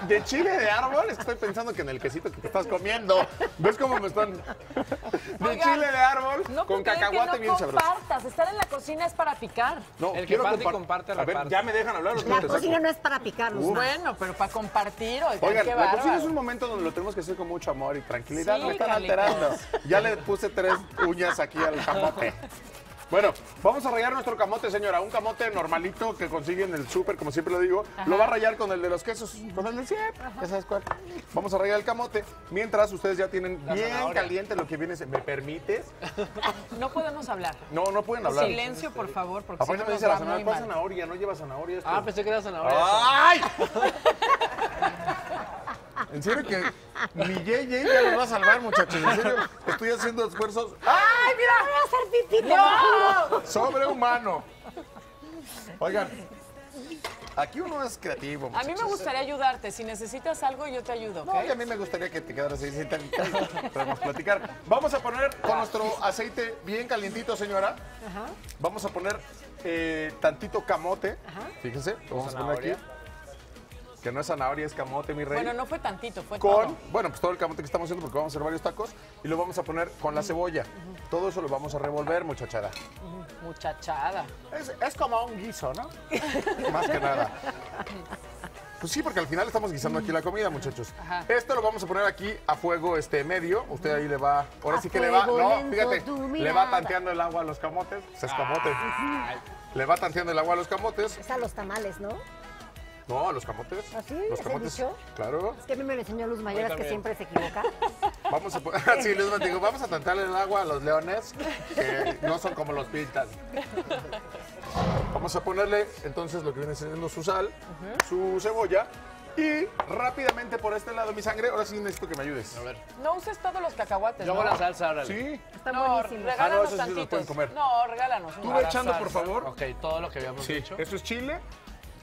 De chile de árbol. Estoy pensando que en el quesito que te estás comiendo. ¿Ves cómo me están...? De chile de árbol con cacahuate bien sabroso. No compartas. Estar en la cocina es para picar. No, el que parte y comparte, reparte. A ver, ya me dejan hablar. La cocina no es para picar. Bueno, pero para compartir. Oigan, la cocina es un momento donde lo tenemos que hacer con mucho amor y tranquilidad, sí, me están alterando. Ya le puse 3 uñas aquí al camote. Bueno, vamos a rayar nuestro camote, señora. Un camote normalito que consigue en el súper, como siempre lo digo. Ajá. Lo va a rayar con el de los quesos, con el de siempre. Ajá. Ya sabes cuál. Vamos a rayar el camote. Mientras ustedes ya tienen bien caliente lo que viene. ¿Me permites? No podemos hablar. No pueden hablar. Silencio, por favor, porque si no me dice la zanahoria. ¿Cuál zanahoria? No lleva zanahoria esto. Ah, pensé que era zanahoria. ¡Ay! En serio que mi Yeye ya los va a salvar, muchachos. En serio, estoy haciendo esfuerzos. ¡Ay, mira! ¡Me voy a hacer pipí! ¡No! Sobrehumano. Oigan, aquí uno es creativo, muchachos. A mí me gustaría ayudarte. Si necesitas algo, yo te ayudo, ¿okay? No, y a mí me gustaría que te quedaras ahí. Podemos platicar. Vamos a poner con nuestro aceite bien calientito, señora. Ajá. Vamos a poner tantito camote. Ajá. Fíjense, lo vamos a poner aquí. Que no es zanahoria, es camote, mi rey. Bueno, no fue tantito, fue todo. Bueno, pues todo el camote que estamos haciendo porque vamos a hacer varios tacos y lo vamos a poner con la cebolla. Todo eso lo vamos a revolver, muchachada. Muchachada. Es como un guiso, ¿no? Más que nada. Pues sí, porque al final estamos guisando aquí la comida, muchachos. Ajá. Esto lo vamos a poner aquí a fuego medio. Usted ahí le va... Ahora a sí que le va... No, fíjate, le va tanteando el agua a los camotes. Pues es camote. Ay. Le va tanteando el agua a los camotes. Es a los tamales, ¿no? No, a los camotes. ¿Ah, sí? ¿Los camotes? ¿Dicho? Claro. Es que a mí me lo enseñó Luz Mayeras, que siempre se equivoca. Vamos a sí, Luz, digo, vamos a tantearle el agua a los leones, que no son como los pintan. Vamos a ponerle entonces lo que viene siendo su sal, su cebolla y rápidamente por este lado, mi sangre. Ahora sí necesito que me ayudes. A ver. No uses todos los cacahuates. Yo hago la salsa ahora. Sí. Están buenísimos. Regálanos esos tantitos. Sí los pueden comer. No, regálanos. Tú vas echando, por favor. Ok, todo lo que habíamos dicho. Eso es chile.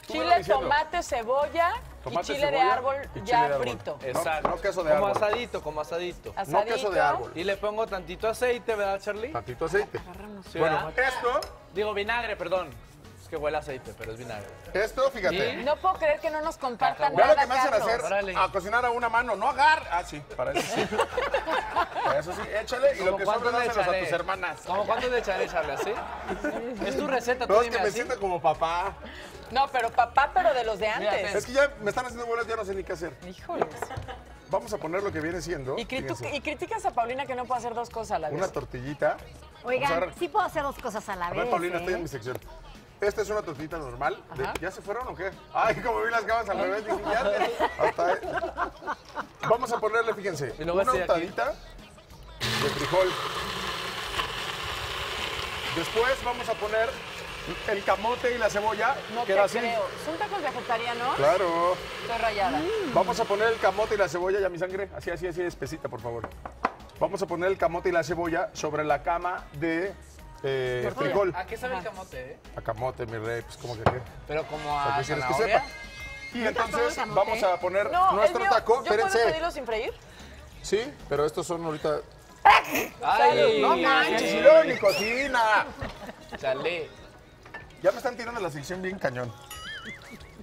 Chile, tomate, cebolla y chile de árbol ya frito. Exacto. No queso de árbol. Como asadito, como asadito. No queso de árbol. Y le pongo tantito aceite, ¿verdad, Charlie? Tantito aceite. Bueno, esto... Digo, vinagre, perdón. Es que huele a aceite, pero es vinagre. Esto, fíjate. ¿Y? No puedo creer que no nos compartan nada, Carlos. Vean lo que me hacen hacer a cocinar a una mano. No agarra. Ah, sí, para eso sí. Para eso sí, échale. Y lo que sobra, dáselos a tus hermanas. ¿Cómo cuánto le echaré, Charlie? ¿Así? Es tu receta, tú dime así. No, es que me siento como papá. No, pero papá, pero de los de antes. Es que ya me están haciendo bolas, ya no sé ni qué hacer. Híjoles. Vamos a poner lo que viene siendo. Y criticas a Paulina que no puede hacer dos cosas a la vez. Una tortillita. Oigan, sí puedo hacer dos cosas a la vez. A ver, Paulina, estoy en mi sección. Esta es una tortillita normal. ¿Ya se fueron o qué? Ay, como vi las gabas al revés, dije, ya. Vamos a ponerle, fíjense, una untadita de frijol. Después vamos a poner... el camote y la cebolla. No te creo. Así. ¿Son tacos vegetarianos? Claro. Estoy rayada. Vamos a poner el camote y la cebolla, ya mi sangre. Así, así, así, espesita, por favor. Vamos a poner el camote y la cebolla sobre la cama de frijol. ¿A qué sabe el camote? A camote, mi rey, pues como que qué. Pero como a zanahoria. Y entonces vamos a poner nuestro taco. ¿Yo puedo pedirlo sin freír? Sí, pero estos son ahorita... ¡Ay! ¡No manches! ¡Y luego ni cocina! ¡Chale! Ya me están tirando la sección bien cañón.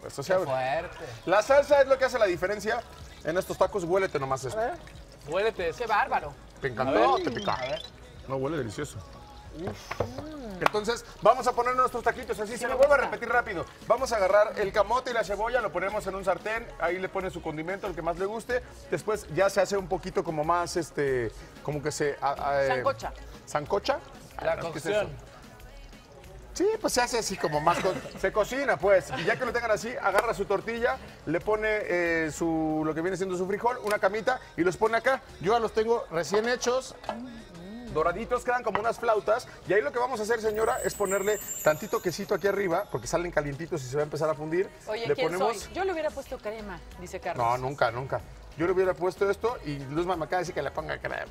Esto se abre. Fuerte. La salsa es lo que hace la diferencia en estos tacos. Huélete nomás esto. Huélete. Qué bárbaro. Te encantó, te pica. No, huele delicioso. Entonces, vamos a poner nuestros taquitos así. Se lo vuelvo a repetir rápido. Vamos a agarrar el camote y la cebolla, lo ponemos en un sartén. Ahí le pone su condimento, el que más le guste. Después ya se hace un poquito como más, como que se... sancocha. ¿Sancocha? La cocción. Sí, pues se hace así como más... se cocina, pues. Y ya que lo tengan así, agarra su tortilla, le pone lo que viene siendo su frijol, una camita, y los pone acá. Yo ya los tengo recién hechos, doraditos, quedan como unas flautas. Y ahí lo que vamos a hacer, señora, es ponerle tantito quesito aquí arriba, porque salen calientitos y se va a empezar a fundir. Oye, ¿quién soy? Yo le hubiera puesto crema, dice Carlos. No, nunca, nunca. Yo le hubiera puesto esto y Luz me acaba de decir que le ponga crema.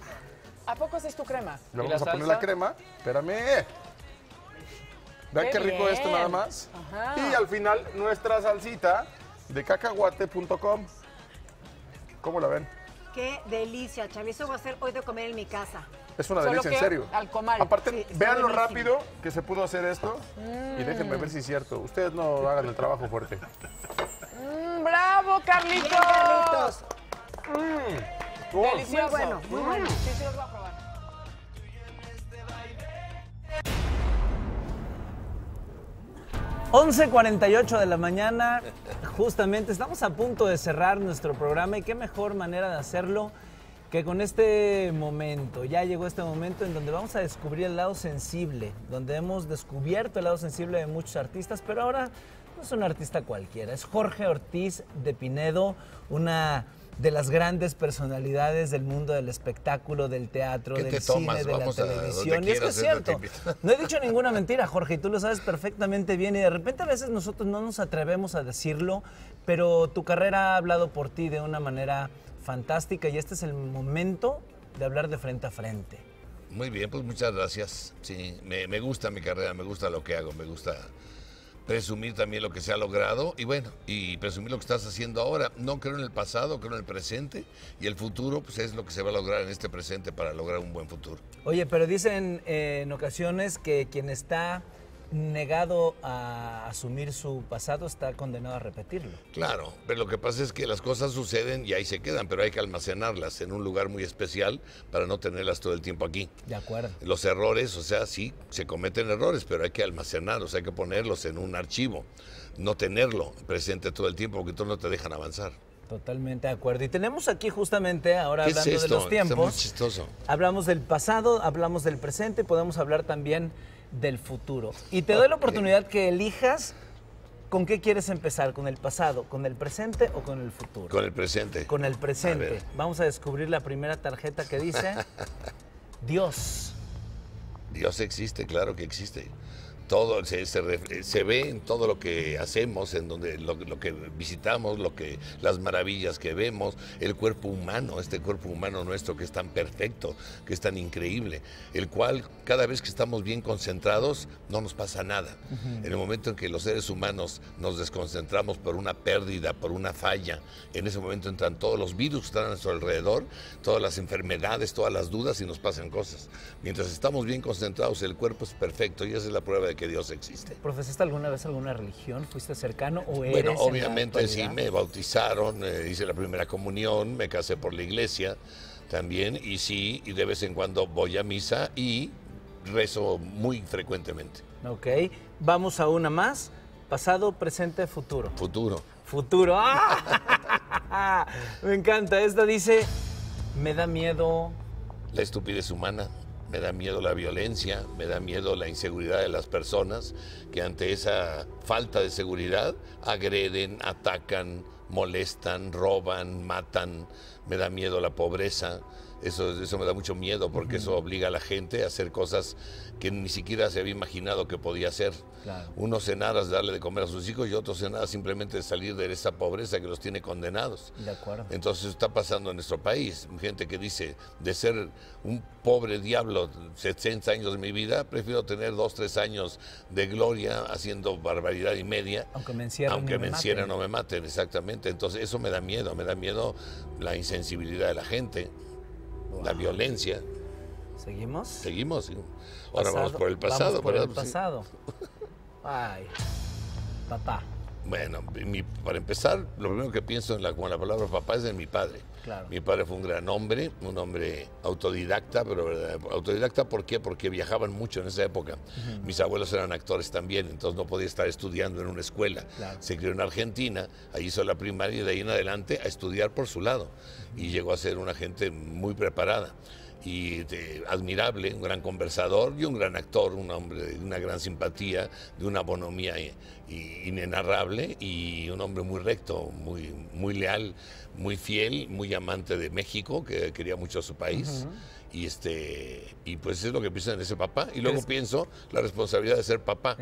¿A poco es tu crema? Le vamos a poner la crema. Espérame. Vean qué rico esto nada más. Ajá. Y al final nuestra salsita de cacahuate.com. ¿Cómo la ven? Qué delicia, Charlie. Eso voy a hacer hoy de comer en mi casa. Es una delicia, en serio. Al comal. Aparte, sí, vean lo rápido que se pudo hacer esto. Y déjenme ver si es cierto. Ustedes no hagan el trabajo fuerte. ¡Bravo, Carlitos! Bien, Carlitos. Delicioso. Muy bueno, muy bueno. Sí, sí, los voy a probar. ...11:48 de la mañana, justamente estamos a punto de cerrar nuestro programa... ...y qué mejor manera de hacerlo que con este momento... ...ya llegó este momento en donde vamos a descubrir el lado sensible... ...donde hemos descubierto el lado sensible de muchos artistas... ...pero ahora no es un artista cualquiera, es Jorge Ortiz de Pinedo... ...una de las grandes personalidades del mundo del espectáculo, del teatro, del cine, de la televisión. Y es que es cierto, no he dicho ninguna mentira, Jorge, y tú lo sabes perfectamente bien. Y de repente a veces nosotros no nos atrevemos a decirlo, pero tu carrera ha hablado por ti de una manera fantástica y este es el momento de hablar de frente a frente. Muy bien, pues muchas gracias. Sí, me gusta mi carrera, me gusta lo que hago, me gusta... presumir también lo que se ha logrado y bueno, y presumir lo que estás haciendo ahora. No creo en el pasado, creo en el presente y el futuro pues es lo que se va a lograr en este presente para lograr un buen futuro. Oye, pero dicen en ocasiones que quien está negado a asumir su pasado está condenado a repetirlo. Claro, pero lo que pasa es que las cosas suceden y ahí se quedan, pero hay que almacenarlas en un lugar muy especial para no tenerlas todo el tiempo aquí. De acuerdo. Los errores, o sea, sí, se cometen errores, pero hay que almacenarlos, hay que ponerlos en un archivo, no tenerlo presente todo el tiempo porque todos no te dejan avanzar. Totalmente de acuerdo. Y tenemos aquí justamente, ahora hablando de los tiempos, está muy chistoso. Hablamos del pasado, hablamos del presente, podemos hablar también del futuro. Y te doy la oportunidad que elijas con qué quieres empezar, con el pasado, con el presente o con el futuro. Con el presente. Con el presente. A ver. Vamos a descubrir la primera tarjeta que dice Dios. Dios existe, claro que existe. Todo se ve en todo lo que hacemos, en donde lo que visitamos, las maravillas que vemos, el cuerpo humano, este cuerpo humano nuestro que es tan perfecto, que es tan increíble, el cual cada vez que estamos bien concentrados no nos pasa nada. En el momento en que los seres humanos nos desconcentramos por una pérdida, por una falla, en ese momento entran todos los virus que están a nuestro alrededor, todas las enfermedades, todas las dudas y nos pasan cosas. Mientras estamos bien concentrados, el cuerpo es perfecto y esa es la prueba de que Dios existe. ¿Profesaste alguna vez alguna religión? ¿Fuiste cercano o eres? Bueno, obviamente sí, me bautizaron, hice la primera comunión, me casé por la iglesia también, y sí, y de vez en cuando voy a misa y rezo muy frecuentemente. Ok, vamos a una más, pasado, presente, futuro. Futuro. Futuro. ¡Ah! Me encanta, esta dice, me da miedo... La estupidez humana. Me da miedo la violencia, me da miedo la inseguridad de las personas que ante esa falta de seguridad agreden, atacan, molestan, roban, matan. Me da miedo la pobreza, eso me da mucho miedo porque eso obliga a la gente a hacer cosas que ni siquiera se había imaginado que podía hacer. Claro. Unos en aras de darle de comer a sus hijos y otros en aras simplemente de salir de esa pobreza que los tiene condenados. De acuerdo. Entonces está pasando en nuestro país. Gente que dice, de ser un pobre diablo 70 años de mi vida, prefiero tener 2 o 3 años de gloria haciendo barbaridad y media. Aunque me encierren, o me maten, exactamente. Entonces eso me da miedo la insensibilidad de la gente, la violencia. ¿Seguimos? Seguimos. Ahora vamos por el pasado. Vamos por el pasado. Ay, papá. Bueno, para empezar, lo primero que pienso con la palabra papá es en mi padre. Claro. Mi padre fue un gran hombre, un hombre autodidacta, pero autodidacta ¿por qué? Porque viajaban mucho en esa época. Mis abuelos eran actores también, entonces no podía estar estudiando en una escuela. Claro. Se crió en Argentina, ahí hizo la primaria y de ahí en adelante a estudiar por su lado. Y llegó a ser una gente muy preparada y admirable, un gran conversador y un gran actor, un hombre de una gran simpatía, de una bonomía inenarrable y un hombre muy recto, muy leal, muy fiel, muy amante de México, que quería mucho a su país. Y pues es lo que pienso en ese papá. Y luego pienso la responsabilidad de ser papá.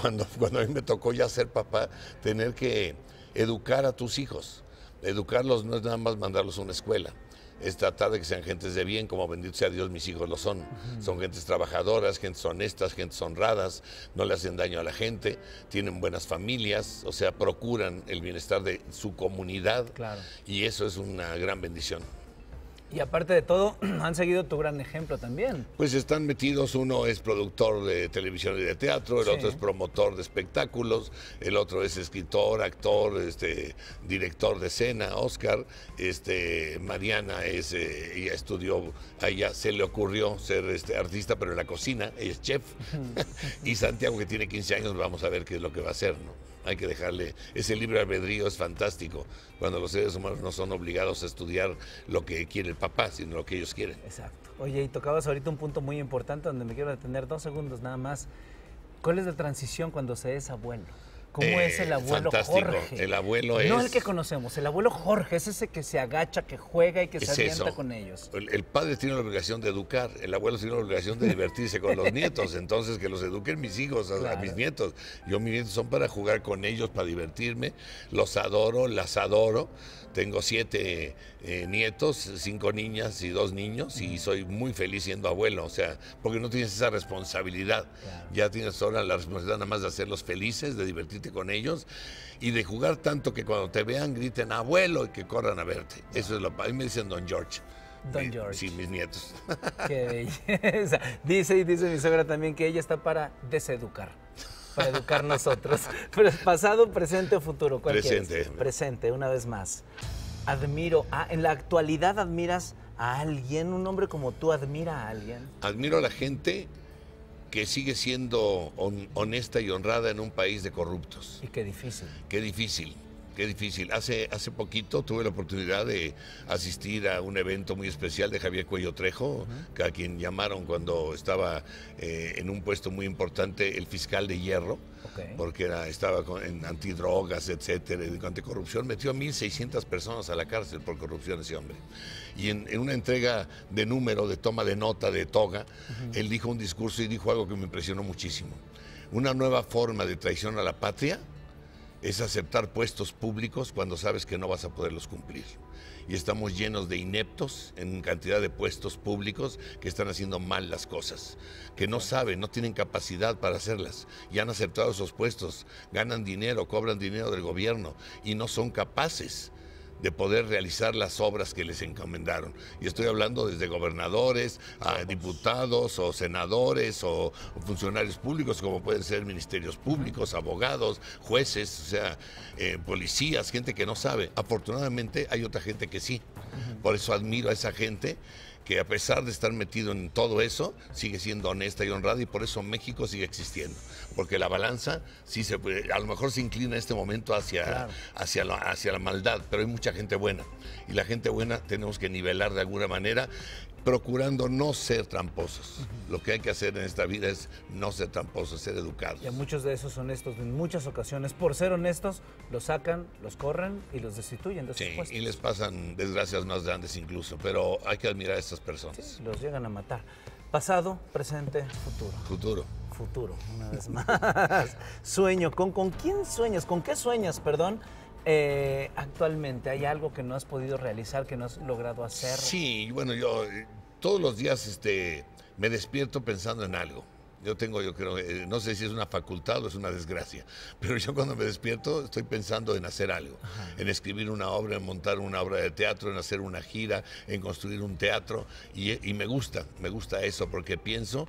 Cuando a mí me tocó ya ser papá, tener que educar a tus hijos. Educarlos no es nada más mandarlos a una escuela. Es tratar de que sean gentes de bien, como bendito sea Dios, mis hijos lo son. Son gentes trabajadoras, gentes honestas, gentes honradas, no le hacen daño a la gente, tienen buenas familias, o sea, procuran el bienestar de su comunidad. Claro. Y eso es una gran bendición. Y aparte de todo, han seguido tu gran ejemplo también. Pues están metidos, uno es productor de televisión y de teatro, el otro es promotor de espectáculos, el otro es escritor, actor, director de escena, Oscar. Mariana es, ella estudió, a ella se le ocurrió ser artista, pero en la cocina, ella es chef. Y Santiago, que tiene 15 años, vamos a ver qué es lo que va a hacer, ¿no? Hay que dejarle, ese libre albedrío es fantástico, cuando los seres humanos no son obligados a estudiar lo que quiere el papá, sino lo que ellos quieren. Exacto. Oye, y tocabas ahorita un punto muy importante donde me quiero detener 2 segundos nada más. ¿Cuál es la transición cuando se es abuelo? ¿Cómo es el abuelo Jorge? El abuelo es... No el que conocemos, el abuelo Jorge es ese que se agacha, que juega y que se avienta con ellos. El padre tiene la obligación de educar, el abuelo tiene la obligación de divertirse con los nietos, entonces que los eduquen mis hijos, a mis nietos. Yo mis nietos son para jugar con ellos, para divertirme, los adoro, las adoro. Tengo 7 nietos, 5 niñas y 2 niños y soy muy feliz siendo abuelo, o sea, porque no tienes esa responsabilidad. Claro. Ya tienes ahora la responsabilidad nada más de hacerlos felices, de divertirte con ellos y de jugar tanto que cuando te vean griten abuelo y que corran a verte. Eso es lo que a mí me dicen don George. Don George. Sí, mis nietos. Qué belleza. Dice mi suegra también que ella está para deseducar, para educar nosotros. Pero pasado, presente o futuro. Presente. Presente, una vez más. Admiro a... En la actualidad, ¿admiras a alguien? ¿Un hombre como tú admira a alguien? Admiro a la gente que sigue siendo honesta y honrada en un país de corruptos. Y qué difícil. Qué difícil. Qué difícil. Hace poquito tuve la oportunidad de asistir a un evento muy especial de Javier Cuello Trejo, uh-huh, a quien llamaron cuando estaba en un puesto muy importante, el fiscal de hierro, okay, porque estaba en antidrogas, etcétera, anticorrupción. Metió a 1,600 personas a la cárcel por corrupción ese hombre. Y en una entrega de número, de toma de nota, de toga, uh-huh, él dijo un discurso y dijo algo que me impresionó muchísimo. Una nueva forma de traición a la patria es aceptar puestos públicos cuando sabes que no vas a poderlos cumplir. Y estamos llenos de ineptos en cantidad de puestos públicos que están haciendo mal las cosas, que no saben, no tienen capacidad para hacerlas, y han aceptado esos puestos, ganan dinero, cobran dinero del gobierno y no son capaces de poder realizar las obras que les encomendaron. Y estoy hablando desde gobernadores a diputados o senadores o funcionarios públicos, como pueden ser ministerios públicos, abogados, jueces, o sea, policías, gente que no sabe. Afortunadamente hay otra gente que sí. Por eso admiro a esa gente que, a pesar de estar metido en todo eso, sigue siendo honesta y honrada, y por eso México sigue existiendo. Porque la balanza sí se puede, a lo mejor se inclina en este momento hacia, claro, hacia la maldad, pero hay mucha gente buena. Y la gente buena tenemos que nivelar de alguna manera, procurando no ser tramposos. Uh-huh. Lo que hay que hacer en esta vida es no ser tramposos, ser educados. Y a muchos de esos honestos, en muchas ocasiones, por ser honestos, los sacan, los corren y los destituyen de sus puestos. Y les pasan desgracias más grandes incluso, pero hay que admirar a estas personas. Sí, los llegan a matar. Pasado, presente, futuro. Futuro. Futuro, una vez más. Sueño. ¿Con quién sueñas? ¿Con qué sueñas, perdón? Actualmente, ¿hay algo que no has podido realizar, que no has logrado hacer? Sí, bueno, yo todos los días me despierto pensando en algo. Yo tengo, yo creo, no sé si es una facultad o es una desgracia, pero yo cuando me despierto estoy pensando en hacer algo, ajá, en escribir una obra, en montar una obra de teatro, en hacer una gira, en construir un teatro, y me gusta eso, porque pienso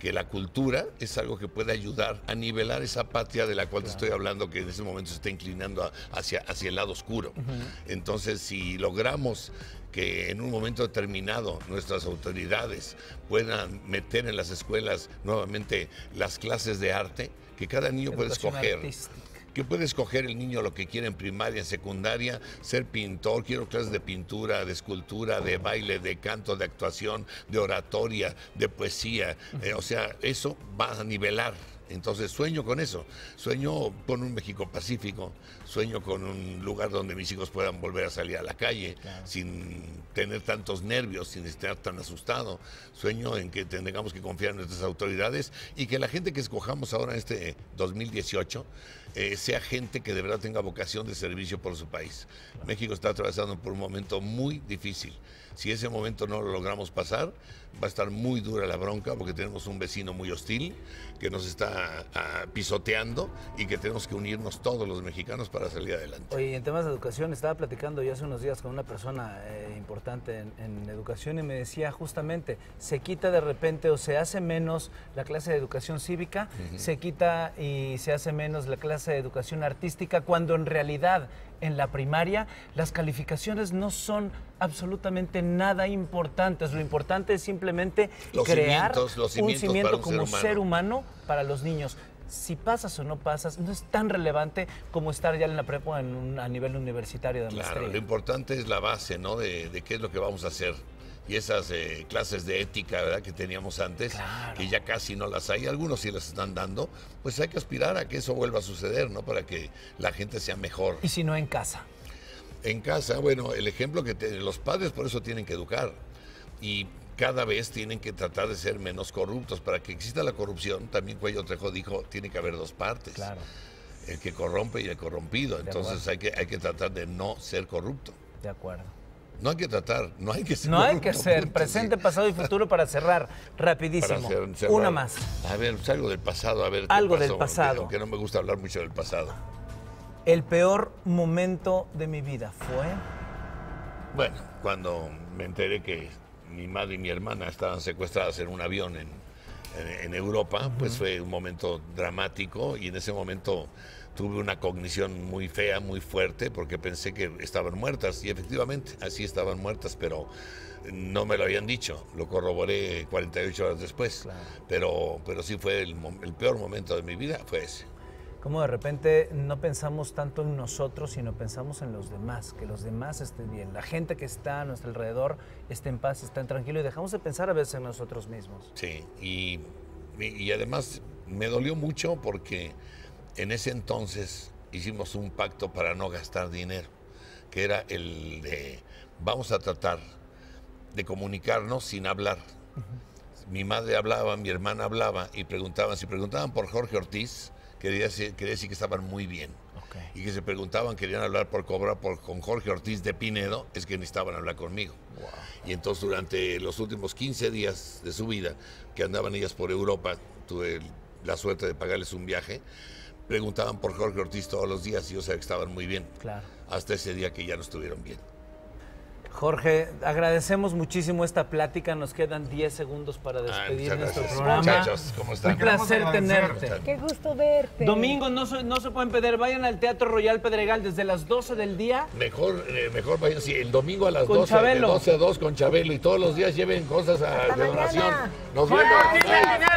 que la cultura es algo que puede ayudar a nivelar esa patria de la cual, claro, te estoy hablando, que en ese momento se está inclinando hacia el lado oscuro. Uh-huh. Entonces, si logramos que en un momento determinado nuestras autoridades puedan meter en las escuelas nuevamente las clases de arte, que cada niño puede escoger. Artística. Que puede escoger el niño lo que quiere en primaria, en secundaria, ser pintor, quiero clases de pintura, de escultura, de baile, de canto, de actuación, de oratoria, de poesía. O sea, eso va a nivelar. Entonces sueño con eso, sueño con un México pacífico, sueño con un lugar donde mis hijos puedan volver a salir a la calle, claro, sin tener tantos nervios, sin estar tan asustado, sueño en que tengamos que confiar en nuestras autoridades y que la gente que escojamos ahora en este 2018 sea gente que de verdad tenga vocación de servicio por su país. Claro. México está atravesando por un momento muy difícil. Si ese momento no lo logramos pasar, va a estar muy dura la bronca, porque tenemos un vecino muy hostil que nos está pisoteando y que tenemos que unirnos todos los mexicanos para salir adelante. Oye, en temas de educación, estaba platicando yo hace unos días con una persona importante en educación y me decía justamente, se quita de repente o se hace menos la clase de educación cívica, uh-huh, se quita y se hace menos la clase de educación artística, cuando en realidad en la primaria las calificaciones no son absolutamente nada importantes. Lo importante es simplemente crear un cimiento como ser humano para los niños. Si pasas o no pasas, no es tan relevante como estar ya en la prepa a nivel universitario de maestría. Claro, lo importante es la base, ¿no? De qué es lo que vamos a hacer. Y esas clases de ética, ¿verdad?, que teníamos antes, claro, que ya casi no las hay, algunos sí las están dando, pues hay que aspirar a que eso vuelva a suceder, ¿no?, para que la gente sea mejor. ¿Y si no en casa? En casa, bueno, el ejemplo que los padres por eso tienen que educar. Y cada vez tienen que tratar de ser menos corruptos. Para que exista la corrupción, también Cuello Trejo dijo, tiene que haber dos partes. Claro. El que corrompe y el corrompido. Entonces hay que tratar de no ser corrupto. De acuerdo. No hay que tratar, no hay que ser. No corrupto, hay que ser. Punto, presente, sí, pasado y futuro, para cerrar rapidísimo. Para cerrar. Una más. A ver, algo del pasado. A ver, algo del pasado. Aunque no me gusta hablar mucho del pasado. El peor momento de mi vida fue... Bueno, cuando me enteré que mi madre y mi hermana estaban secuestradas en un avión en Europa, pues fue un momento dramático, y en ese momento tuve una cognición muy fea, muy fuerte, porque pensé que estaban muertas, y efectivamente así estaban muertas, pero no me lo habían dicho, lo corroboré 48 horas después, claro. Pero sí fue el peor momento de mi vida, fue ese. Como de repente no pensamos tanto en nosotros, sino pensamos en los demás, que los demás estén bien, la gente que está a nuestro alrededor esté en paz, esté tranquilo, y dejamos de pensar a veces en nosotros mismos. Sí, y además me dolió mucho porque en ese entonces hicimos un pacto para no gastar dinero, que era el de vamos a tratar de comunicarnos sin hablar. Mi madre hablaba, mi hermana hablaba y preguntaban, si preguntaban por Jorge Ortiz, quería decir que estaban muy bien. Okay. Y que se preguntaban, querían hablar por cobrar con Jorge Ortiz de Pinedo, es que necesitaban hablar conmigo. Wow. Y entonces durante los últimos 15 días de su vida, que andaban ellas por Europa, tuve la suerte de pagarles un viaje, preguntaban por Jorge Ortiz todos los días y yo sabía que estaban muy bien. Claro. Hasta ese día que ya no estuvieron bien. Jorge, agradecemos muchísimo esta plática. Nos quedan 10 segundos para despedir nuestro programa. Muchachos, ¿cómo están? Un placer tenerte. Qué gusto verte. Domingo, no se pueden perder. Vayan al Teatro Royal Pedregal desde las 12 del día. Mejor vayan, sí, el domingo a las 12, de 12 a 2 con Chabelo. Y todos los días lleven cosas de donación. Nos vemos.